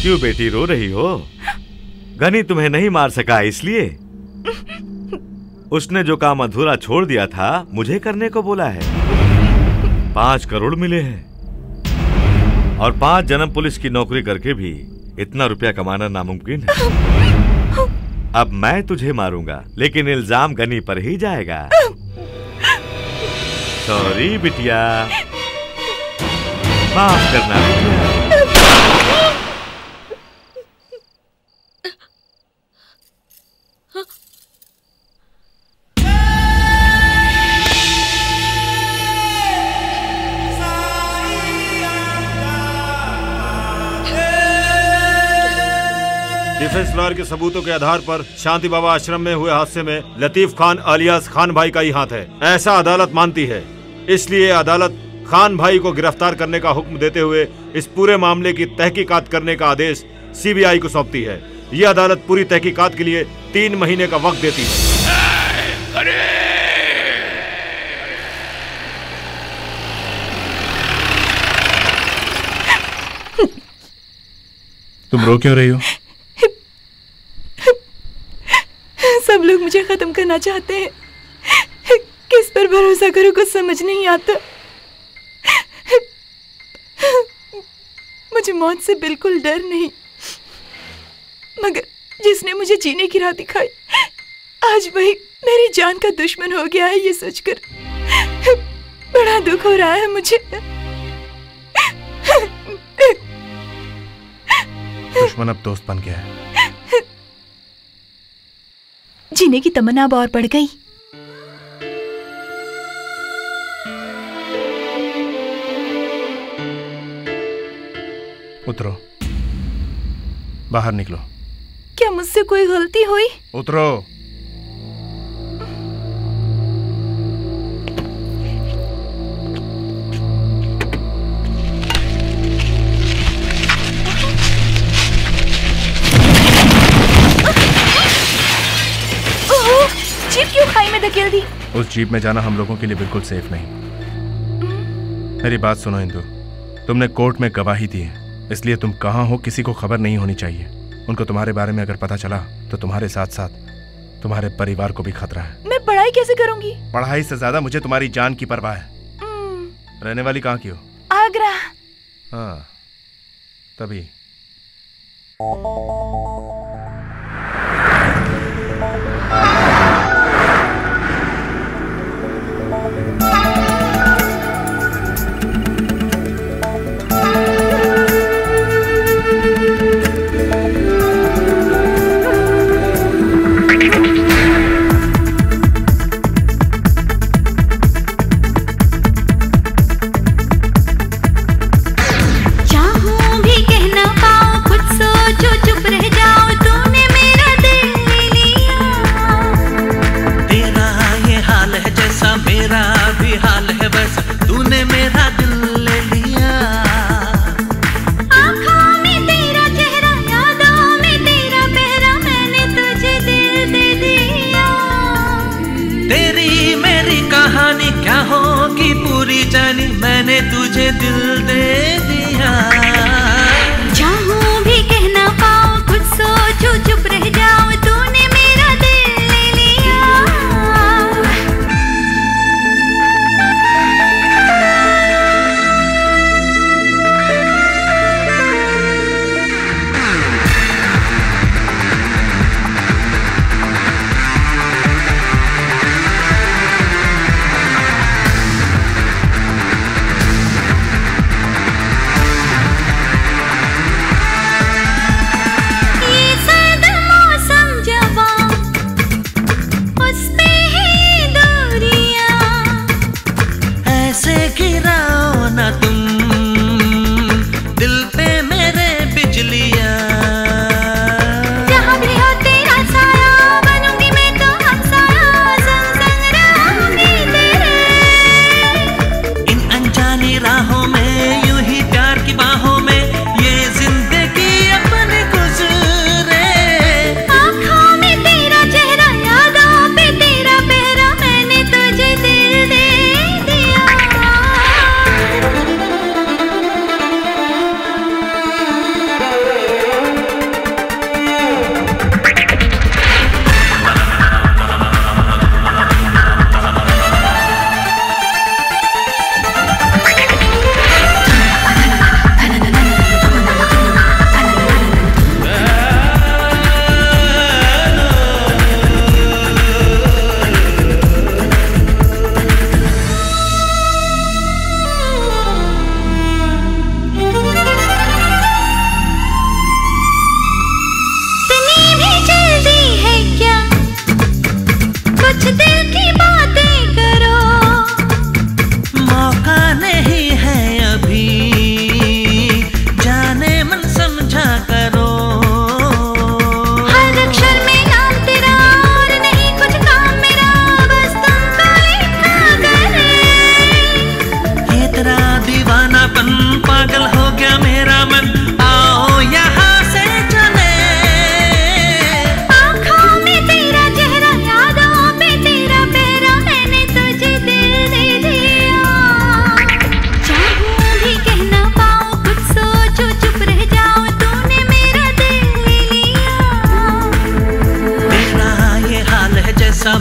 क्यों बेटी रो रही हो? गनी तुम्हें नहीं मार सका इसलिए। उसने जो काम अधूरा छोड़ दिया था मुझे करने को बोला है। पांच करोड़ मिले हैं और पांच जन्म पुलिस की नौकरी करके भी इतना रुपया कमाना नामुमकिन है। अब मैं तुझे मारूंगा लेकिन इल्जाम गनी पर ही जाएगा। सॉरी बिटिया, माफ करना। डिफेंस लॉयर के सबूतों के आधार पर शांति बाबा आश्रम में हुए हादसे में लतीफ खान अलियास खान भाई का ही हाथ है, ऐसा अदालत मानती है। इसलिए अदालत खान भाई को गिरफ्तार करने का हुक्म देते हुए इस पूरे मामले की तहकीकात करने का आदेश सीबीआई को सौंपती है। यह अदालत पूरी तहकीकात के लिए तीन महीने का वक्त देती है। तुम रो क्यों रही हो? सब लोग मुझे खत्म करना चाहते हैं, किस पर भरोसा करूं कुछ समझ नहीं आता। मुझे मौत से बिल्कुल डर नहीं, मगर जिसने मुझे जीने की राह दिखाई आज वही मेरी जान का दुश्मन हो गया है। ये सोचकर बड़ा दुख हो रहा है मुझे। दुश्मन अब दोस्त बन गया है। जीने की तमन्ना अब और बढ़ गई। उतरो, बाहर निकलो। क्या मुझसे कोई गलती हुई? उतरो। जीप क्यों खाई में धकेल दी? उस जीप में जाना हम लोगों के लिए बिल्कुल सेफ नहीं। मेरी बात सुनो इंदु, तुमने कोर्ट में गवाही दी है, इसलिए तुम कहाँ हो किसी को खबर नहीं होनी चाहिए। उनको तुम्हारे बारे में अगर पता चला तो तुम्हारे साथ साथ तुम्हारे परिवार को भी खतरा है। मैं पढ़ाई कैसे करूँगी? पढ़ाई से ज्यादा मुझे तुम्हारी जान की परवाह है। रहने वाली कहाँ की हो? आगरा। हाँ, तभी कुछ दिल की बातें करो, मौका नहीं है अभी, जाने मन समझा करो। हर अक्षर में नाम तेरा और नहीं कुछ काम मेरा, बस तुम को लिखा करे। ये तेरा दीवानापन पागल हो गया मेरा मन, आओ यहाँ।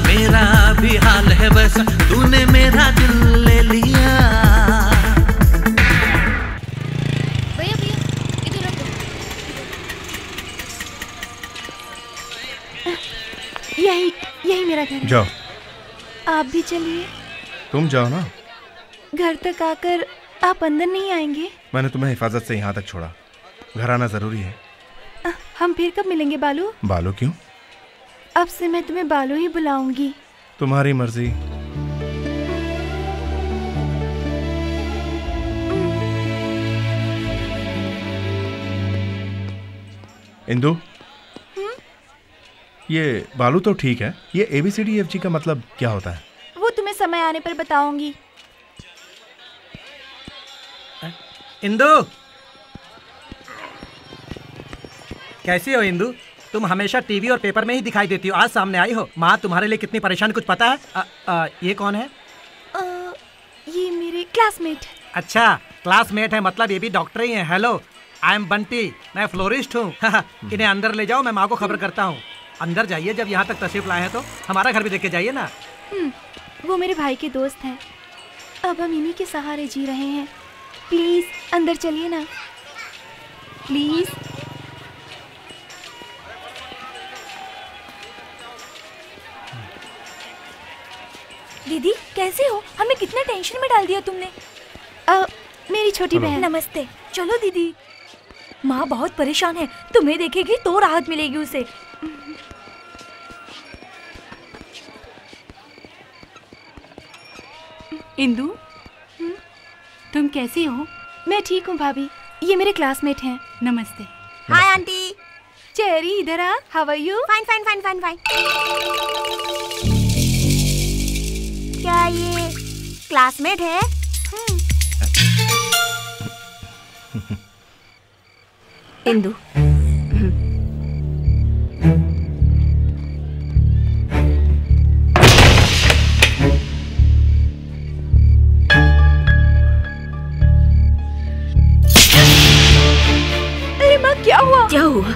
मेरा भी हाल है वैसा, तूने मेरा दिल ले लिया। भैया भैया इधर रखो, यही यही मेरा घर है। जाओ आप भी चलिए। तुम जाओ ना, घर तक आकर आप अंदर नहीं आएंगे। मैंने तुम्हें हिफाजत से यहाँ तक छोड़ा, घर आना जरूरी है। आ, हम फिर कब मिलेंगे बालू? बालू क्यों? अब से मैं तुम्हें बालू ही बुलाऊंगी। तुम्हारी मर्जी। इंदु, ये बालू तो ठीक है, ये A B C D F G का मतलब क्या होता है? वो तुम्हें समय आने पर बताऊंगी। इंदु, कैसी हो इंदु? तुम हमेशा टीवी और पेपर में ही दिखाई देती हो, आज सामने आई हो। माँ तुम्हारे लिए कितनी परेशान, कुछ पता है? आ, आ, ये कौन है? आ, ये मेरे क्लासमेट। अच्छा, क्लासमेट है, मतलब ये भी डॉक्टर ही हैं। हेलो, आई एम बंटी, मैं फ्लोरिस्ट हूँ। इन्हें अंदर ले जाओ, मैं माँ को खबर करता हूँ। अंदर जाइए, जब यहाँ तक तशरीफ लाए हैं तो हमारा घर भी देख के जाइए ना। वो मेरे भाई के दोस्त हैं, अब हम इन्हीं के सहारे जी रहे हैं। प्लीज अंदर चलिए ना, प्लीज। दीदी कैसे हो? हमें कितना टेंशन में डाल दिया तुमने। आ, मेरी छोटी बहन, नमस्ते। चलो दीदी, माँ बहुत परेशान है, तुम्हें देखेगी तो राहत मिलेगी उसे। इंदु, तुम कैसी हो? मैं ठीक हूँ भाभी, ये मेरे क्लासमेट हैं। नमस्ते। हाय आंटी। चेरी इधर आ, how are you? Fine fine fine fine fine. क्या ये क्लासमेट है? इंदु, अरे माँ क्या हुआ? क्या हुआ?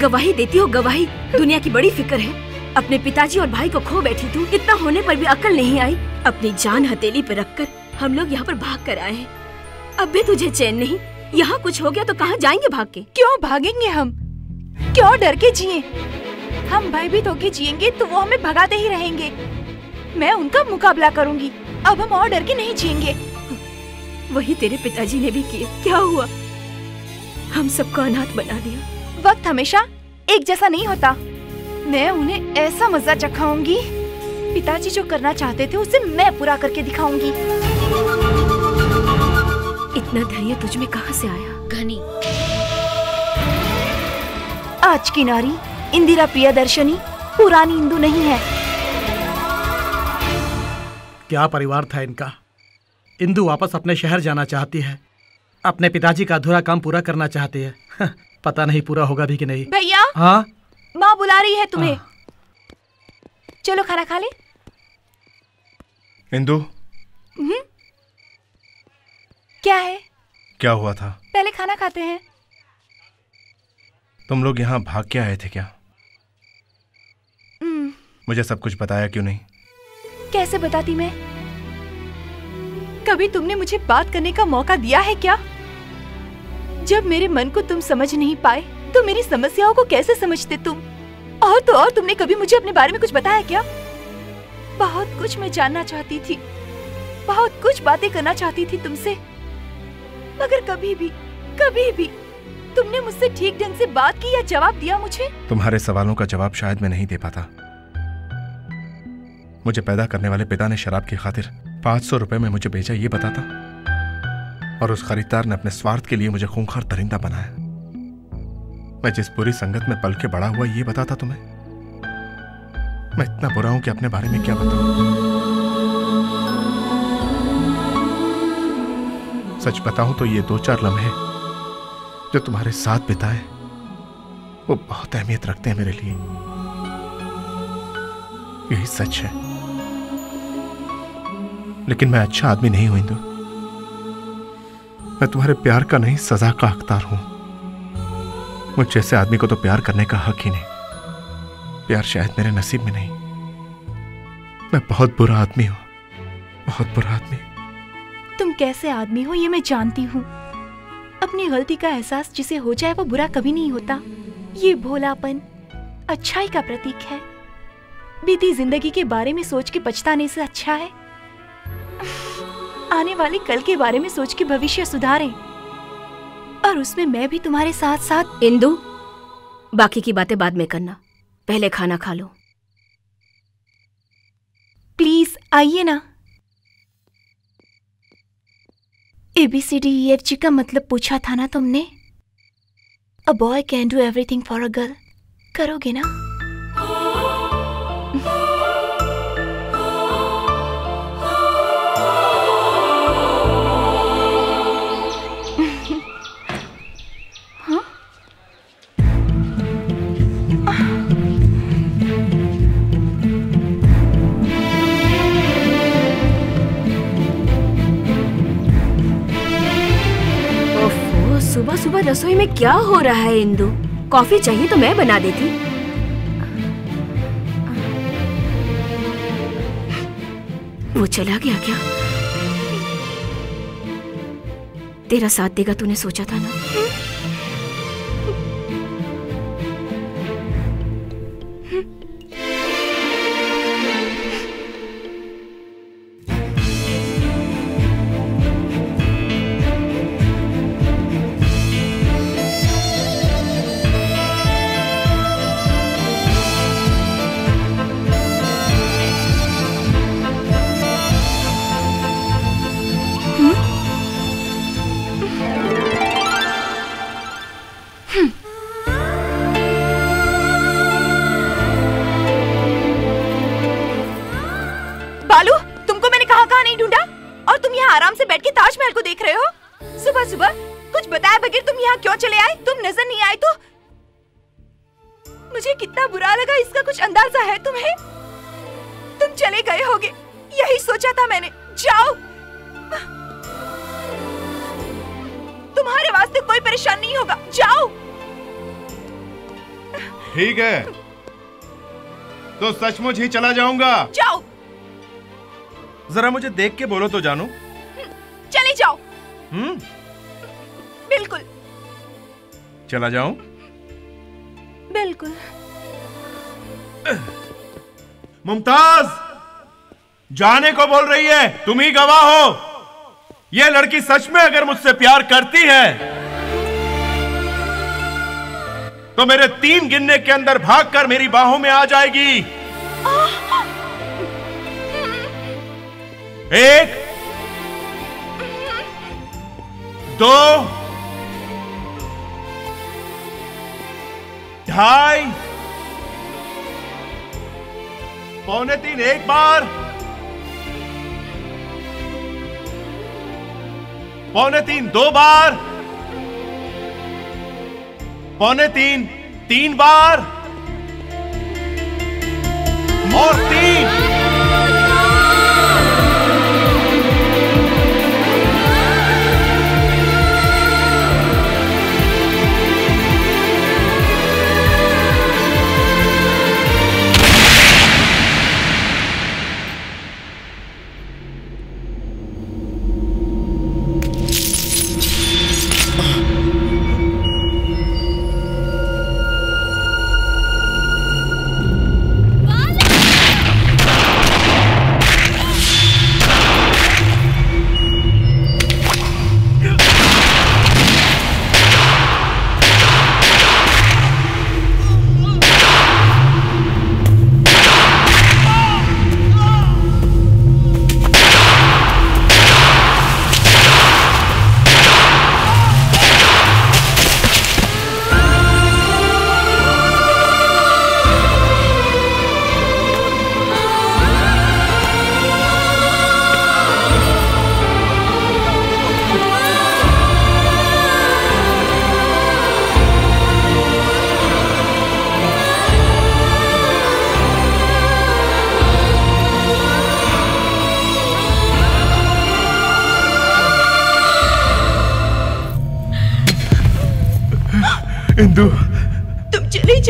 गवाही देती हो गवाही? दुनिया की बड़ी फिक्र है, अपने पिताजी और भाई को खो बैठी तू। इतना होने पर भी अक्ल नहीं आई? अपनी जान हथेली पर रखकर हम लोग यहाँ पर भाग कर आए हैं, अब भी तुझे चैन नहीं? यहाँ कुछ हो गया तो कहाँ जाएंगे भाग के? क्यों भागेंगे हम? क्यों डर के जिए? हम भयभीत होके जिएंगे तो वो हमें भगाते ही रहेंगे। मैं उनका मुकाबला करूँगी, अब हम और डर के नहीं जिएंगे। वही तेरे पिताजी ने भी किए। क्या हुआ? हम सबको अनाथ बना दिया। वक्त हमेशा एक जैसा नहीं होता, मैं उन्हें ऐसा मजा चखाऊंगी। पिताजी जो करना चाहते थे उसे मैं पूरा करके दिखाऊंगी। इतना धैर्य तुझ में कहां से आया? घनी, आज की नारी इंदिरा प्रिया दर्शनी पुरानी इंदु नहीं है। क्या परिवार था इनका। इंदु वापस अपने शहर जाना चाहती है, अपने पिताजी का अधूरा काम पूरा करना चाहती है। पता नहीं पूरा होगा भी कि नहीं। भैया। हाँ, माँ बुला रही है तुम्हें। चलो खाना खा ले। इंदु। हम्म, क्या है? क्या हुआ था? पहले खाना खाते हैं। तुम लोग यहाँ भाग के आए थे क्या? हम्म, मुझे सब कुछ बताया क्यों नहीं? कैसे बताती मैं? कभी तुमने मुझे बात करने का मौका दिया है क्या? जब मेरे मन को तुम समझ नहीं पाए तो मेरी समस्याओं को कैसे समझते तुम? और तो और तुमने कभी मुझे अपने बारे में कुछ बताया क्या? बहुत कुछ मैं जानना चाहती थी, बहुत कुछ बातें करना चाहती थी तुमसे, मगर कभी भी कभी भी तुमने मुझसे ठीक ढंग से बात की या जवाब दिया मुझे? तुम्हारे सवालों का जवाब शायद मैं नहीं दे पाता, मुझे पैदा करने वाले पिता ने शराब की खातिर पाँच सौ रुपये में मुझे बेचा ये बताता, और उस खरीदार ने अपने स्वार्थ के लिए मुझे खूंखार दरिंदा बनाया। मैं जिस बुरी संगत में पल के बड़ा हुआ ये बताता तुम्हें। मैं इतना बुरा हूं कि अपने बारे में क्या बताऊं। सच बताऊं तो ये दो चार लम्हे जो तुम्हारे साथ बिताए वो बहुत अहमियत रखते हैं मेरे लिए। यही सच है। लेकिन मैं अच्छा आदमी नहीं हूं इंदु। मैं तुम्हारे प्यार का नहीं सजा का हकदार हूं। मुझ जैसे आदमी को तो प्यार करने का हक ही नहीं। प्यार शायद मेरे नसीब में नहीं। मैं बहुत बुरा आदमी हूं, बहुत बुरा आदमी। तुम कैसे आदमी हो ये मैं जानती हूं। अपनी गलती का एहसास जिसे हो जाए वो बुरा कभी नहीं होता। ये भोलापन अच्छाई का प्रतीक है। बीती जिंदगी के बारे में सोच के पछताने से अच्छा है आने वाले कल के बारे में सोच के भविष्य सुधारें, और उसमें मैं भी तुम्हारे साथ साथ। इंदु, बाकी की बातें बाद में करना, पहले खाना खा लो। प्लीज आइए ना। A B C D E F G का मतलब पूछा था ना तुमने। A boy can do everything for a girl, करोगे ना? सुबह सुबह रसोई में क्या हो रहा है इंदु? कॉफी चाहिए तो मैं बना देती। वो चला गया क्या? तेरा साथ देगा तूने सोचा था ना? ठीक है तो सचमुच ही चला जाऊंगा। जाओ, जरा मुझे देख के बोलो तो जानू। चले जाओ। हम्म, बिल्कुल चला जाऊं? बिल्कुल। मुमताज जाने को बोल रही है, तुम ही गवाह हो। यह लड़की सच में अगर मुझसे प्यार करती है तो मेरे तीन गिनने के अंदर भागकर मेरी बाहों में आ जाएगी। एक, दो, ढाई, पौने तीन, एक बार, पौने तीन दो बार, पौने तीन तीन बार और तीन।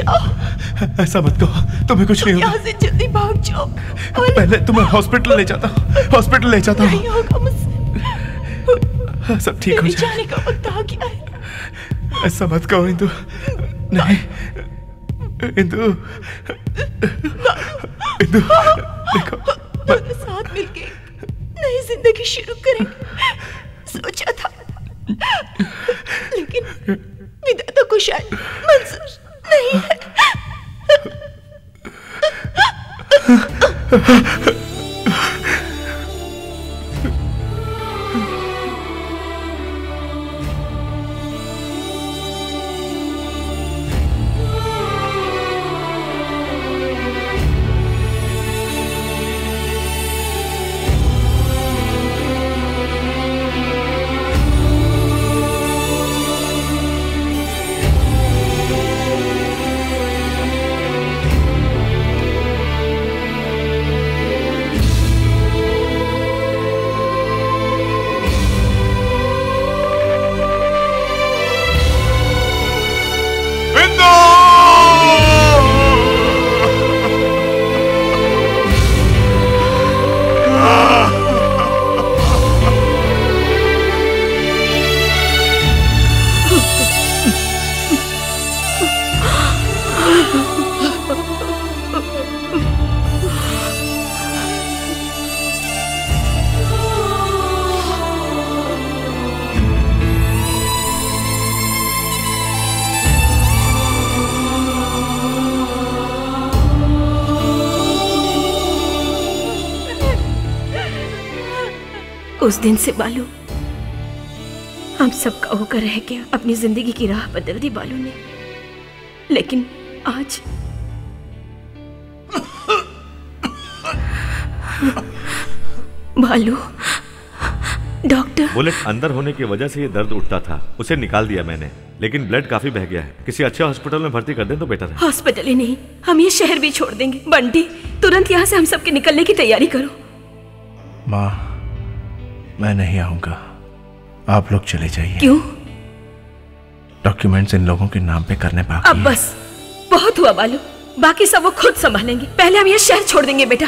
ऐसा मत कहो, तुम्हें कुछ नहीं होगा। यहाँ से जल्दी भाग जाओ। पहले तुम्हें हॉस्पिटल ले जाता हूँ, हॉस्पिटल ले जाता हूँ। नहीं होगा मुझसे। सब ठीक हो जाएगा। जाने का वक्त आ गया है। ऐसा मत कहो इंदु। नहीं इंदु, इंदु देखो, दोनों साथ मिलके नई जिंदगी शुरू करेंगे, सोचा था, लेकिन विधाता को शायद मंजूर नहीं है। उस दिन से बालू हम सबका होकर रह गया, अपनी जिंदगी की राह बदल दी बालू ने, लेकिन आज बालू डॉक्टर। बुलेट अंदर होने की वजह से ये दर्द उठता था, उसे निकाल दिया मैंने, लेकिन ब्लड काफी बह गया है, किसी अच्छे हॉस्पिटल में भर्ती कर दें तो बेटर है। हॉस्पिटल ही नहीं, हम ये शहर भी छोड़ देंगे। बंटी तुरंत यहाँ से हम सबके निकलने की तैयारी करो। माँ मैं नहीं आऊंगा, आप लोग चले जाइए। क्यों? डॉक्यूमेंट्स इन लोगों के नाम पे करने बाकी। अब बस बहुत हुआ बालू, बाकी सब वो खुद संभालेंगे, पहले हम ये शहर छोड़ देंगे। बेटा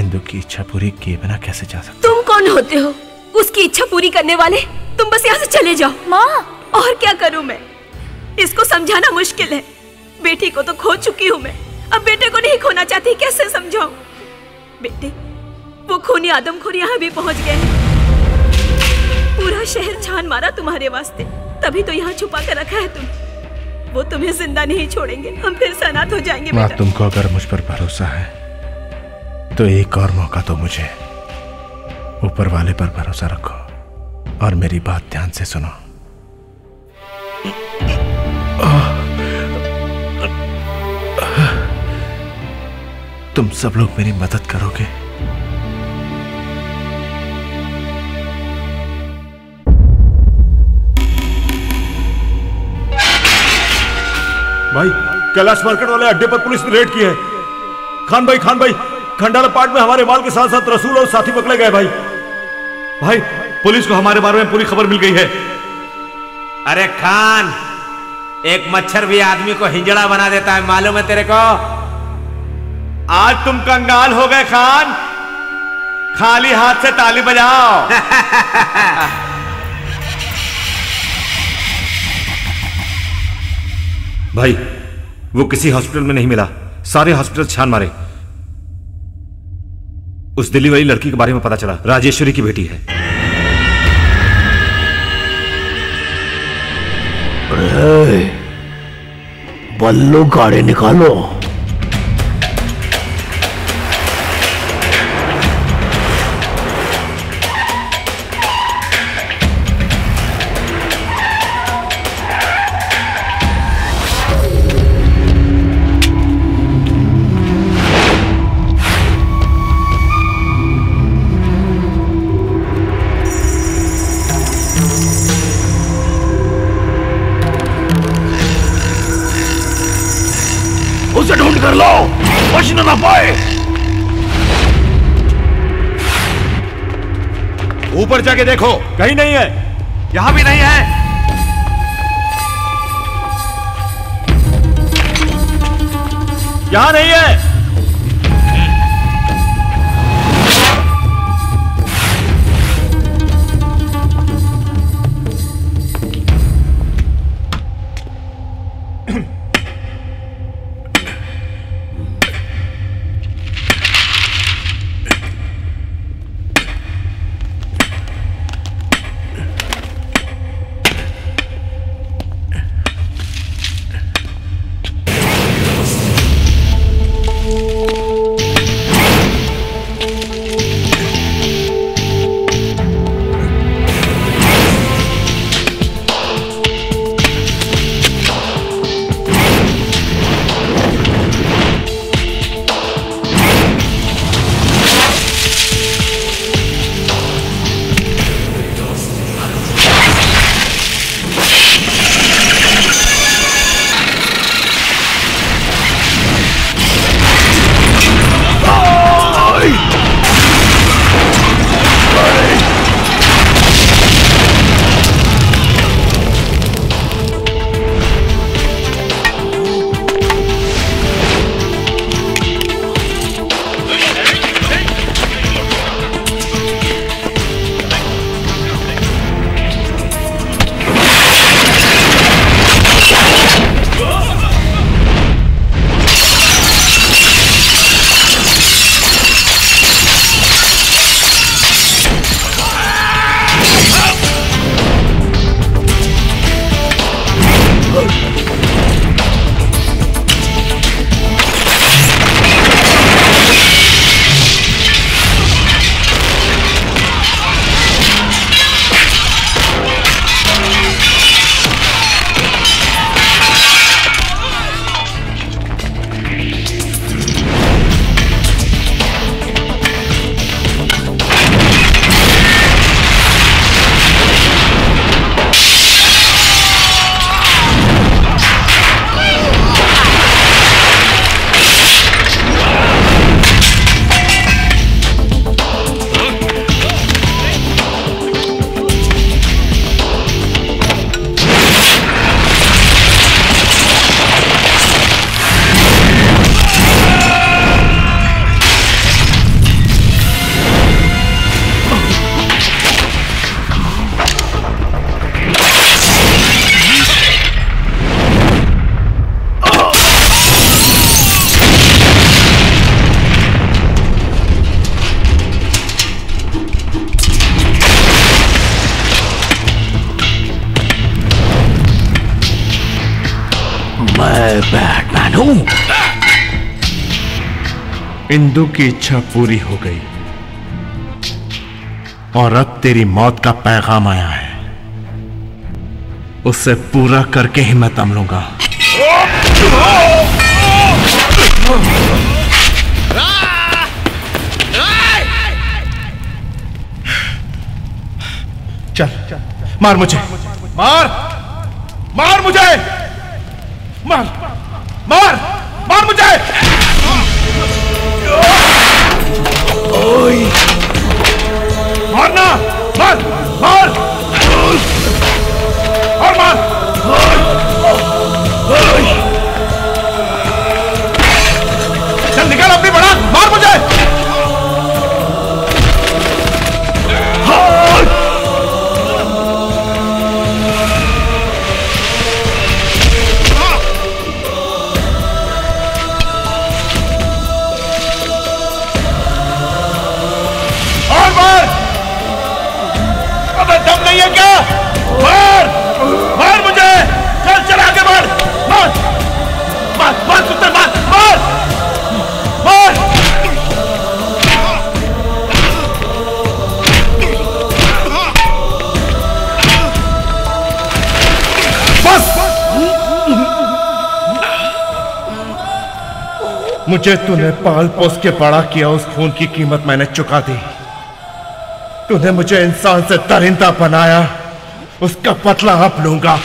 इंदु की इच्छा पूरी किए बिना कैसे जा सकते? तुम कौन होते हो उसकी इच्छा पूरी करने वाले? तुम बस यहाँ से चले जाओ। माँ और क्या करूँ मैं, इसको समझाना मुश्किल है। बेटी को तो खो चुकी हूँ मैं, अब बेटे को नहीं खोना चाहती, कैसे समझाऊं? बेटे वो खूनी आदमखोर यहाँ भी पहुँच गए, पूरा शहर छान मारा तुम्हारे वास्ते, तभी तो यहाँ छुपा कर रखा है तुम। वो तुम्हें जिंदा नहीं छोड़ेंगे, हम फिर सनात हो जाएंगे। माँ तुमको अगर मुझ पर भरोसा है तो एक और मौका दो मुझे, ऊपर वाले पर भरोसा रखो और मेरी बात ध्यान से सुनो। तुम सब लोग मेरी मदद करोगे? भाई कैलाश मार्केट वाले अड्डे पर पुलिस ने रेड किया है। खान भाई खान भाई खंडाला पार्ट में हमारे माल के साथ साथ रसूल और साथी पकड़े गए। भाई भाई पुलिस को हमारे बारे में पूरी खबर मिल गई है। अरे खान, एक मच्छर भी आदमी को हिंजड़ा बना देता है, मालूम है तेरे को? आज तुम कंगाल हो गए खान, खाली हाथ से ताली बजाओ। भाई वो किसी हॉस्पिटल में नहीं मिला, सारे हॉस्पिटल छान मारे। उस दिल्ली वाली लड़की के बारे में पता चला, राजेश्वरी की बेटी है। बल्लो गाड़ी निकालो। ना पाए ऊपर जाके देखो, कहीं नहीं है। यहां भी नहीं है। यहाँ नहीं है। इंदु की इच्छा पूरी हो गई और अब तेरी मौत का पैगाम आया है, उसे पूरा करके ही मैं तमलूंगा। चल मार मुझे, मार मार मुझे, मार मार मार मुझे। मारना, मार, मार, और मार, चल निकल अपनी बड़ा, मार मुझे। मुझे तूने पाल पोस के बड़ा किया, उस खून की कीमत मैंने चुका दी। तूने मुझे इंसान से दरिंदा बनाया, उसका बदला अब लूंगा।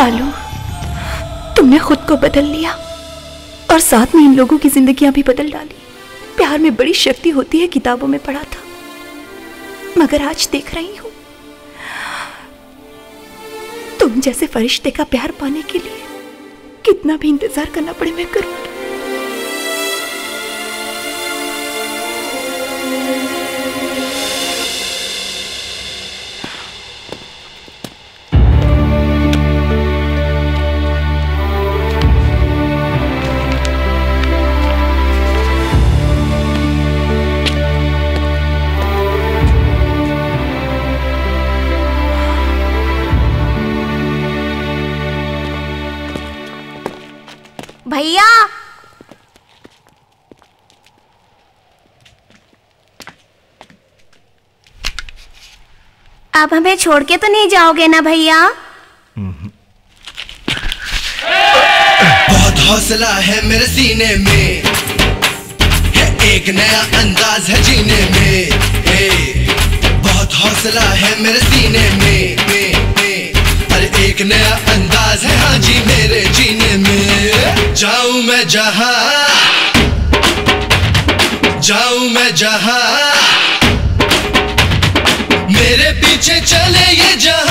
बालू, तुमने खुद को बदल लिया और साथ में इन लोगों की जिंदगियां भी बदल डाली। प्यार में बड़ी शक्ति होती है, किताबों में पढ़ा था, मगर आज देख रही हूं तुम जैसे फरिश्ते का प्यार पाने के लिए कितना भी इंतजार करना पड़े मैं करूंगी। भैया, आप हमें छोड़ के तो नहीं जाओगे ना भैया? बहुत हौसला है मेरे सीने में, है एक नया अंदाज है जीने में, है बहुत हौसला है मेरे सीने में, में, में। एक नया अंदाज है हाँ जी मेरे जीने में। जाऊं मैं जहां, जाऊं मैं जहां, मेरे पीछे चले ये जहां।